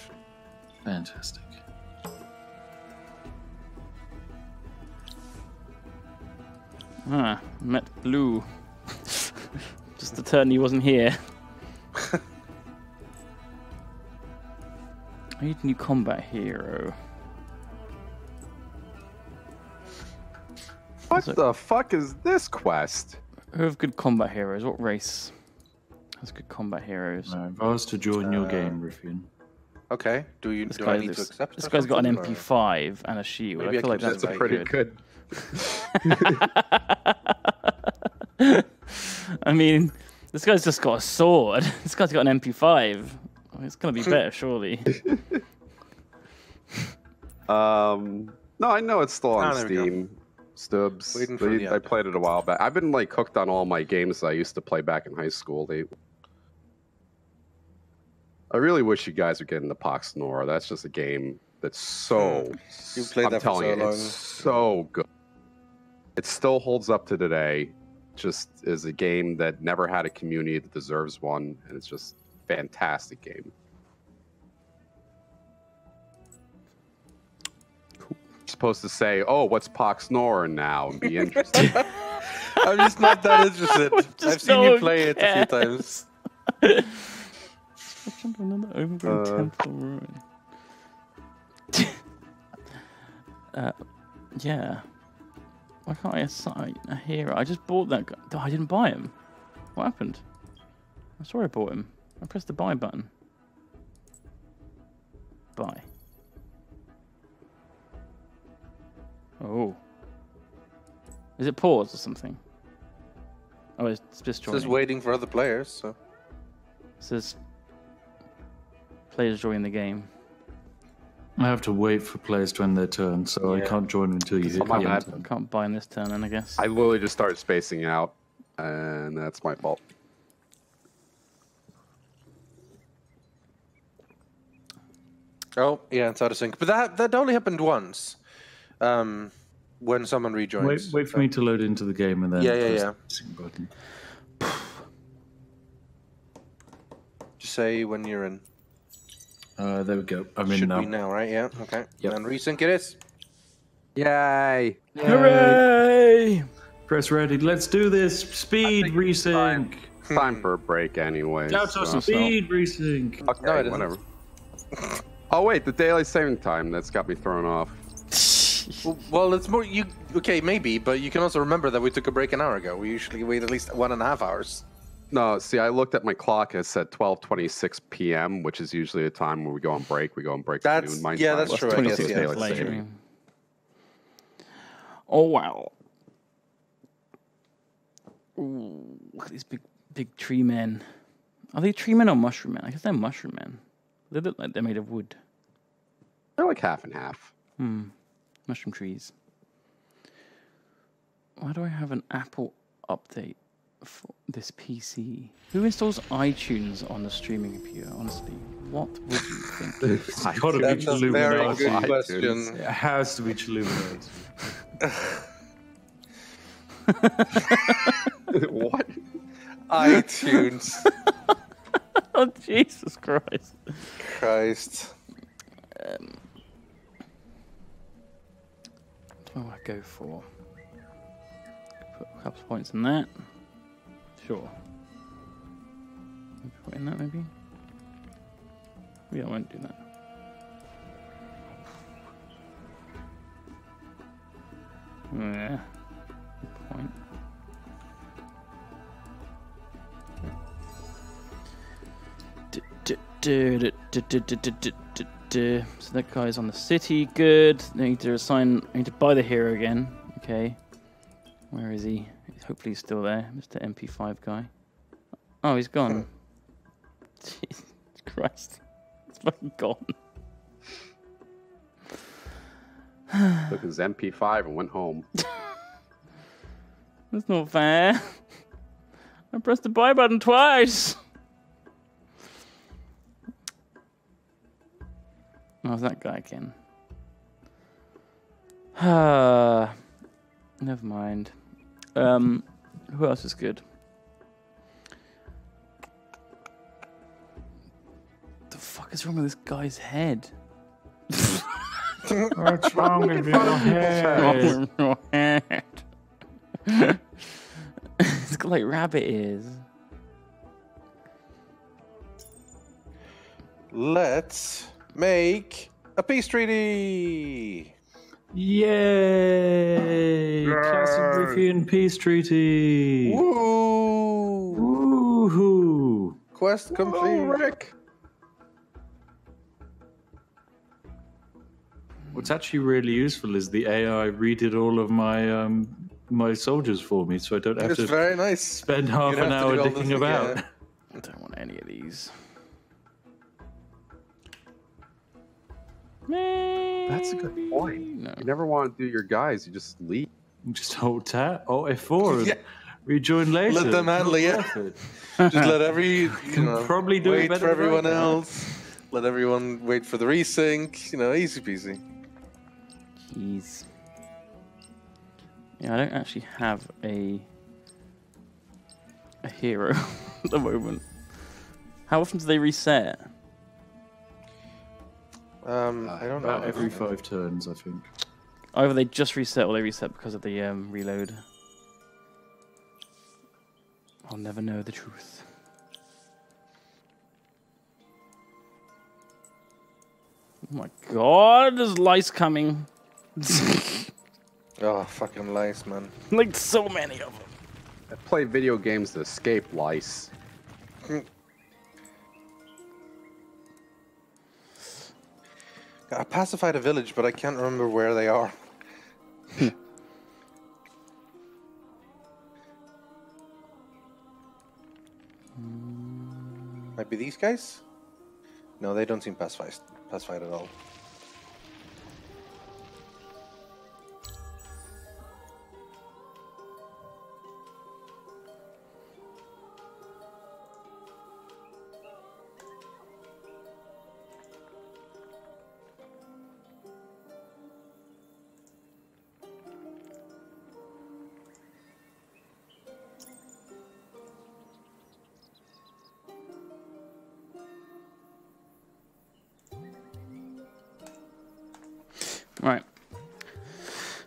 Fantastic. Ah, met Blue. Just the turn he wasn't here. I need a new combat hero. What the fuck is this quest? Who have good combat heroes? What race has good combat heroes? No, I was to join your game, Rythian. Okay. Do I need to accept? This guy's got an MP5 or... and a shield. I feel like that's a pretty good. I mean, this guy's just got a sword. This guy's got an MP5. It's gonna be better, surely. No, I know it's still on Steam. Stubbs. I played it a while back. I've been like hooked on all my games that I used to play back in high school. I really wish you guys were getting the Pox Nora. That's just a game that's so. You played that for so long. I'm telling you, it's so good. It still holds up to today. Just is a game that never had a community that deserves one, and it's just a fantastic game. Cool. You're supposed to say, "Oh, what's Pox Nora now?" and be interested. I'm just not that interested. I've seen you play it a few times. I can't remember Overgrown Temple Ruin. Yeah. Why can't I assign a hero? I just bought that guy. Oh, I didn't buy him. What happened? I'm sorry I bought him. I pressed the buy button. Buy. Oh. Is it paused or something? Oh, it's just joining. It says waiting for other players, so. It says players join the game. I have to wait for players to end their turn, so yeah. I can't join until you hit my turn. Can't buy in this turn, then, I guess. I literally just started spacing out, and that's my fault. Oh, yeah, it's out of sync. But that only happened once, when someone rejoins. Wait for me to load into the game, and then press the button. Just say when you're in. There we go. I'm in now. Should be now, right? Yeah, okay. Yep. And resync it is. Yay! Hooray! Press ready. Let's do this. Speed resync. Time for a break anyway. Speed resync. Okay, no, it whatever. Oh wait, the daylight saving time, that's got me thrown off. Well, it's more you. Okay, maybe, but you can also remember that we took a break an hour ago. We usually wait at least 1.5 hours. No, see, I looked at my clock and it said 12:26 p.m., which is usually the time where we go on break. We go on break. That's noon, yeah, time. That's true. I guess, yeah, later. Oh wow! Ooh, look at these big tree men. Are they tree men or mushroom men? I guess they're mushroom men. They look like they're made of wood. They're like half and half. Hmm. Mushroom trees. Why do I have an Apple update for this PC? Who installs iTunes on the streaming computer? Honestly, what would you think? It's got to be Illuminati. Very good question. It has to be Illuminati. What? iTunes. Oh, Jesus Christ. What do I go for? Put a couple of points in that. Sure. Put in that maybe? Yeah, I won't do that. Yeah. Point. So that guy's on the city. Good. I need to assign. I need to buy the hero again. Okay. Where is he? Hopefully he's still there, Mr. MP5 guy. Oh, he's gone. Jesus Christ, he's fucking gone. Took his MP5 and went home. That's not fair. I pressed the buy button twice. Oh, it's that guy again. Never mind. Who else is good? The fuck is wrong with this guy's head? What's wrong with your head? What's wrong with your head? It's got like rabbit ears. Let's make a peace treaty! Yay! Classic Rythian peace treaty! Woo! Woohoo! Quest complete! Whoa, Rick. What's actually really useful is the AI redid all of my my soldiers for me, so I don't have spend half an hour digging about. Again. I don't want any of these. That's a good point. No. You never want to do your guys. You just leave. Just hold tat. Oh, F4. Yeah. Rejoin later. Let them handle it. Just let probably do it better for everyone else. Let everyone wait for the resync. You know, easy peasy. Jeez. Yeah, I don't actually have a hero at the moment. How often do they reset? I don't know. Every 5 turns, I think. Either they just reset or they reset because of the reload. I'll never know the truth. Oh my god, there's lice coming. Oh, fucking lice, man. Like so many of them. I play video games to escape lice. I pacified a village, but I can't remember where they are. be these guys? No, they don't seem pacified at all.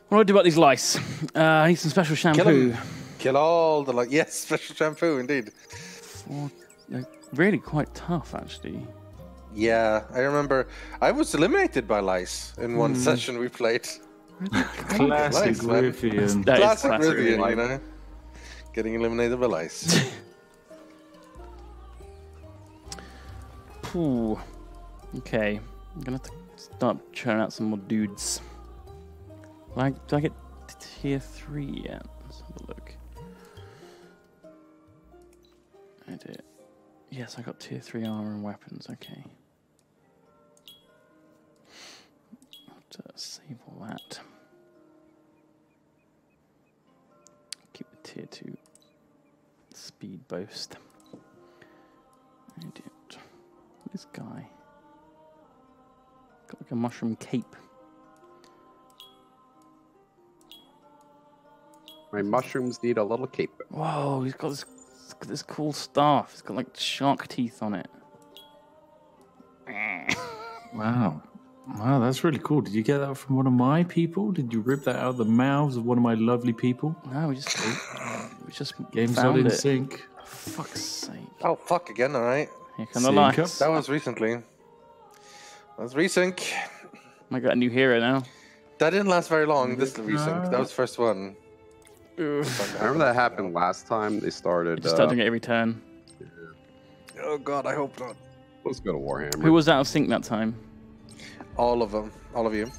What do I do about these lice? I need some special shampoo. Kill all the lice. Yes, special shampoo indeed. Really quite tough, actually. Yeah, I remember I was eliminated by lice in one session we played. Classic Rythian. Classic Rythian, you know. Getting eliminated by lice. Ooh. Okay, I'm going to have to start churning out some more dudes. Like, do I get tier 3 yet? Let's have a look. I did. Yes, I got tier 3 armor and weapons. Okay. I'll have to save all that. Keep the tier 2 speed boost. I did. This guy got like a mushroom cape. My mushrooms need a little cape. Whoa, he's got this cool staff. It's got like shark teeth on it. Wow. Wow, that's really cool. Did you get that from one of my people? Did you rip that out of the mouths of one of my lovely people? No, we just game's not in sync. For fuck's sake. Oh, fuck again, all right. Here come the lights. That was recently. That was resync. I got a new hero now. That didn't last very long, this resync. That was the first one. I remember that happened last time. They started doing it every turn. Yeah. Oh god, I hope not. Let's go to Warhammer. Who was out of sync that time? All of them. All of you.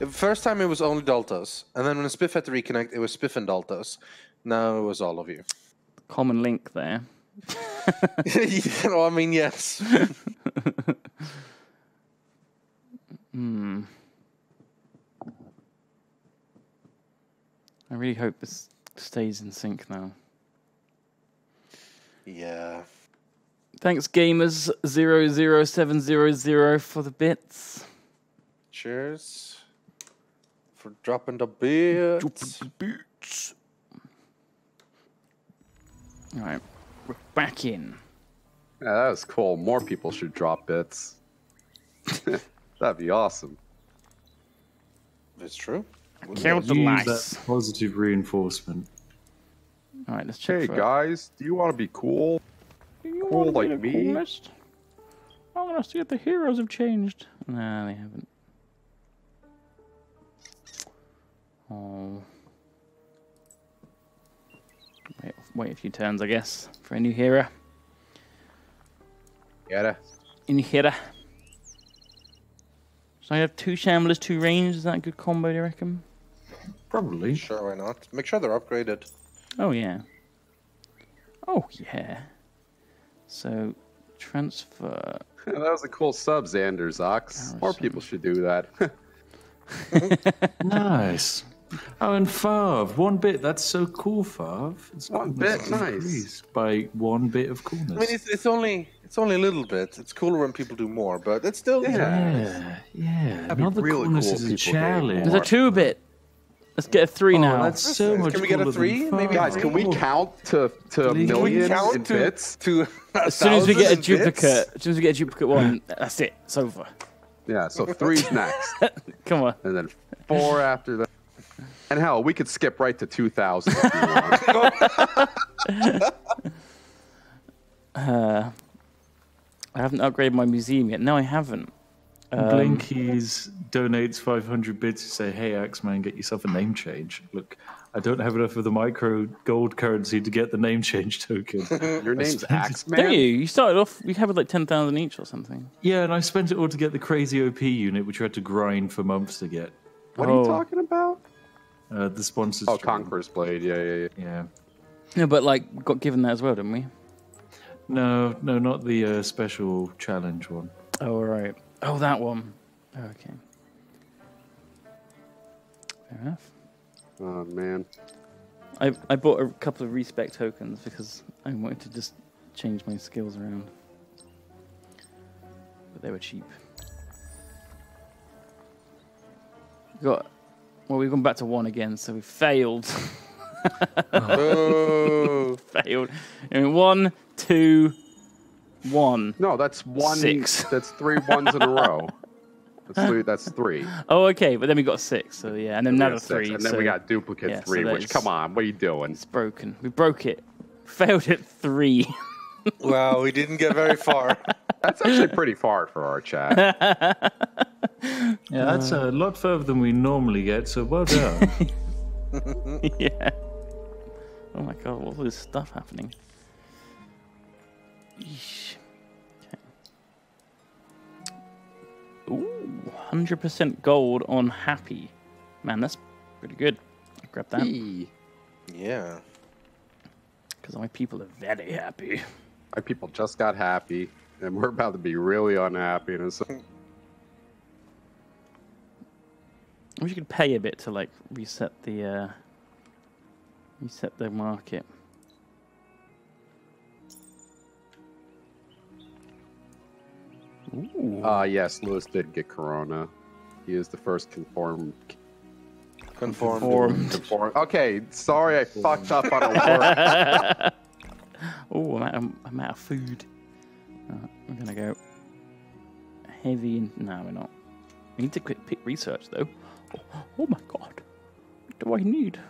The first time it was only Dautos. And then when Spiff had to reconnect, it was Spiff and Dautos. Now it was all of you. Common link there. You know, I mean, yes. I really hope this stays in sync now. Yeah. Thanks, gamers 00700 for the bits. Cheers for dropping the bits. Dropping the bits. All right, we're back in. Yeah, that was cool. More people should drop bits. That'd be awesome. That's true. Killed the lice. Positive reinforcement. All right, let's check. Hey guys, do you want to be cool? Cool like me? I want to see if the heroes have changed. No, they haven't. Oh, wait a few turns, I guess, for a new hero. In here. So I have 2 shamblers, 2 range. Is that a good combo? Do you reckon? Probably. Sure, why not? Make sure they're upgraded. Oh, yeah. Oh, yeah. So, transfer. Yeah, that was a cool sub, Xander Zox. More people should do that. Nice. Oh, and Fav. 1 bit. That's so cool, Fav. It's 1 bit. Nice. By 1 bit of coolness. I mean, it's only a little bit. It's cooler when people do more, but it's still... Yeah. Yeah. Another really coolness cool is a challenge. There's a 2 bit. Let's get a 3 now. That's so much. Can we get a 3? Maybe. Guys, can we count to a million in bits? As soon as we get a duplicate, one, that's it. It's over. Yeah, so 3's next. Come on. And then 4 after that. And hell, we could skip right to 2,000 if you want. I haven't upgraded my museum yet. No, I haven't. Blinkies donates 500 bits to say, hey, Axeman, get yourself a name change. Look, I don't have enough of the micro gold currency to get the name change token. Your name's Axeman? Don't you? You started off, we had like 10,000 each or something. Yeah, and I spent it all to get the crazy OP unit, which you had to grind for months to get. What are you talking about? The sponsors. Oh, Conqueror's Blade. Yeah. No, but like, got given that as well, didn't we? No, no, not the special challenge one. Oh, right. Oh, that one. Okay. Fair enough. Oh, man. I bought a couple of respect tokens because I wanted to just change my skills around. But they were cheap. Well, we've gone back to one again, so we failed. Oh. Failed. I mean, 1, 2, 1. No, that's 1, 6. That's 3 ones in a row. That's three. Oh, okay, but then we got 6, so yeah, and then another 3. And then so, we got duplicate 3, so which, come on, what are you doing? It's broken. We broke it. Failed at 3. Wow, we didn't get very far. That's actually pretty far for our chat. Yeah, that's a lot further than we normally get, so well done. Yeah. Oh my god, what's all this stuff happening? Eesh. 100% gold on Happy. Man, that's pretty good. Grab that. Yeah. Because my people are very happy. My people just got happy, and we're about to be really unhappy. And I wish you could pay a bit to like reset the market. Yes, Lewis did get Corona. He is the first conformed. Okay, sorry I fucked up on a word. Oh, I'm out of food. I'm gonna go heavy. No, we're not. We need to quit pick research though. Oh my god, what do I need?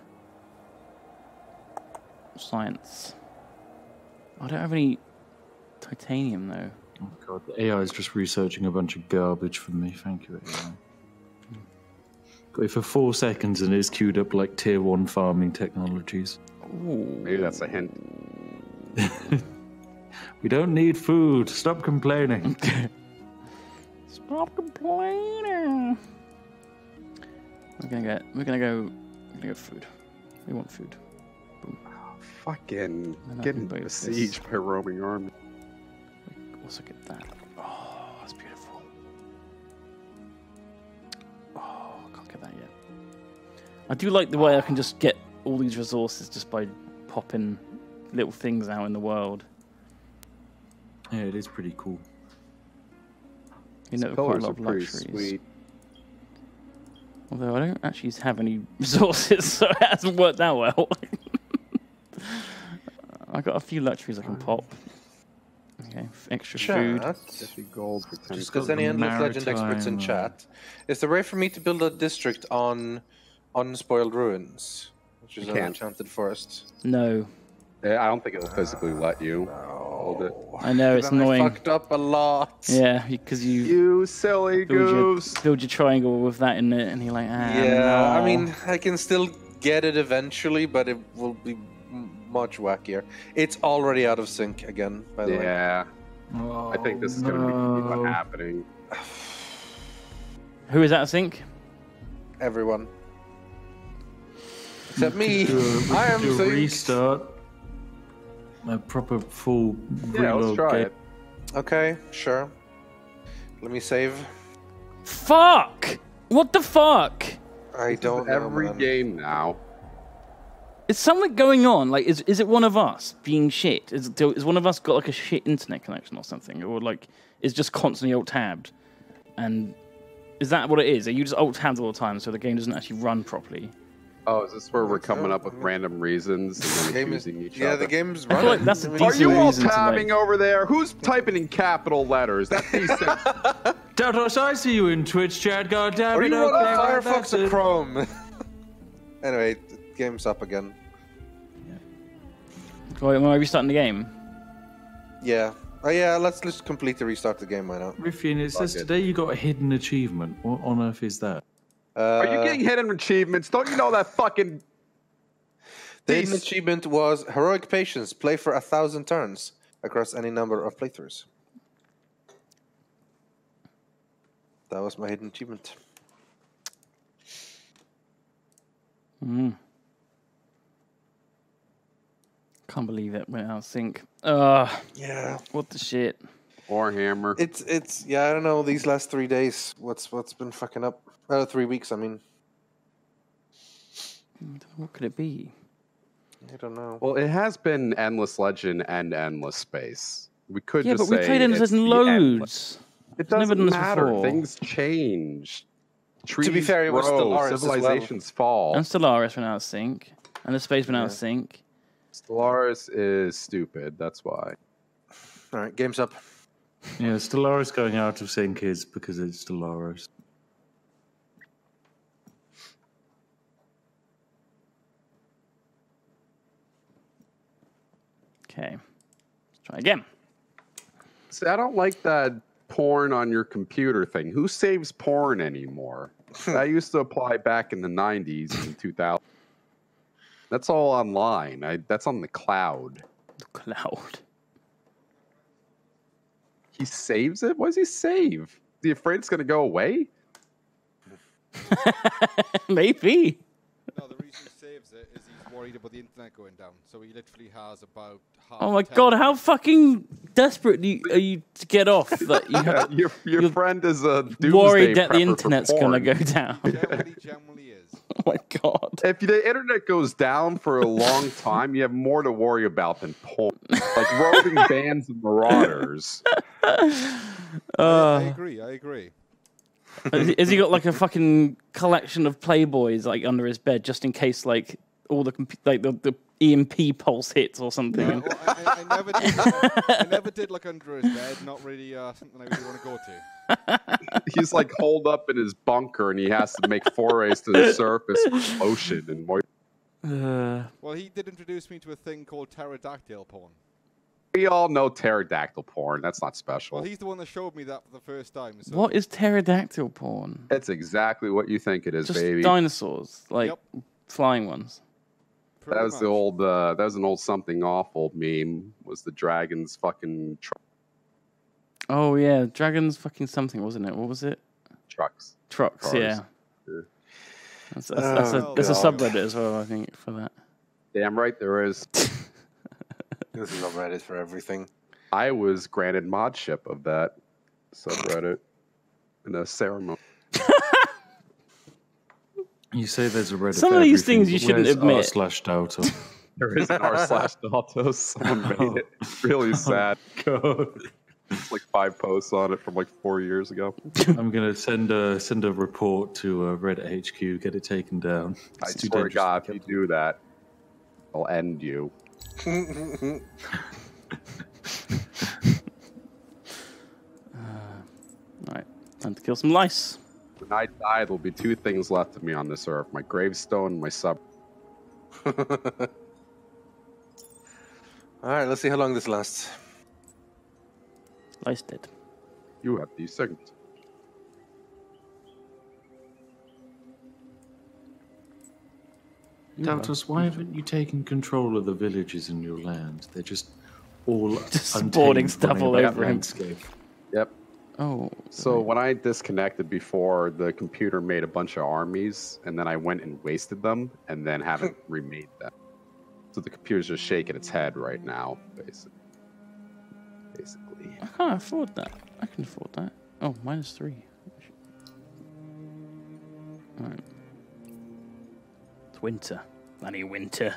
Science. I don't have any titanium though. Oh god, the AI is just researching a bunch of garbage for me. Thank you, AI. Got it for 4 seconds and it's queued up like tier 1 farming technologies. Ooh. Maybe that's a hint. We don't need food. Stop complaining. Stop complaining. We're gonna go food. We want food. Boom. Oh, fucking getting besieged by roaming army. Also get that. Oh, that's beautiful. Oh, I can't get that yet. I do like the way I can just get all these resources just by popping little things out in the world. Yeah, it is pretty cool. You know, quite a lot of luxuries. Sweet. Although I don't actually have any resources, so it hasn't worked out well. I got a few luxuries I can pop. Okay, extra food. Gold for just because any Endless Legend experts in chat. Is there a way for me to build a district on unspoiled ruins? Which is an enchanted forest. No. I don't think it will physically let you hold it. I know, it's annoying. I fucked up a lot. Yeah, because you silly goose. Build your triangle with that in it, and you're like, yeah, no. I mean, I can still get it eventually, but it will be much wackier. It's already out of sync again, by the way. Yeah. Oh, I think this is going to be what's happening. Who is out of sync? Everyone. Except me. I am synced. Restart. A proper full reload. Yeah, let's try it. Okay, sure. Let me save. Fuck! What the fuck? I don't know, every game now. Is something going on? Like, is it one of us being shit? Is one of us got like a shit internet connection or something, or like is just constantly alt tabbed? And is that what it is? Are you just alt tabbed all the time, so the game doesn't actually run properly? Oh, is this where we're coming up with random reasons and then accusing each other? Yeah, the game's running. Like that's are you all tabbing over there? Who's typing in capital letters? That's decent. Dautos, I see you in Twitch chat. God damn it! Are you on Firefox or Chrome? Anyway. Game's up again. Yeah. Wait, am I restarting the game? Yeah. Oh yeah, let's just completely restart the game right now. Rythian, it says today you got a hidden achievement. What on earth is that? Are you getting hidden achievements? Don't you know that fucking... The hidden achievement was Heroic Patience. Play for 1,000 turns across any number of playthroughs. That was my hidden achievement. Can't believe it went out of sync. Yeah. What the shit? Warhammer. It's yeah, I don't know, these last 3 days, what's been fucking up? 3 weeks, I mean. What could it be? I don't know. Well, it has been Endless Legend and Endless Space. We could just say. Yeah, but we played Endless Legend loads. It doesn't matter. Things change. Trees to be fair, it was Stellaris. Civilizations fall. And Stellaris went out of sync. And the space went out of sync. Stellaris is stupid. That's why. All right, game's up. Yeah, Stellaris going out of sync is because it's Stellaris. Okay, let's try again. See, I don't like that porn on your computer thing. Who saves porn anymore? That used to apply back in the 90s and 2000s. That's all online. That's on the cloud. The cloud. He saves it? Why does he save? Is he afraid it's going to go away? Maybe. No, the reason he saves it is he's worried about the internet going down. So he literally has about half. Oh my god, how fucking desperate are you to get off that you have, your friend is a doomsday worried that the internet's gonna go down. Generally is. Oh my god. If the internet goes down for a long time, you have more to worry about than porn. Like roving bands of marauders. I agree. Has he got like a fucking collection of Playboys like under his bed just in case like all the EMP pulse hits or something? Yeah, well, I never did look under his bed. Not really something I really want to go to. He's like holed up in his bunker and he has to make forays to the surface with ocean and moisture. Well, he did introduce me to a thing called pterodactyl porn. We all know pterodactyl porn. That's not special. Well, he's the one that showed me that for the first time. So. What is pterodactyl porn? That's exactly what you think it is, just baby. Dinosaurs, like flying ones. Pretty that was much. The old. That was an old something awful meme. Was the dragons fucking? Oh yeah, dragons fucking something, wasn't it? What was it? Trucks. Trucks. Cars. Yeah. That's a subreddit as well, I think, for that. Damn right there is. This is subreddit for everything. I was granted modship of that subreddit in a ceremony. You say there's a Reddit. Some of these things you shouldn't admit. r/Dautos. There is an r/Dautos. Someone made it. It's really sad. God. It's like 5 posts on it from like 4 years ago. I'm gonna send a report to Reddit HQ. Get it taken down. It's I swear to God, if you do that, I'll end you. Alright, time to kill some lice. When I die, there'll be 2 things left of me on this earth. My gravestone and my sub. Alright, let's see how long this lasts. Lice dead. You have these seconds. Dautos, why haven't you taken control of the villages in your land? They're just all spawning stuff all over the landscape. Yep. Oh. So when I disconnected before, the computer made a bunch of armies, and then I went and wasted them, and then haven't remade them. So the computer's just shaking its head right now, basically. I can't afford that. I can afford that. Oh, -3. All right. Winter. Bloody winter.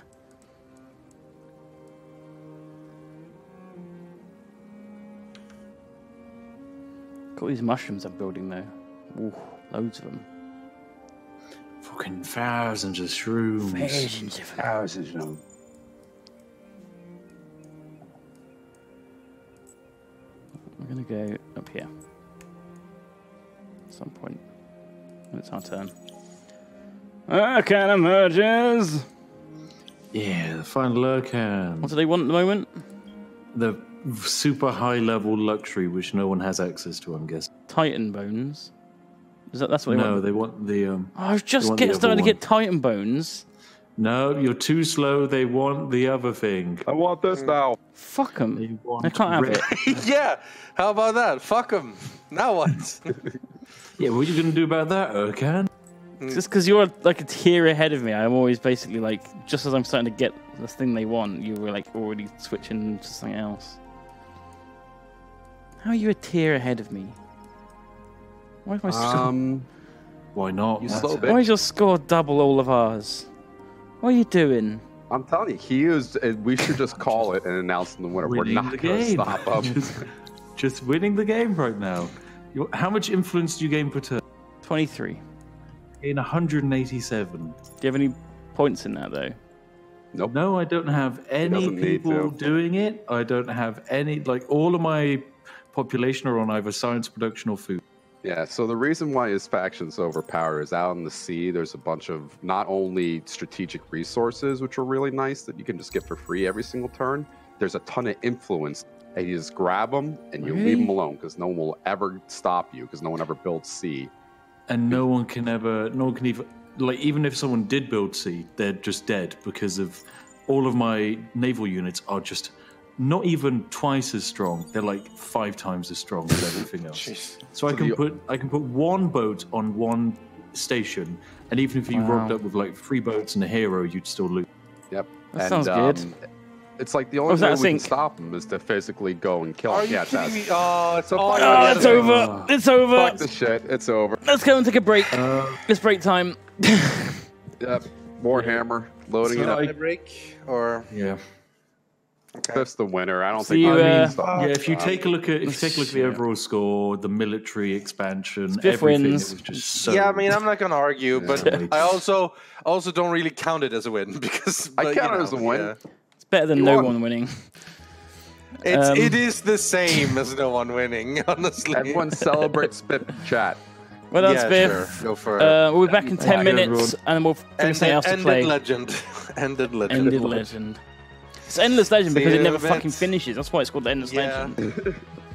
Got all these mushrooms I'm building though. Ooh, loads of them. Fucking thousands of shrooms. Thousands of them. Thousands of them. We're gonna go up here. At some point. When it's our turn. Arcan emerges! Yeah, the final Arcan. What do they want at the moment? The super high-level luxury, which no one has access to, I'm guessing. Titan bones? Is that, that's what they want? No, they want the... I was just starting to get Titan bones. No, you're too slow. They want the other thing. I want this now. Fuck them. They can't have it. Yeah, how about that? Fuck them. Now what? Yeah, what are you going to do about that, Arcan? Just because you're like a tier ahead of me, I'm always basically like, just as I'm starting to get this thing they want, you were like already switching to something else. How are you a tier ahead of me? Why am I why not? Why is your score double all of ours? What are you doing? I'm telling you, he is. We should just call it and announce in the winner. We're not going to stop up. Just winning the game right now. How much influence do you gain per turn? 23. In 187. Do you have any points in that though? Nope. No, I don't have any people doing it. I don't have any. Like all of my population are on either science, production, or food. Yeah, so the reason why his faction's overpowered is out on the sea, there's a bunch of not only strategic resources, which are really nice, that you can just get for free every single turn. There's a ton of influence, and you just grab them, and you leave them alone, because no one will ever stop you, because no one ever builds sea. And no one can ever, no one can even, like, even if someone did build sea, they're just dead, because of all of my naval units are just... not even twice as strong. They're like 5 times as strong as everything else. Jeez. So I can put one boat on one station, and even if you rocked up with like 3 boats and a hero, you'd still lose. Yep. That sounds good. It's like the only way we can stop them is to physically go and kill them. It's over. It's over. Fuck the shit. It's over. Let's go and take a break. It's break time. Yep. Warhammer. Loading it up. A break or yeah. Okay. That's the winner. I don't think. If you take a look at the overall score, the military expansion, everything, wins. It was just so I mean, I'm not going to argue, but I also don't really count it as a win because I count it as a win. It's better than no one winning. It's, it is the same as no one winning. Honestly, everyone celebrates Spiff chat. Well done, Spiff. Sure. Go for it. We'll be back in 10 minutes, and we'll finish something else to play. Ended Legend. It's Endless Legend because it never fucking finishes. That's why it's called Endless Legend.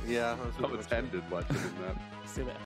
Yeah. It's Ended Legend, isn't it? See you later.